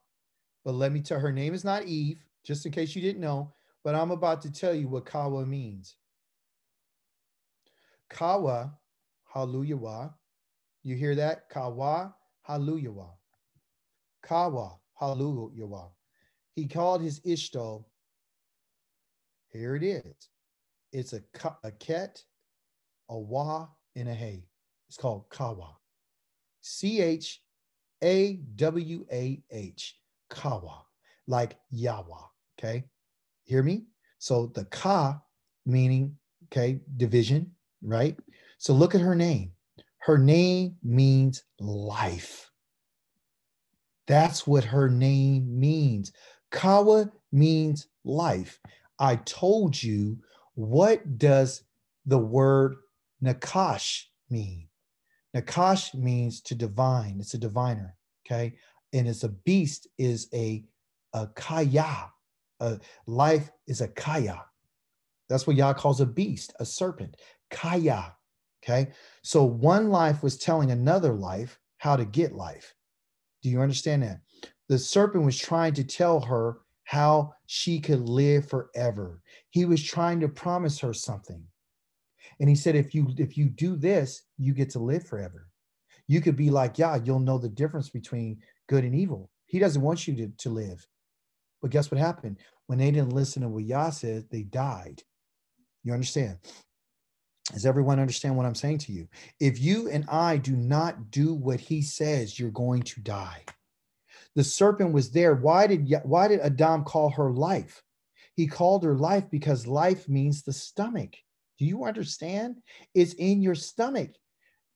But let me tell her name is not Eve, just in case you didn't know, but I'm about to tell you what Kawa means. Kawa, Haluyawah. You hear that? Kawa, Haluyawah. Kawa, Haluyawah. He called his Ishto. Here it is. It's a, a ket, a wa, and a hay. It's called Kawa. C H A W A H. Kawa, like Yahweh. Okay, hear me? So the ka meaning, okay, division, right? So look at her name. Her name means life. That's what her name means. Kawa means life. I told you, what does the word Nakash mean? Nakash means to divine. It's a diviner, okay? And it's a beast is a, a kaya. A life is a kaya. That's what Yah calls a beast, a serpent, kaya, okay? So one life was telling another life how to get life. Do you understand that? The serpent was trying to tell her how she could live forever. He was trying to promise her something. And he said, if you, if you do this, you get to live forever. You could be like Yah, you'll know the difference between good and evil. He doesn't want you to, to live. But guess what happened? When they didn't listen to what Yah said, they died. You understand? Does everyone understand what I'm saying to you? If you and I do not do what he says, you're going to die. The serpent was there. Why did, why did Adam call her life? He called her life because life means the stomach. Do you understand? It's in your stomach.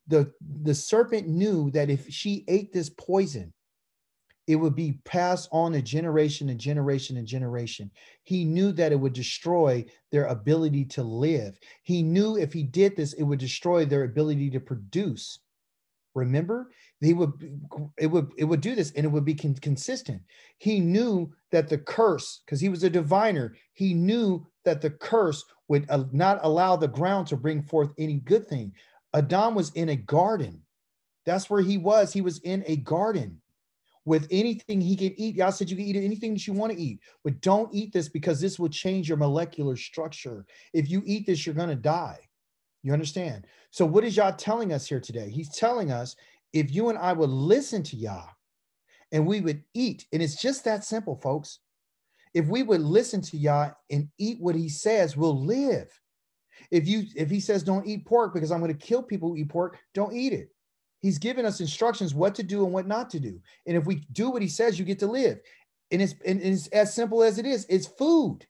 The, the serpent knew that if she ate this poison, it would be passed on a generation and generation and generation. He knew that it would destroy their ability to live. He knew if he did this, it would destroy their ability to produce. Remember, he would, it would, it would do this and it would be con- consistent. He knew that the curse, because he was a diviner, he knew that the curse would uh, not allow the ground to bring forth any good thing. Adam was in a garden. That's where he was. He was in a garden. With anything he can eat, Yah said you can eat anything that you want to eat, but don't eat this because this will change your molecular structure. If you eat this, you're going to die. You understand? So what is Yah telling us here today? He's telling us if you and I would listen to Yah and we would eat, and it's just that simple, folks. If we would listen to Yah and eat what he says, we'll live. If, you, if he says don't eat pork because I'm going to kill people who eat pork, don't eat it. He's given us instructions what to do and what not to do. And if we do what he says, you get to live. And it's, and it's as simple as it is. It's food.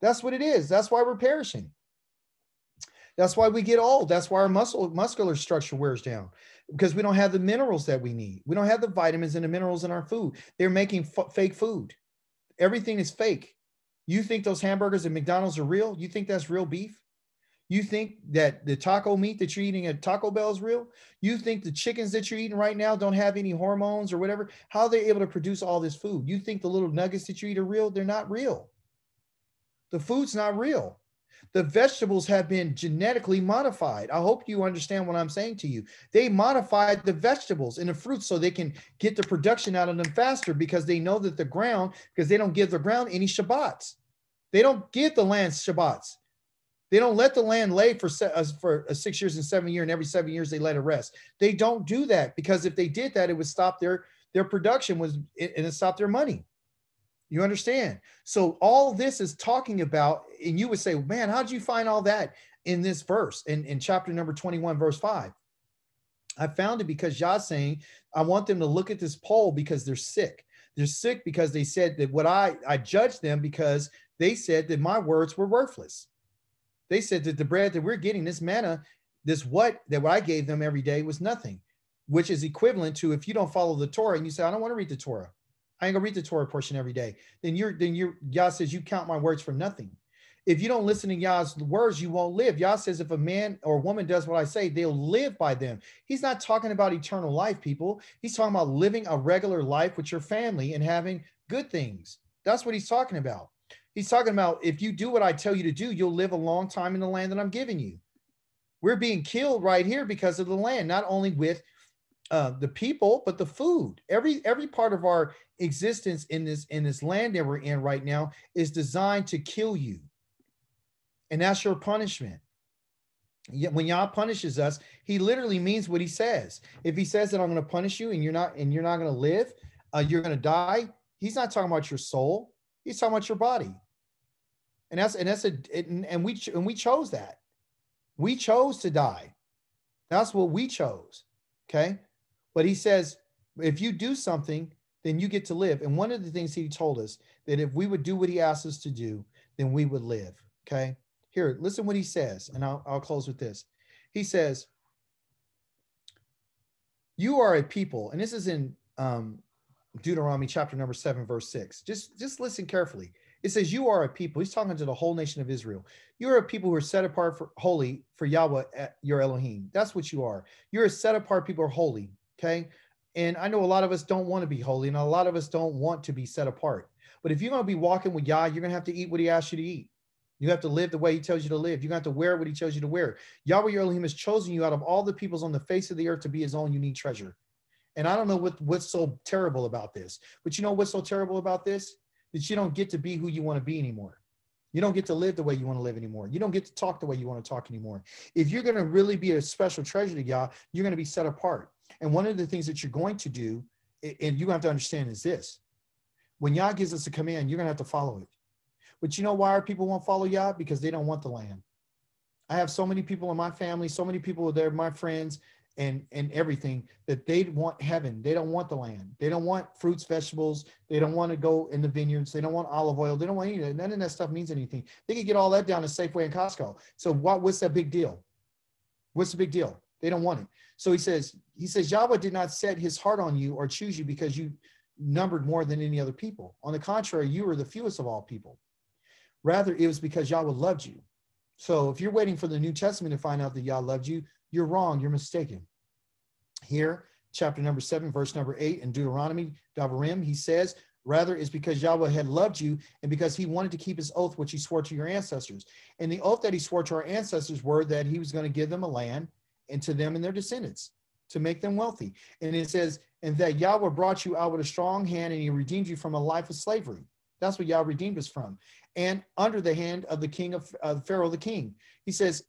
That's what it is. That's why we're perishing. That's why we get old. That's why our muscle, muscular structure wears down, because we don't have the minerals that we need. We don't have the vitamins and the minerals in our food. They're making f- fake food. Everything is fake. You think those hamburgers at McDonald's are real? You think that's real beef? You think that the taco meat that you're eating at Taco Bell is real? You think the chickens that you're eating right now don't have any hormones or whatever? How are they able to produce all this food? You think the little nuggets that you eat are real? They're not real. The food's not real. The vegetables have been genetically modified. I hope you understand what I'm saying to you. They modified the vegetables and the fruits so they can get the production out of them faster, because they know that the ground, because they don't give the ground any Shabbats. They don't give the land Shabbats. They don't let the land lay for, for six years and seven years, and every seven years they let it rest. They don't do that, because if they did that, it would stop their, their production was, and it stopped their money. You understand? So all this is talking about, and you would say, man, how did you find all that in this verse, in, in chapter number twenty-one, verse five? I found it because Yah's saying, I want them to look at this poll because they're sick. They're sick because they said that what I, I judged them because they said that my words were worthless. They said that the bread that we're getting, this manna, this what that what I gave them every day was nothing, which is equivalent to if you don't follow the Torah and you say, I don't want to read the Torah. I ain't gonna read the Torah portion every day. Then you're, then you're, Yah says, you count my words for nothing. If you don't listen to Yah's words, you won't live. Yah says, if a man or woman does what I say, they'll live by them. He's not talking about eternal life, people. He's talking about living a regular life with your family and having good things. That's what he's talking about. He's talking about if you do what I tell you to do, you'll live a long time in the land that I'm giving you. We're being killed right here because of the land, not only with uh, the people, but the food. Every every part of our existence in this in this land that we're in right now is designed to kill you, and that's your punishment. When Yah punishes us, he literally means what he says. If he says that I'm going to punish you and you're not and you're not going to live, uh, you're going to die. He's not talking about your soul. He's talking about your body. And that's and that's a and, and we and we chose that. We chose to die. That's what we chose. Okay. But he says, if you do something, then you get to live. And one of the things he told us that if we would do what he asked us to do, then we would live. Okay. Here, listen what he says, and I'll, I'll close with this. He says, you are a people, and this is in um, Deuteronomy chapter number seven, verse six. Just, just listen carefully. It says, you are a people. He's talking to the whole nation of Israel. You're a people who are set apart for holy for Yahweh, your Elohim. That's what you are. You're a set apart people, are holy, okay? And I know a lot of us don't want to be holy, and a lot of us don't want to be set apart. But if you're going to be walking with Yah, you're going to have to eat what he asks you to eat. You have to live the way he tells you to live. You're going to have to wear what he tells you to wear. Yahweh, your Elohim, has chosen you out of all the peoples on the face of the earth to be his own unique treasure. And I don't know what, what's so terrible about this. But you know what's so terrible about this? That you don't get to be who you want to be anymore. You don't get to live the way you want to live anymore. You don't get to talk the way you want to talk anymore. If you're going to really be a special treasure to Yah, you're going to be set apart. And one of the things that you're going to do, and you have to understand, is this. When Yah gives us a command, you're going to have to follow it. But you know why our people won't follow Yah? Because they don't want the land. I have so many people in my family, so many people that are my friends and, and everything, that they want heaven. They don't want the land. They don't want fruits, vegetables. They don't want to go in the vineyards. They don't want olive oil. They don't want any of that. None of that stuff means anything. They can get all that down at Safeway and Costco. So what, what's that big deal? What's the big deal? They don't want it. So he says, he says, Yahweh did not set his heart on you or choose you because you numbered more than any other people. On the contrary, you were the fewest of all people. Rather, it was because Yahweh loved you. So if you're waiting for the New Testament to find out that Yah loved you, you're wrong. You're mistaken. Here, chapter number seven, verse number eight, in Deuteronomy, Dabarim, he says, rather, it's because Yahweh had loved you and because he wanted to keep his oath, which he swore to your ancestors. And the oath that he swore to our ancestors were that he was going to give them a land and to them and their descendants to make them wealthy. And it says, and that Yahweh brought you out with a strong hand and he redeemed you from a life of slavery. That's what Yah redeemed us from. And under the hand of the king of uh, Pharaoh, the king, he says,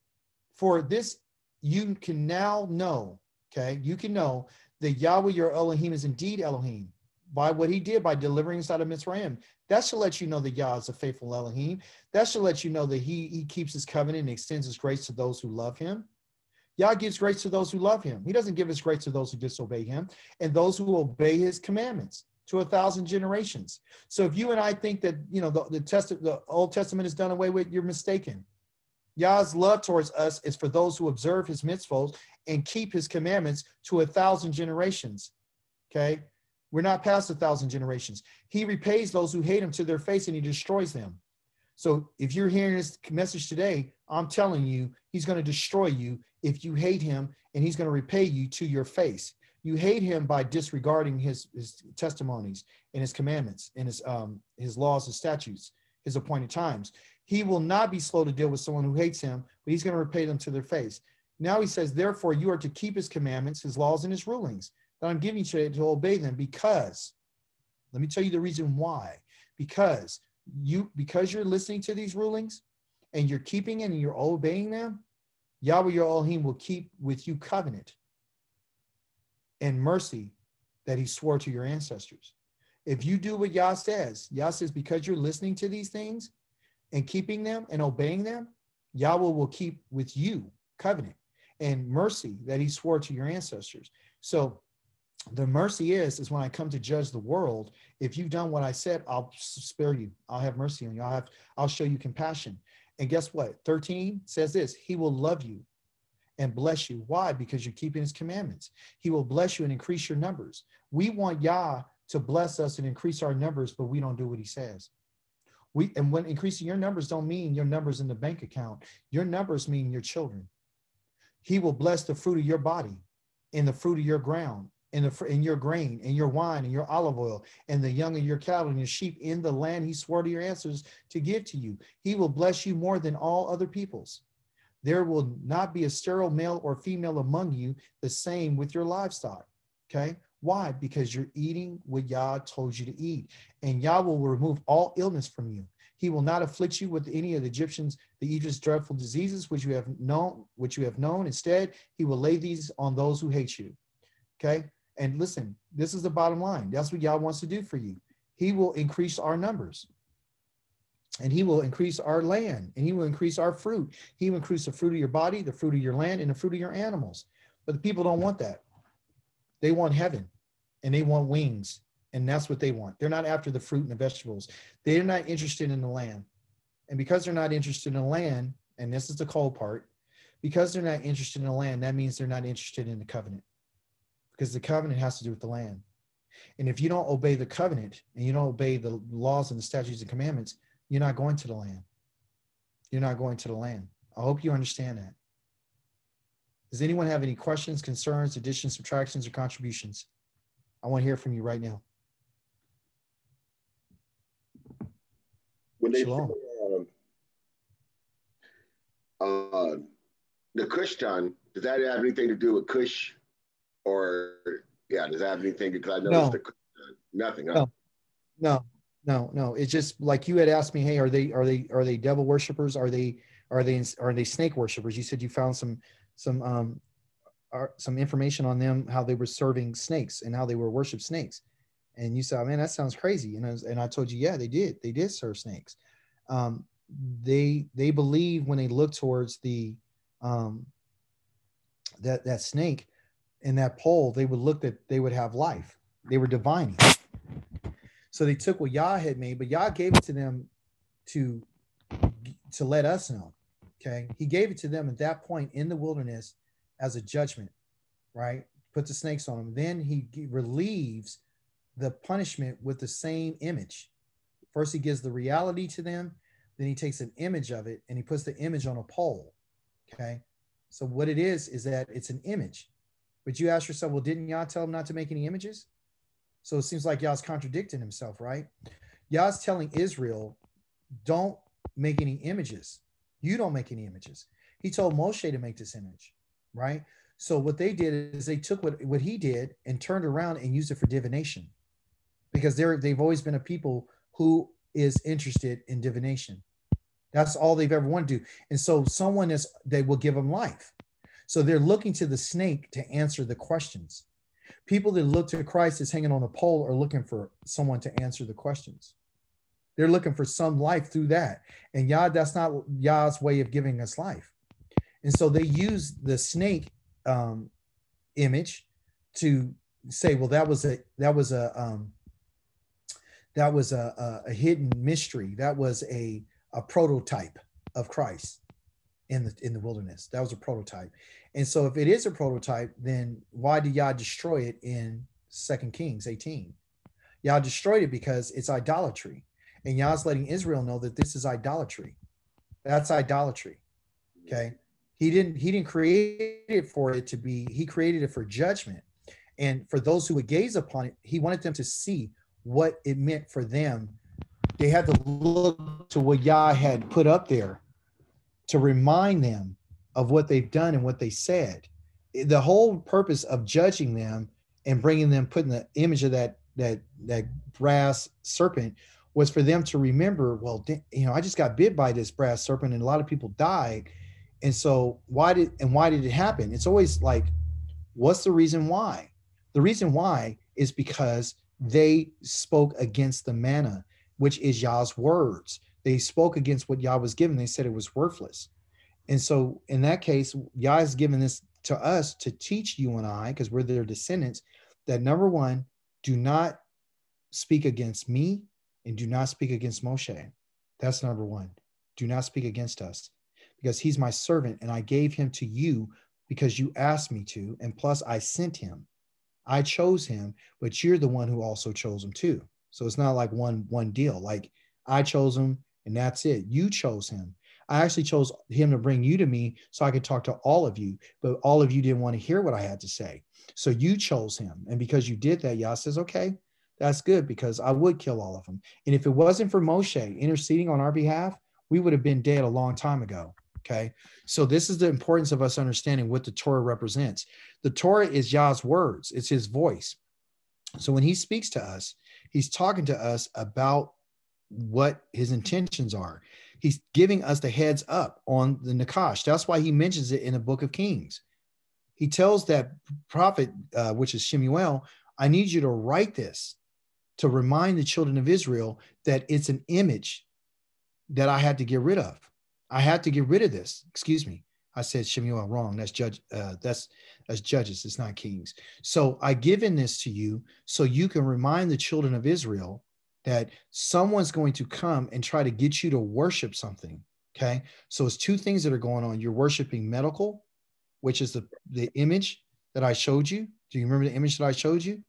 for this, you can now know, okay, you can know that Yahweh, your Elohim, is indeed Elohim by what he did, by delivering us out of Mitzrayim. That should let you know that Yah is a faithful Elohim. That should let you know that he, he keeps his covenant and extends his grace to those who love him. Yah gives grace to those who love him. He doesn't give his grace to those who disobey him and those who obey his commandments. To a thousand generations. So if you and I think that, you know, the, the test the Old Testament is done away with, you're mistaken. Yah's love towards us is for those who observe his mitzvot and keep his commandments to a thousand generations. Okay. We're not past a thousand generations. He repays those who hate him to their face and he destroys them. So if you're hearing this message today, I'm telling you, he's going to destroy you if you hate him, and he's going to repay you to your face. You hate him by disregarding his, his testimonies and his commandments and his, um, his laws and statutes, his appointed times. He will not be slow to deal with someone who hates him, but he's going to repay them to their face. Now he says, therefore, you are to keep his commandments, his laws, and his rulings that I'm giving you today to obey them, because, let me tell you the reason why, because, you, because you're listening to these rulings and you're keeping it and you're obeying them, Yahweh your Elohim will keep with you covenant and mercy that he swore to your ancestors. If you do what Yah says, Yah says, because you're listening to these things and keeping them and obeying them, Yahweh will keep with you covenant and mercy that he swore to your ancestors. So the mercy is, is when I come to judge the world, if you've done what I said, I'll spare you. I'll have mercy on you. I'll have, I'll show you compassion. And guess what? thirteen says this, he will love you and bless you. Why? Because you're keeping his commandments. He will bless you and increase your numbers. We want Yah to bless us and increase our numbers, but we don't do what he says. We and when increasing your numbers don't mean your numbers in the bank account. Your numbers mean your children. He will bless the fruit of your body and the fruit of your ground and the in your grain and your wine and your olive oil and the young of your cattle and your sheep in the land he swore to your ancestors to give to you. He will bless you more than all other peoples. There will not be a sterile male or female among you, the same with your livestock. Okay. Why? Because you're eating what Yah told you to eat, and Yah will remove all illness from you. He will not afflict you with any of the Egyptians, the Egypt's dreadful diseases, which you have known, which you have known. Instead, he will lay these on those who hate you. Okay. And listen, this is the bottom line. That's what Yah wants to do for you. He will increase our numbers, and he will increase our land, and he will increase our fruit. He will increase the fruit of your body, the fruit of your land, and the fruit of your animals. But the people don't want that. They want heaven, and they want wings, and that's what they want. They're not after the fruit and the vegetables. They're not interested in the land. And because they're not interested in the land, and this is the cold part, because they're not interested in the land, that means they're not interested in the covenant, because the covenant has to do with the land. And if you don't obey the covenant, and you don't obey the laws and the statutes and commandments, you're not going to the land. You're not going to the land. I hope you understand that. Does anyone have any questions, concerns, additions, subtractions, or contributions? I want to hear from you right now. When they say, uh, uh, the Kushtan, does that have anything to do with Kush? Or, yeah, does that have anything? Because I noticed no. the uh, nothing. Huh? No, no, no, no. It's just like you had asked me, hey, are they, are they, are they devil worshipers? Are they, are they, are they snake worshipers? You said you found some, some, um, are, some information on them, how they were serving snakes and how they were worship snakes. And you said, man, that sounds crazy. And I, was, and I told you, yeah, they did. They did serve snakes. Um, they, they believe when they look towards the, um, that, that snake, in that pole, they would look that they would have life. They were divining. So they took what Yah had made, but Yah gave it to them to, to let us know, okay? He gave it to them at that point in the wilderness as a judgment, right? Put the snakes on them. Then he relieves the punishment with the same image. First, he gives the reality to them. Then he takes an image of it, and he puts the image on a pole, okay? So what it is is that it's an image. But you ask yourself, well, didn't Yah tell him not to make any images? So it seems like Yah's contradicting himself, right? Yah's telling Israel, don't make any images. You don't make any images. He told Moshe to make this image, right? So what they did is they took what, what he did and turned around and used it for divination, because they're, they've always been a people who is interested in divination. That's all they've ever wanted to do. And so someone is, they will give them life. So they're looking to the snake to answer the questions. People that look to Christ as hanging on a pole are looking for someone to answer the questions. They're looking for some life through that. And Yah, that's not Yah's way of giving us life. And so they use the snake um, image to say, well, that was a that was a um, that was a, a, a hidden mystery. That was a, a prototype of Christ in the in the wilderness. That was a prototype. And so if it is a prototype, then why did Yah destroy it in Second Kings eighteen? Yah destroyed it because it's idolatry. And Yah's letting Israel know that this is idolatry. That's idolatry. Okay. He didn't he didn't create it for it to be, he created it for judgment. And for those who would gaze upon it, he wanted them to see what it meant for them. They had to look to what Yah had put up there to remind them of what they've done and what they said. The whole purpose of judging them and bringing them, putting the image of that that that brass serpent, was for them to remember, well, you know, I just got bit by this brass serpent and a lot of people died. And so why did, and why did it happen? It's always like, what's the reason why? The reason why is because they spoke against the manna, which is Yah's words. They spoke against what Yah was given. They said it was worthless. And so in that case, Yah has given this to us to teach you and I, because we're their descendants, that number one, do not speak against me and do not speak against Moshe. That's number one. Do not speak against us, because he's my servant and I gave him to you because you asked me to. And plus I sent him, I chose him, but you're the one who also chose him too. So it's not like one, one deal. Like I chose him, and that's it. You chose him. I actually chose him to bring you to me so I could talk to all of you, but all of you didn't want to hear what I had to say. So you chose him. And because you did that, Yah says, okay, that's good, because I would kill all of them. And if it wasn't for Moshe interceding on our behalf, we would have been dead a long time ago. Okay. So this is the importance of us understanding what the Torah represents. The Torah is Yah's words. It's his voice. So when he speaks to us, he's talking to us about what his intentions are. He's giving us the heads up on the Nakash. That's why he mentions it in the book of Kings. He tells that prophet, uh, which is Shemuel, I need you to write this to remind the children of Israel that it's an image that I had to get rid of. I had to get rid of this. Excuse me. I said Shemuel wrong. That's judge. Uh, that's that's Judges. It's not Kings. So I given this to you so you can remind the children of Israel that someone's going to come and try to get you to worship something. Okay. So it's two things that are going on. You're worshiping medical, which is the, the image that I showed you. Do you remember the image that I showed you?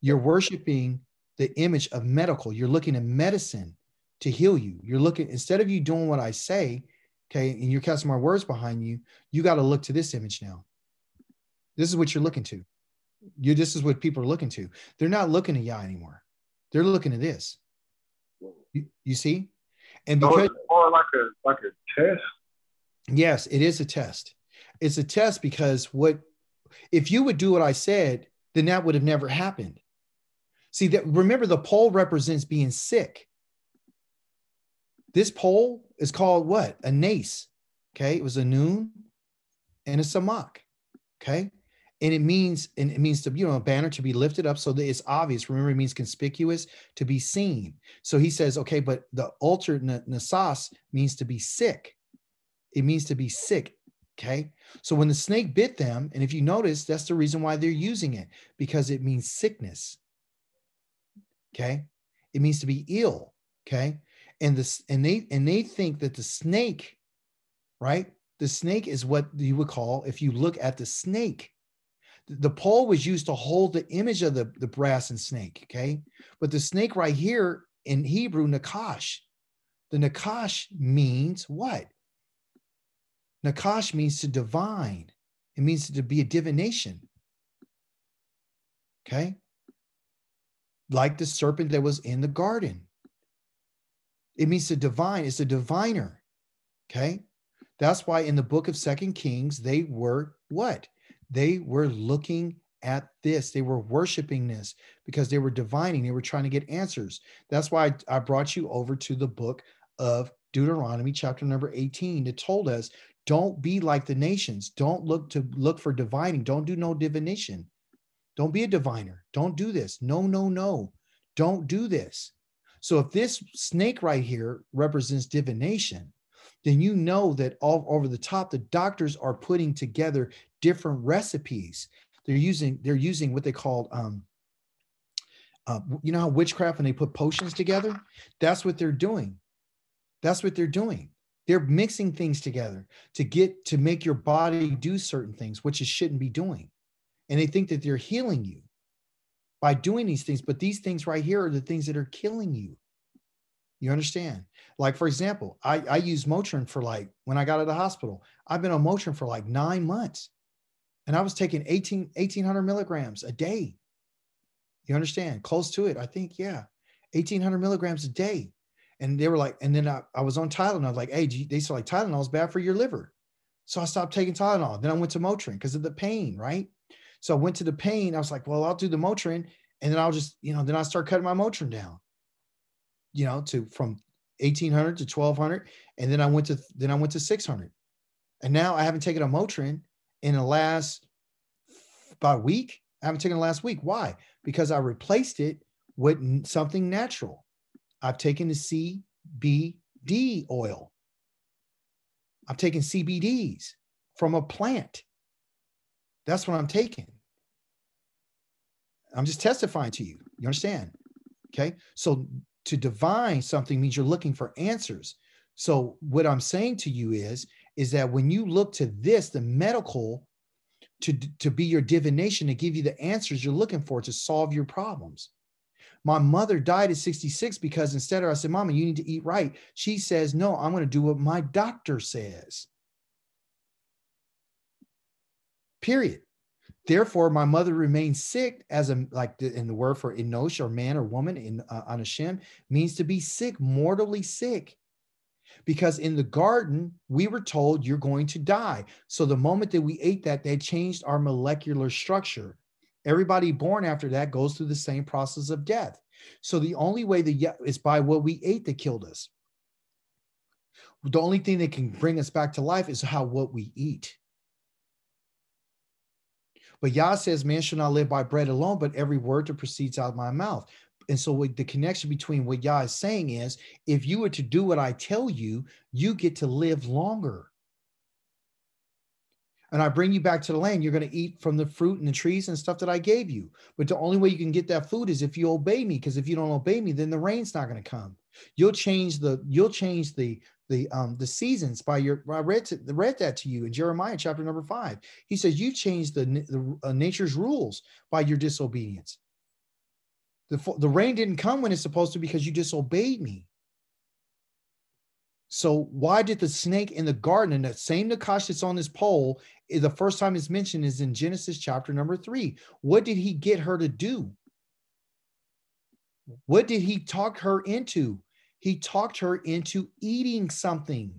You're worshiping the image of medical. You're looking at medicine to heal you. You're looking, instead of you doing what I say, okay, and you're casting my words behind you, you got to look to this image now. This is what you're looking to. You, this is what people are looking to. They're not looking at Yah anymore. They're looking at this. You, you see? And because so it's more like a like a test. Yes, it is a test. It's a test because what if you would do what I said, then that would have never happened. See that, remember, the pole represents being sick. This pole is called what? A nace. Okay. It was a noon and a samak. Okay. And it means, and it means to, you know, a banner to be lifted up so that it's obvious. Remember, it means conspicuous, to be seen. So he says, okay, but the altar nasas means to be sick. It means to be sick. Okay. So when the snake bit them, and if you notice, that's the reason why they're using it, because it means sickness. Okay. It means to be ill. Okay. And this, and they, and they think that the snake, right? The snake is what you would call, if you look at the snake, the pole was used to hold the image of the, the brass and snake. Okay. But the snake right here in Hebrew, Nakash, the Nakash means what? Nakash means to divine. It means to be a divination. Okay. Like the serpent that was in the garden. It means to divine. It's a diviner, okay? That's why in the book of Second Kings, they were what? They were looking at this. They were worshiping this because they were divining. They were trying to get answers. That's why I brought you over to the book of Deuteronomy, chapter number eighteen, that told us, don't be like the nations. Don't look to look for divining. Don't do no divination. Don't be a diviner. Don't do this. No, no, no. Don't do this. So if this snake right here represents divination, then you know that all over the top, the doctors are putting together different recipes. They're using they're using what they call, um, uh, you know how witchcraft, when they put potions together? That's what they're doing. That's what they're doing. They're mixing things together to get to make your body do certain things, which it shouldn't be doing. And they think that they're healing you by doing these things, but these things right here are the things that are killing you. You understand? Like, for example, I, I use Motrin for like, when I got out of the hospital, I've been on Motrin for like nine months and I was taking eighteen, eighteen hundred milligrams a day. You understand? Close to it. I think, yeah. eighteen hundred milligrams a day. And they were like, and then I, I was on Tylenol. I was like, hey, do you, they said like Tylenol is bad for your liver. So I stopped taking Tylenol. Then I went to Motrin because of the pain, right? So I went to the pain. I was like, well, I'll do the Motrin. And then I'll just, you know, then I'll start cutting my Motrin down, you know, to from eighteen hundred to twelve hundred. And then I went to, then I went to six hundred. And now I haven't taken a Motrin in the last about a week. I haven't taken it last week. Why? Because I replaced it with something natural. I've taken the C B D oil. I've taken C B Ds from a plant. That's what I'm taking. I'm just testifying to you. You understand? Okay. So to divine something means you're looking for answers. So what I'm saying to you is, is that when you look to this, the medical, to, to be your divination, to give you the answers you're looking for to solve your problems. My mother died at sixty-six because instead of, I said, Mama, you need to eat right. She says, no, I'm going to do what my doctor says. Period. Therefore, my mother remained sick as a, like the, in the word for enosh or man or woman in uh, anashim means to be sick, mortally sick. Because in the garden, we were told you're going to die. So the moment that we ate that, that changed our molecular structure. Everybody born after that goes through the same process of death. So the only way that is by what we ate that killed us. The only thing that can bring us back to life is how what we eat. But Yah says, man should not live by bread alone, but every word that proceeds out of my mouth. And so what the connection between what Yah is saying is, if you were to do what I tell you, you get to live longer. And I bring you back to the land. You're going to eat from the fruit and the trees and stuff that I gave you. But the only way you can get that food is if you obey me, because if you don't obey me, then the rain's not going to come. You'll change the you'll change the the um the seasons by your I read to, read that to you in Jeremiah chapter number five. He says you changed the, the uh, nature's rules by your disobedience. The the rain didn't come when it's supposed to because you disobeyed me. So why did the snake in the garden, and that same Nakash that's on this pole, the first time it's mentioned is in Genesis chapter number three. What did he get her to do? What did he talk her into? He talked her into eating something.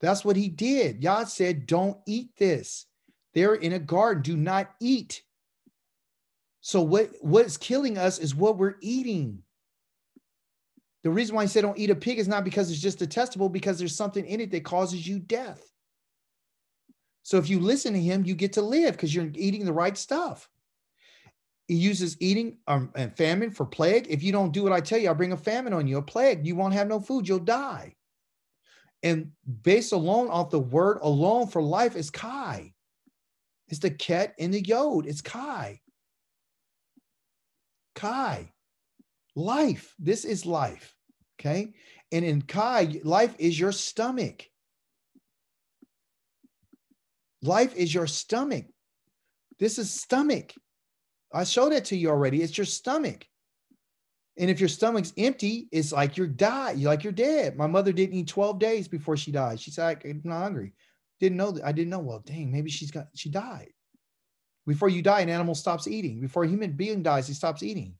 That's what he did. Yah said, don't eat this. They're in a garden. Do not eat. So what, what is killing us is what we're eating. The reason why he said don't eat a pig is not because it's just detestable, because there's something in it that causes you death. So if you listen to him, you get to live because you're eating the right stuff. He uses eating um, and famine for plague. If you don't do what I tell you, I'll bring a famine on you, a plague. You won't have no food. You'll die. And based alone off the word alone for life is Kai. It's the Ket and the Yod. It's Kai. Kai. Life. This is life. Okay. And in Kai, life is your stomach. Life is your stomach. This is stomach. I showed that to you already. It's your stomach. And if your stomach's empty, it's like you're die, like you're dead. My mother didn't eat twelve days before she died. She said, I'm not hungry. Didn't know that. I didn't know. Well, dang, maybe she's got, she died. Before you die, an animal stops eating. Before a human being dies, he stops eating.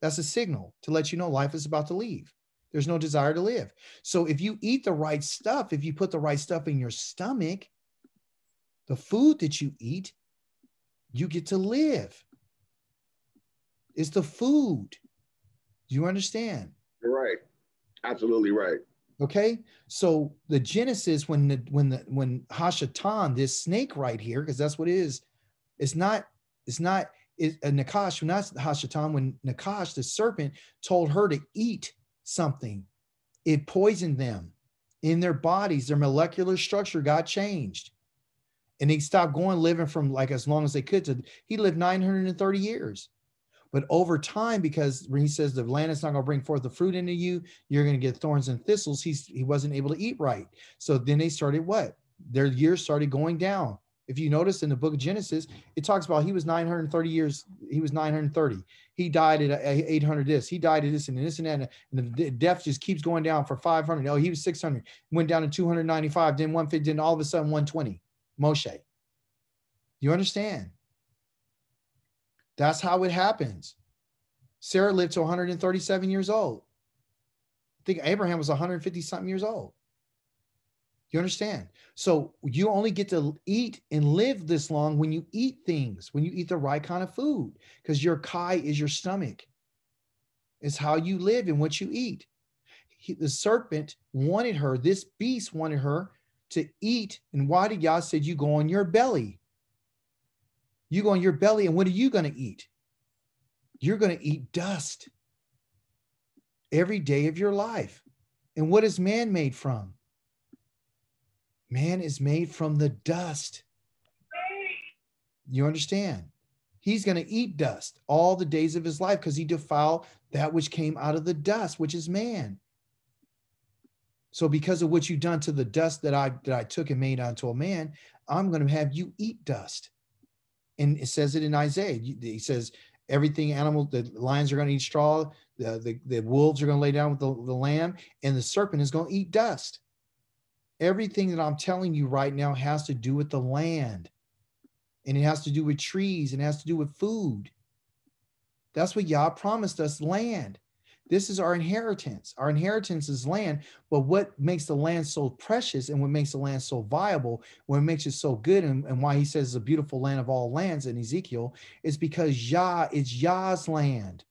That's a signal to let you know life is about to leave. There's no desire to live. So if you eat the right stuff, if you put the right stuff in your stomach, the food that you eat, you get to live. It's the food. Do you understand? You're right. Absolutely right. Okay. So the Genesis, when the when the when Hashatan, this snake right here, because that's what it is. It's not. It's not. It, uh, Nakash, not Hashatan. When Nakash, the serpent, told her to eat something, it poisoned them in their bodies. Their molecular structure got changed. And he stopped going living from like as long as they could. To, he lived nine hundred thirty years. But over time, because when he says the land is not going to bring forth the fruit into you, you're going to get thorns and thistles. He's, he wasn't able to eat right. So then they started what? Their years started going down. If you notice in the book of Genesis, it talks about he was nine hundred thirty years. He was nine hundred thirty. He died at eight hundred this. He died at this and this and that. And the death just keeps going down for five hundred. Oh, he was six hundred. Went down to two hundred ninety-five. Then one hundred fifty. Then all of a sudden one hundred twenty. Moshe. You understand? That's how it happens. Sarah lived to one hundred thirty-seven years old. I think Abraham was one hundred fifty something years old. You understand? So you only get to eat and live this long when you eat things, when you eat the right kind of food, because your Kai is your stomach. It's how you live and what you eat. He, the serpent wanted her, this beast wanted her to eat. And why did Yah said you go on your belly? You go on your belly, and what are you going to eat? You're going to eat dust every day of your life. And what is man made from? Man is made from the dust. You understand? He's going to eat dust all the days of his life because he defiled that which came out of the dust, which is man. So because of what you've done to the dust that I, that I took and made unto a man, I'm going to have you eat dust. And it says it in Isaiah. He says, everything animal, the lions are going to eat straw, the, the, the wolves are going to lay down with the, the lamb, and the serpent is going to eat dust. Everything that I'm telling you right now has to do with the land. And it has to do with trees. And it has to do with food. That's what Yah promised us, land. This is our inheritance. Our inheritance is land, but what makes the land so precious and what makes the land so viable, what makes it so good, and, and why he says it's a beautiful land of all lands in Ezekiel, is because Yah, it's Yah's land.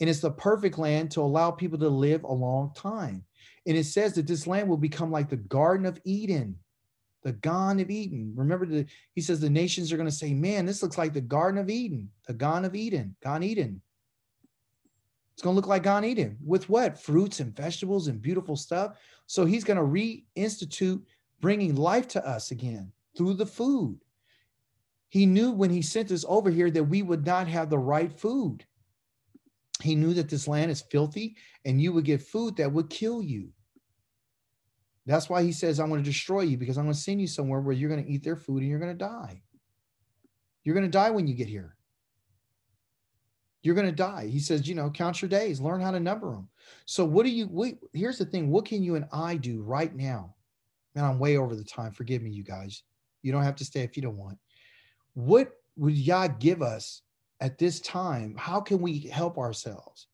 And it's the perfect land to allow people to live a long time. And it says that this land will become like the Garden of Eden, the Garden of Eden. Remember, the, he says the nations are going to say, man, this looks like the Garden of Eden, the Garden of Eden, Garden Eden. It's going to look like Garden Eden with what? Fruits and vegetables and beautiful stuff. So he's going to reinstitute bringing life to us again through the food. He knew when he sent us over here that we would not have the right food. He knew that this land is filthy and you would get food that would kill you. That's why he says, I'm going to destroy you because I'm going to send you somewhere where you're going to eat their food and you're going to die. You're going to die when you get here. You're going to die. He says, you know, count your days, learn how to number them. So what do you, what, here's the thing. What can you and I do right now? Man, I'm way over the time. Forgive me, you guys. You don't have to stay if you don't want. What would Yah give us at this time? How can we help ourselves?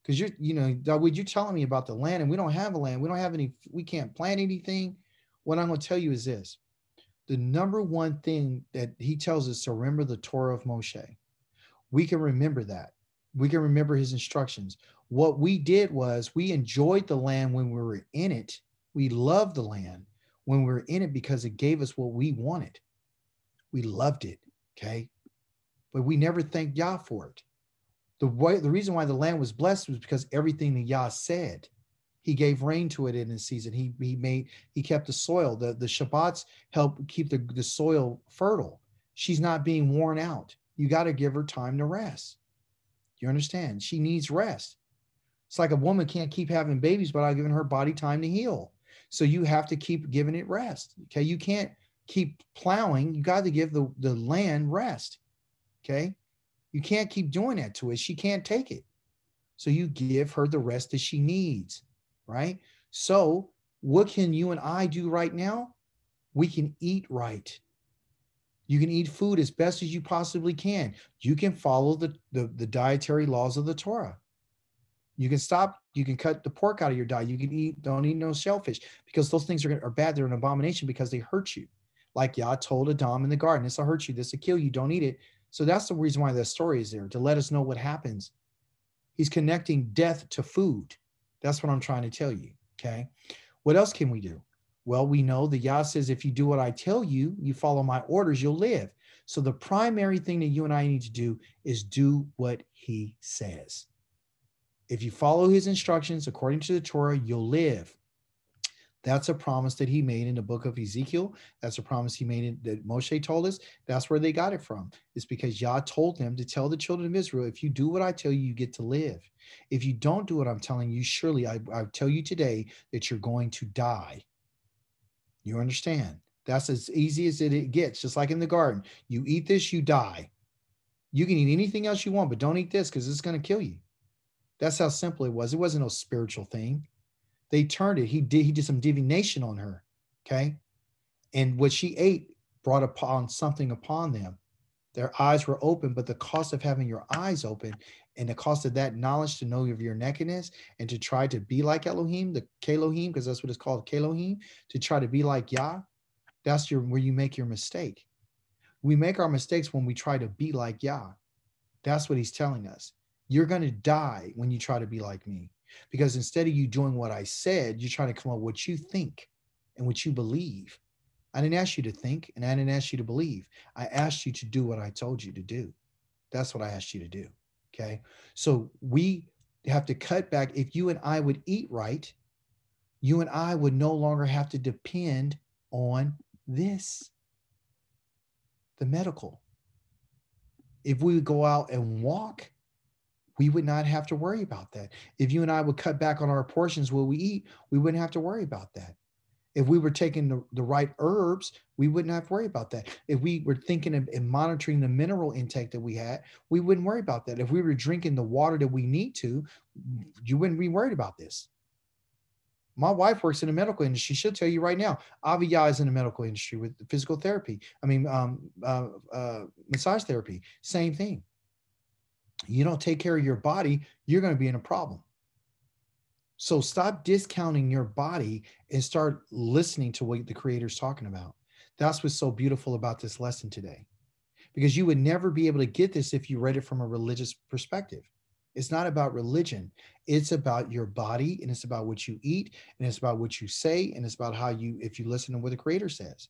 Because you're, you know, Dawood, you're telling me about the land, and we don't have a land. We don't have any, we can't plant anything. What I'm going to tell you is this. The number one thing that he tells us to remember the Torah of Moshe. We can remember that. We can remember his instructions. What we did was we enjoyed the land when we were in it. We loved the land when we were in it because it gave us what we wanted. We loved it, okay? But we never thanked Yah for it. The, way, the reason why the land was blessed was because everything that Yah said, he gave rain to it in his season. He, he, made, he kept the soil. The, the Shabbats help keep the, the soil fertile. She's not being worn out. You got to give her time to rest. You understand? She needs rest. It's like a woman can't keep having babies without giving her body time to heal. So you have to keep giving it rest. Okay, you can't keep plowing. You got to give the, the land rest. Okay, you can't keep doing that to it. She can't take it. So you give her the rest that she needs, right? So what can you and I do right now? We can eat right. You can eat food as best as you possibly can. You can follow the, the, the dietary laws of the Torah. You can stop. You can cut the pork out of your diet. You can eat, don't eat no shellfish because those things are, are bad. They're an abomination because they hurt you. Like Yah told Adam in the garden, this will hurt you. This will kill you. Don't eat it. So that's the reason why that story is there, to let us know what happens. He's connecting death to food. That's what I'm trying to tell you, okay? What else can we do? Well, we know that Yah says, if you do what I tell you, you follow my orders, you'll live. So the primary thing that you and I need to do is do what he says. If you follow his instructions according to the Torah, you'll live. That's a promise that he made in the book of Ezekiel. That's a promise he made in, that Moshe told us. That's where they got it from. It's because Yah told them to tell the children of Israel, if you do what I tell you, you get to live. If you don't do what I'm telling you, surely I, I tell you today that you're going to die. You understand? That's as easy as it gets, just like in the garden. You eat this, you die. You can eat anything else you want, but don't eat this because it's going to kill you. That's how simple it was. It wasn't no spiritual thing. They turned it. He did, he did some divination on her, okay? And what she ate brought upon something upon them. Their eyes were open, but the cost of having your eyes open and the cost of that knowledge to know of your nakedness and to try to be like Elohim, the Kelohim, because that's what it's called, Kelohim, to try to be like Yah, that's your, where you make your mistake. We make our mistakes when we try to be like Yah. That's what he's telling us. You're going to die when you try to be like me, because instead of you doing what I said, you're trying to come up with what you think and what you believe. I didn't ask you to think, and I didn't ask you to believe. I asked you to do what I told you to do. That's what I asked you to do, okay? So we have to cut back. If you and I would eat right, you and I would no longer have to depend on this, the medical. If we would go out and walk, we would not have to worry about that. If you and I would cut back on our portions, what we eat, we wouldn't have to worry about that. If we were taking the, the right herbs, we wouldn't have to worry about that. If we were thinking of, and monitoring the mineral intake that we had, we wouldn't worry about that. If we were drinking the water that we need to, you wouldn't be worried about this. My wife works in the medical industry. She'll tell you right now, Aviyah is in the medical industry with physical therapy. I mean, um, uh, uh, massage therapy, same thing. you don't take care of your body, you're going to be in a problem. So stop discounting your body and start listening to what the Creator's talking about. That's what's so beautiful about this lesson today, because you would never be able to get this if you read it from a religious perspective. It's not about religion. It's about your body, and it's about what you eat, and it's about what you say, and it's about how you, if you listen to what the Creator says.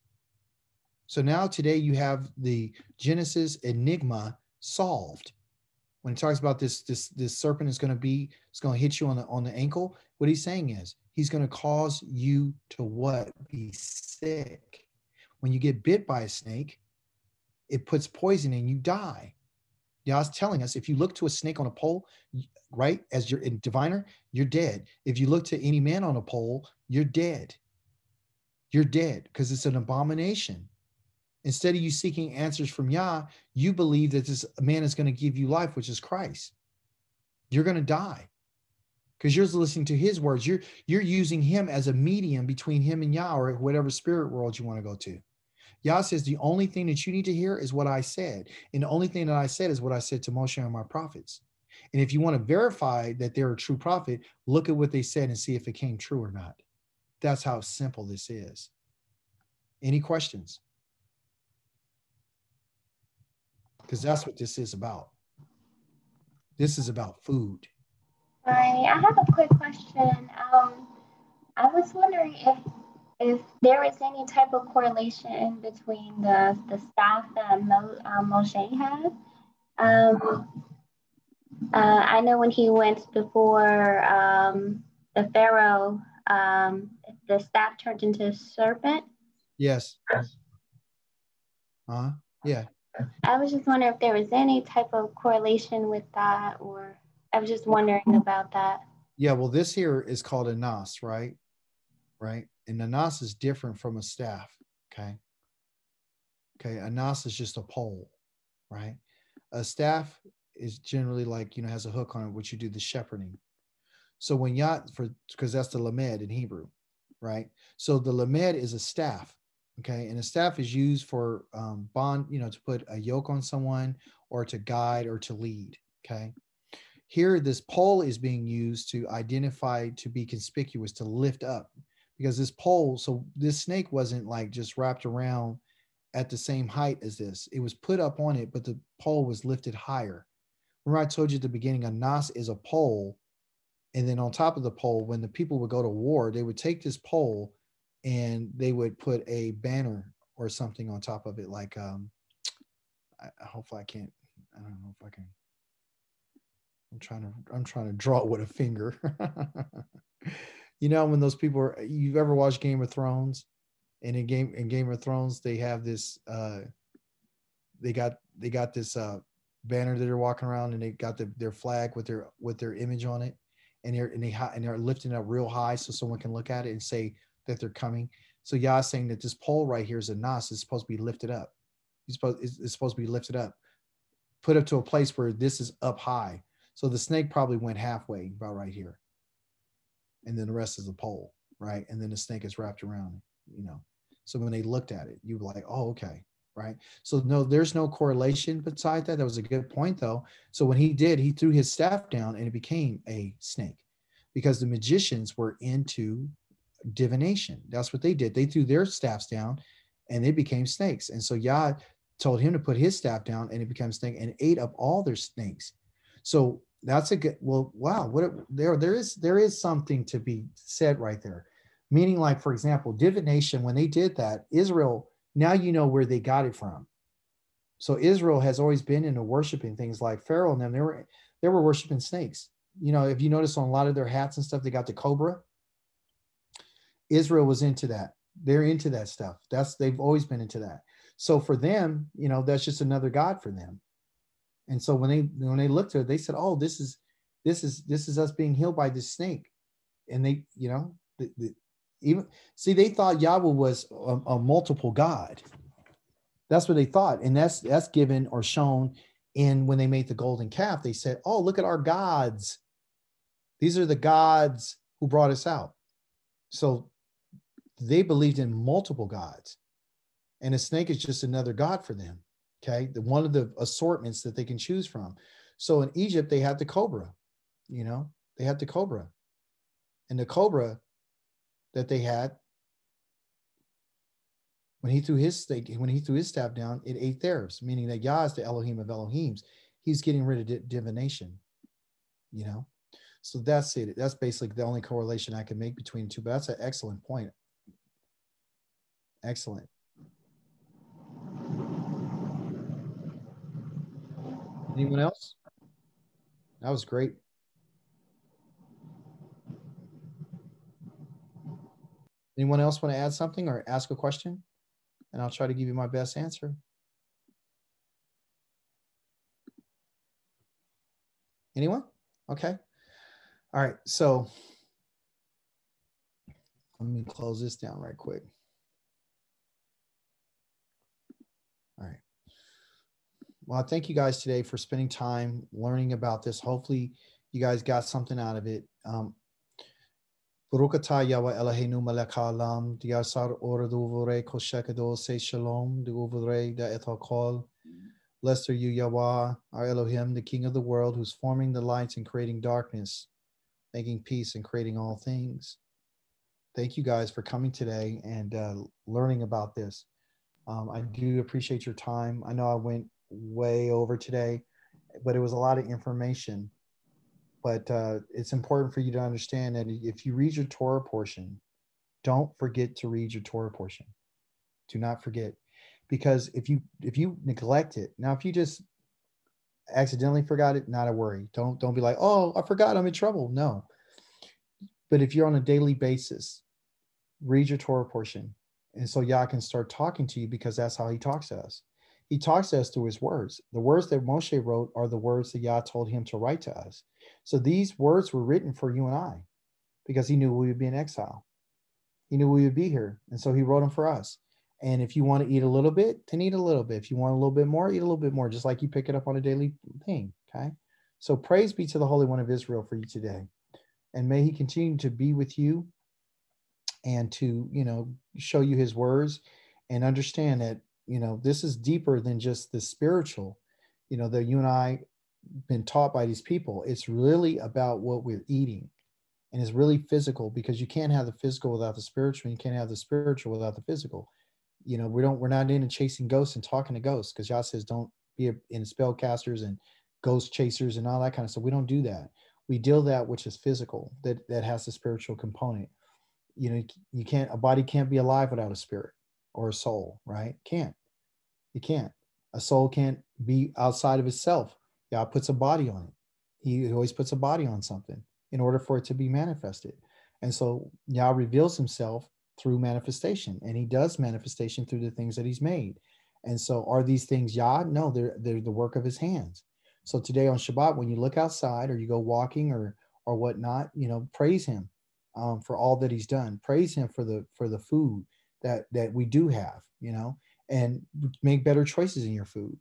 So now today you have the Genesis enigma solved. When it talks about this, this, this serpent is going to be, it's going to hit you on the, on the ankle. What he's saying is he's going to cause you to what? Be sick. When you get bit by a snake, it puts poison and you die. Yah's telling us, if you look to a snake on a pole, right, as your diviner, you're dead. If you look to any man on a pole, you're dead. You're dead because it's an abomination. Instead of you seeking answers from Yah, you believe that this man is going to give you life, which is Christ. You're going to die because you're listening to his words. You're, you're using him as a medium between him and Yah, or whatever spirit world you want to go to. Yah says the only thing that you need to hear is what I said. And the only thing that I said is what I said to Moshe and my prophets. And if you want to verify that they're a true prophet, look at what they said and see if it came true or not. That's how simple this is. Any questions? Because that's what this is about. This is about food. Hi, I have a quick question. Um, I was wondering if if there is any type of correlation between the, the staff that Mo, uh, Moshe had. Um, uh, I know when he went before um, the Pharaoh, um, the staff turned into a serpent. Yes. Uh-huh. Yeah. I was just wondering if there was any type of correlation with that, or I was just wondering about that. Yeah, well, this here is called a nas, right? Right? And a nas is different from a staff, okay? Okay, a nas is just a pole, right? A staff is generally like, you know, has a hook on it, which you do the shepherding. So when Yah, for because that's the lamed in Hebrew, right? So the lamed is a staff. Okay, and a staff is used for um, bond, you know, to put a yoke on someone or to guide or to lead, okay? Here, this pole is being used to identify, to be conspicuous, to lift up, because this pole, so this snake wasn't like just wrapped around at the same height as this. It was put up on it, but the pole was lifted higher. Remember I told you at the beginning, a nas is a pole, and then on top of the pole, when the people would go to war, they would take this pole and they would put a banner or something on top of it, like um I, hopefully I can't I don't know if I can I'm trying to I'm trying to draw it with a finger. You know, when those people are, you've ever watched Game of Thrones, and in game in Game of Thrones they have this uh they got they got this uh banner that they're walking around, and they got the, their flag with their with their image on it, and they're and they and they're lifting it up real high so someone can look at it and say that they're coming. So Yah is saying that this pole right here is a nas. It's supposed to be lifted up. It's supposed, it's supposed to be lifted up, put up to a place where this is up high. So the snake probably went halfway, about right here. And then the rest is the pole, right? And then the snake is wrapped around, you know. So when they looked at it, you were like, oh, okay, right? So no, there's no correlation beside that. That was a good point though. So when he did, he threw his staff down and it became a snake, because the magicians were into divination. That's what they did. They threw their staffs down and they became snakes. And so Yah told him to put his staff down and it became a snake and ate up all their snakes. So that's a good, well, wow, what there there is there is something to be said right there. Meaning, like, for example, divination, when they did that, Israel, now you know where they got it from. So Israel has always been into worshiping things like Pharaoh and them. They were they were worshiping snakes. You know, if you notice on a lot of their hats and stuff, they got the cobra. Israel was into that. They're into that stuff. That's, they've always been into that. So for them, you know, that's just another God for them. And so when they, when they looked at it, they said, oh, this is, this is, this is us being healed by this snake. And they, you know, the, the, even see, they thought Yahweh was a, a multiple God. That's what they thought. And that's, that's given or shown in when they made the golden calf. They said, oh, look at our gods. These are the gods who brought us out. So they believed in multiple gods, and a snake is just another god for them. Okay, the, one of the assortments that they can choose from. So in Egypt, they had the cobra, you know, they had the cobra. And the cobra that they had, when he threw his they, when he threw his staff down, it ate theirs, meaning that Yah is the Elohim of Elohims. He's getting rid of di divination, you know. So that's it. That's basically the only correlation I can make between the two. But that's an excellent point. Excellent. Anyone else? That was great. Anyone else want to add something or ask a question? And I'll try to give you my best answer. Anyone? Okay. All right. So let me close this down right quick. All right. Well, I thank you guys today for spending time learning about this. Hopefully you guys got something out of it. Um, Baruch atah Yahweh Eloheinu melech ha'olam, di'asar or du'uvrei kol shekado say shalom, du'uvrei da'etah kol. Blessed are you, Yahweh, our Elohim, the King of the world, who's forming the lights and creating darkness, making peace and creating all things. Thank you guys for coming today and uh, learning about this. Um, I do appreciate your time. I know I went way over today, but it was a lot of information. But uh, it's important for you to understand that if you read your Torah portion, don't forget to read your Torah portion. Do not forget, because if you if you neglect it, now if you just accidentally forgot it, not a worry. Don't don't be like, oh, I forgot, I'm in trouble. No, but if you're on a daily basis, read your Torah portion, and so Yah can start talking to you, because that's how He talks to us. He talks to us through His words. The words that Moshe wrote are the words that Yah told him to write to us. So these words were written for you and I, because He knew we would be in exile. He knew we would be here. And so He wrote them for us. And if you want to eat a little bit, then eat a little bit. If you want a little bit more, eat a little bit more, just like you pick it up on a daily thing. Okay. So praise be to the Holy One of Israel for you today. And may He continue to be with you and to, you know, show you His words, and understand that, you know, this is deeper than just the spiritual, you know, that you and I been taught by these people. It's really about what we're eating, and it's really physical, because you can't have the physical without the spiritual, and you can't have the spiritual without the physical. You know, we don't, we're not into chasing ghosts and talking to ghosts, because Yah says don't be in spellcasters and ghost chasers and all that kind of stuff. We don't do that. We deal that which is physical, that, that has the spiritual component. You know, you can't, a body can't be alive without a spirit or a soul, right? Can't. It can't. A soul can't be outside of itself. Yah puts a body on it. He always puts a body on something in order for it to be manifested. And so Yah reveals Himself through manifestation, and He does manifestation through the things that He's made. And so are these things Yah? No, they're, they're the work of His hands. So today on Shabbat, when you look outside or you go walking or, or whatnot, you know, praise Him um, for all that He's done. Praise Him for the, for the food that, that we do have, you know, and make better choices in your food.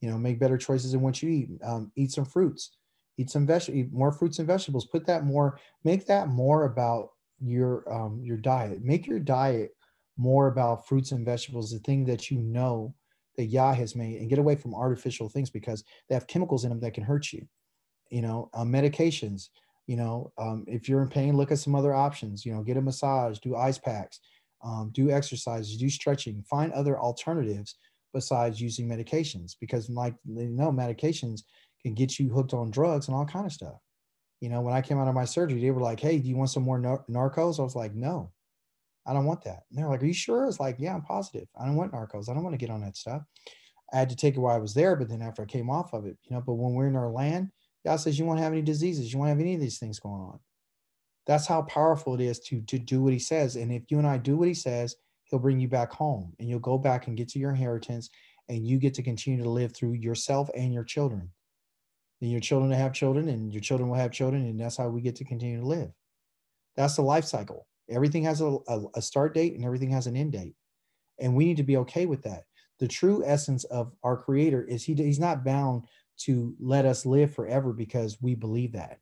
You know, make better choices in what you eat. Um, eat some fruits, eat some vegetables, eat more fruits and vegetables. Put that more, make that more about your um, your diet. Make your diet more about fruits and vegetables, the thing that you know that Yah has made, and get away from artificial things, because they have chemicals in them that can hurt you. You know, um, medications. You know, um, if you're in pain, look at some other options. You know, get a massage, do ice packs, um, do exercises, do stretching, find other alternatives besides using medications, because like you know, medications can get you hooked on drugs and all kind of stuff. You know, when I came out of my surgery, they were like, hey, do you want some more nar narcos? I was like, no, I don't want that. And they're like, are you sure? I was like, yeah, I'm positive. I don't want narcos. I don't want to get on that stuff. I had to take it while I was there, but then after I came off of it, you know, but when we're in our land, God says, you won't have any diseases. You won't have any of these things going on. That's how powerful it is to, to do what He says. And if you and I do what He says, He'll bring you back home, and you'll go back and get to your inheritance, and you get to continue to live through yourself and your children. Then your children will have children, and your children will have children, and that's how we get to continue to live. That's the life cycle. Everything has a, a, a start date, and everything has an end date, and we need to be okay with that. The true essence of our Creator is he, He's not bound to let us live forever, because we believe that.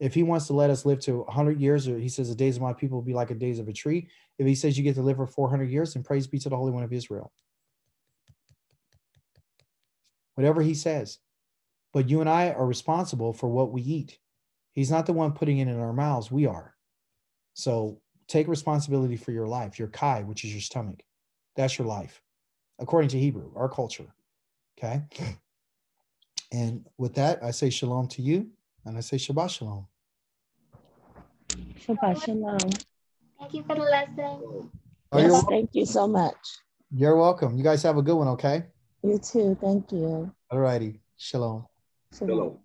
If He wants to let us live to a hundred years, or He says the days of my people will be like the days of a tree. If He says you get to live for four hundred years, then praise be to the Holy One of Israel. Whatever He says. But you and I are responsible for what we eat. He's not the one putting it in our mouths. We are. So take responsibility for your life, your kai, which is your stomach. That's your life, according to Hebrew, our culture. Okay. And with that, I say shalom to you, and I say Shabbat shalom. Shabbat shalom. Thank you for the lesson. Oh, yes, thank you so much. You're welcome. You guys have a good one, okay? You too. Thank you. All righty. Shalom. Shalom.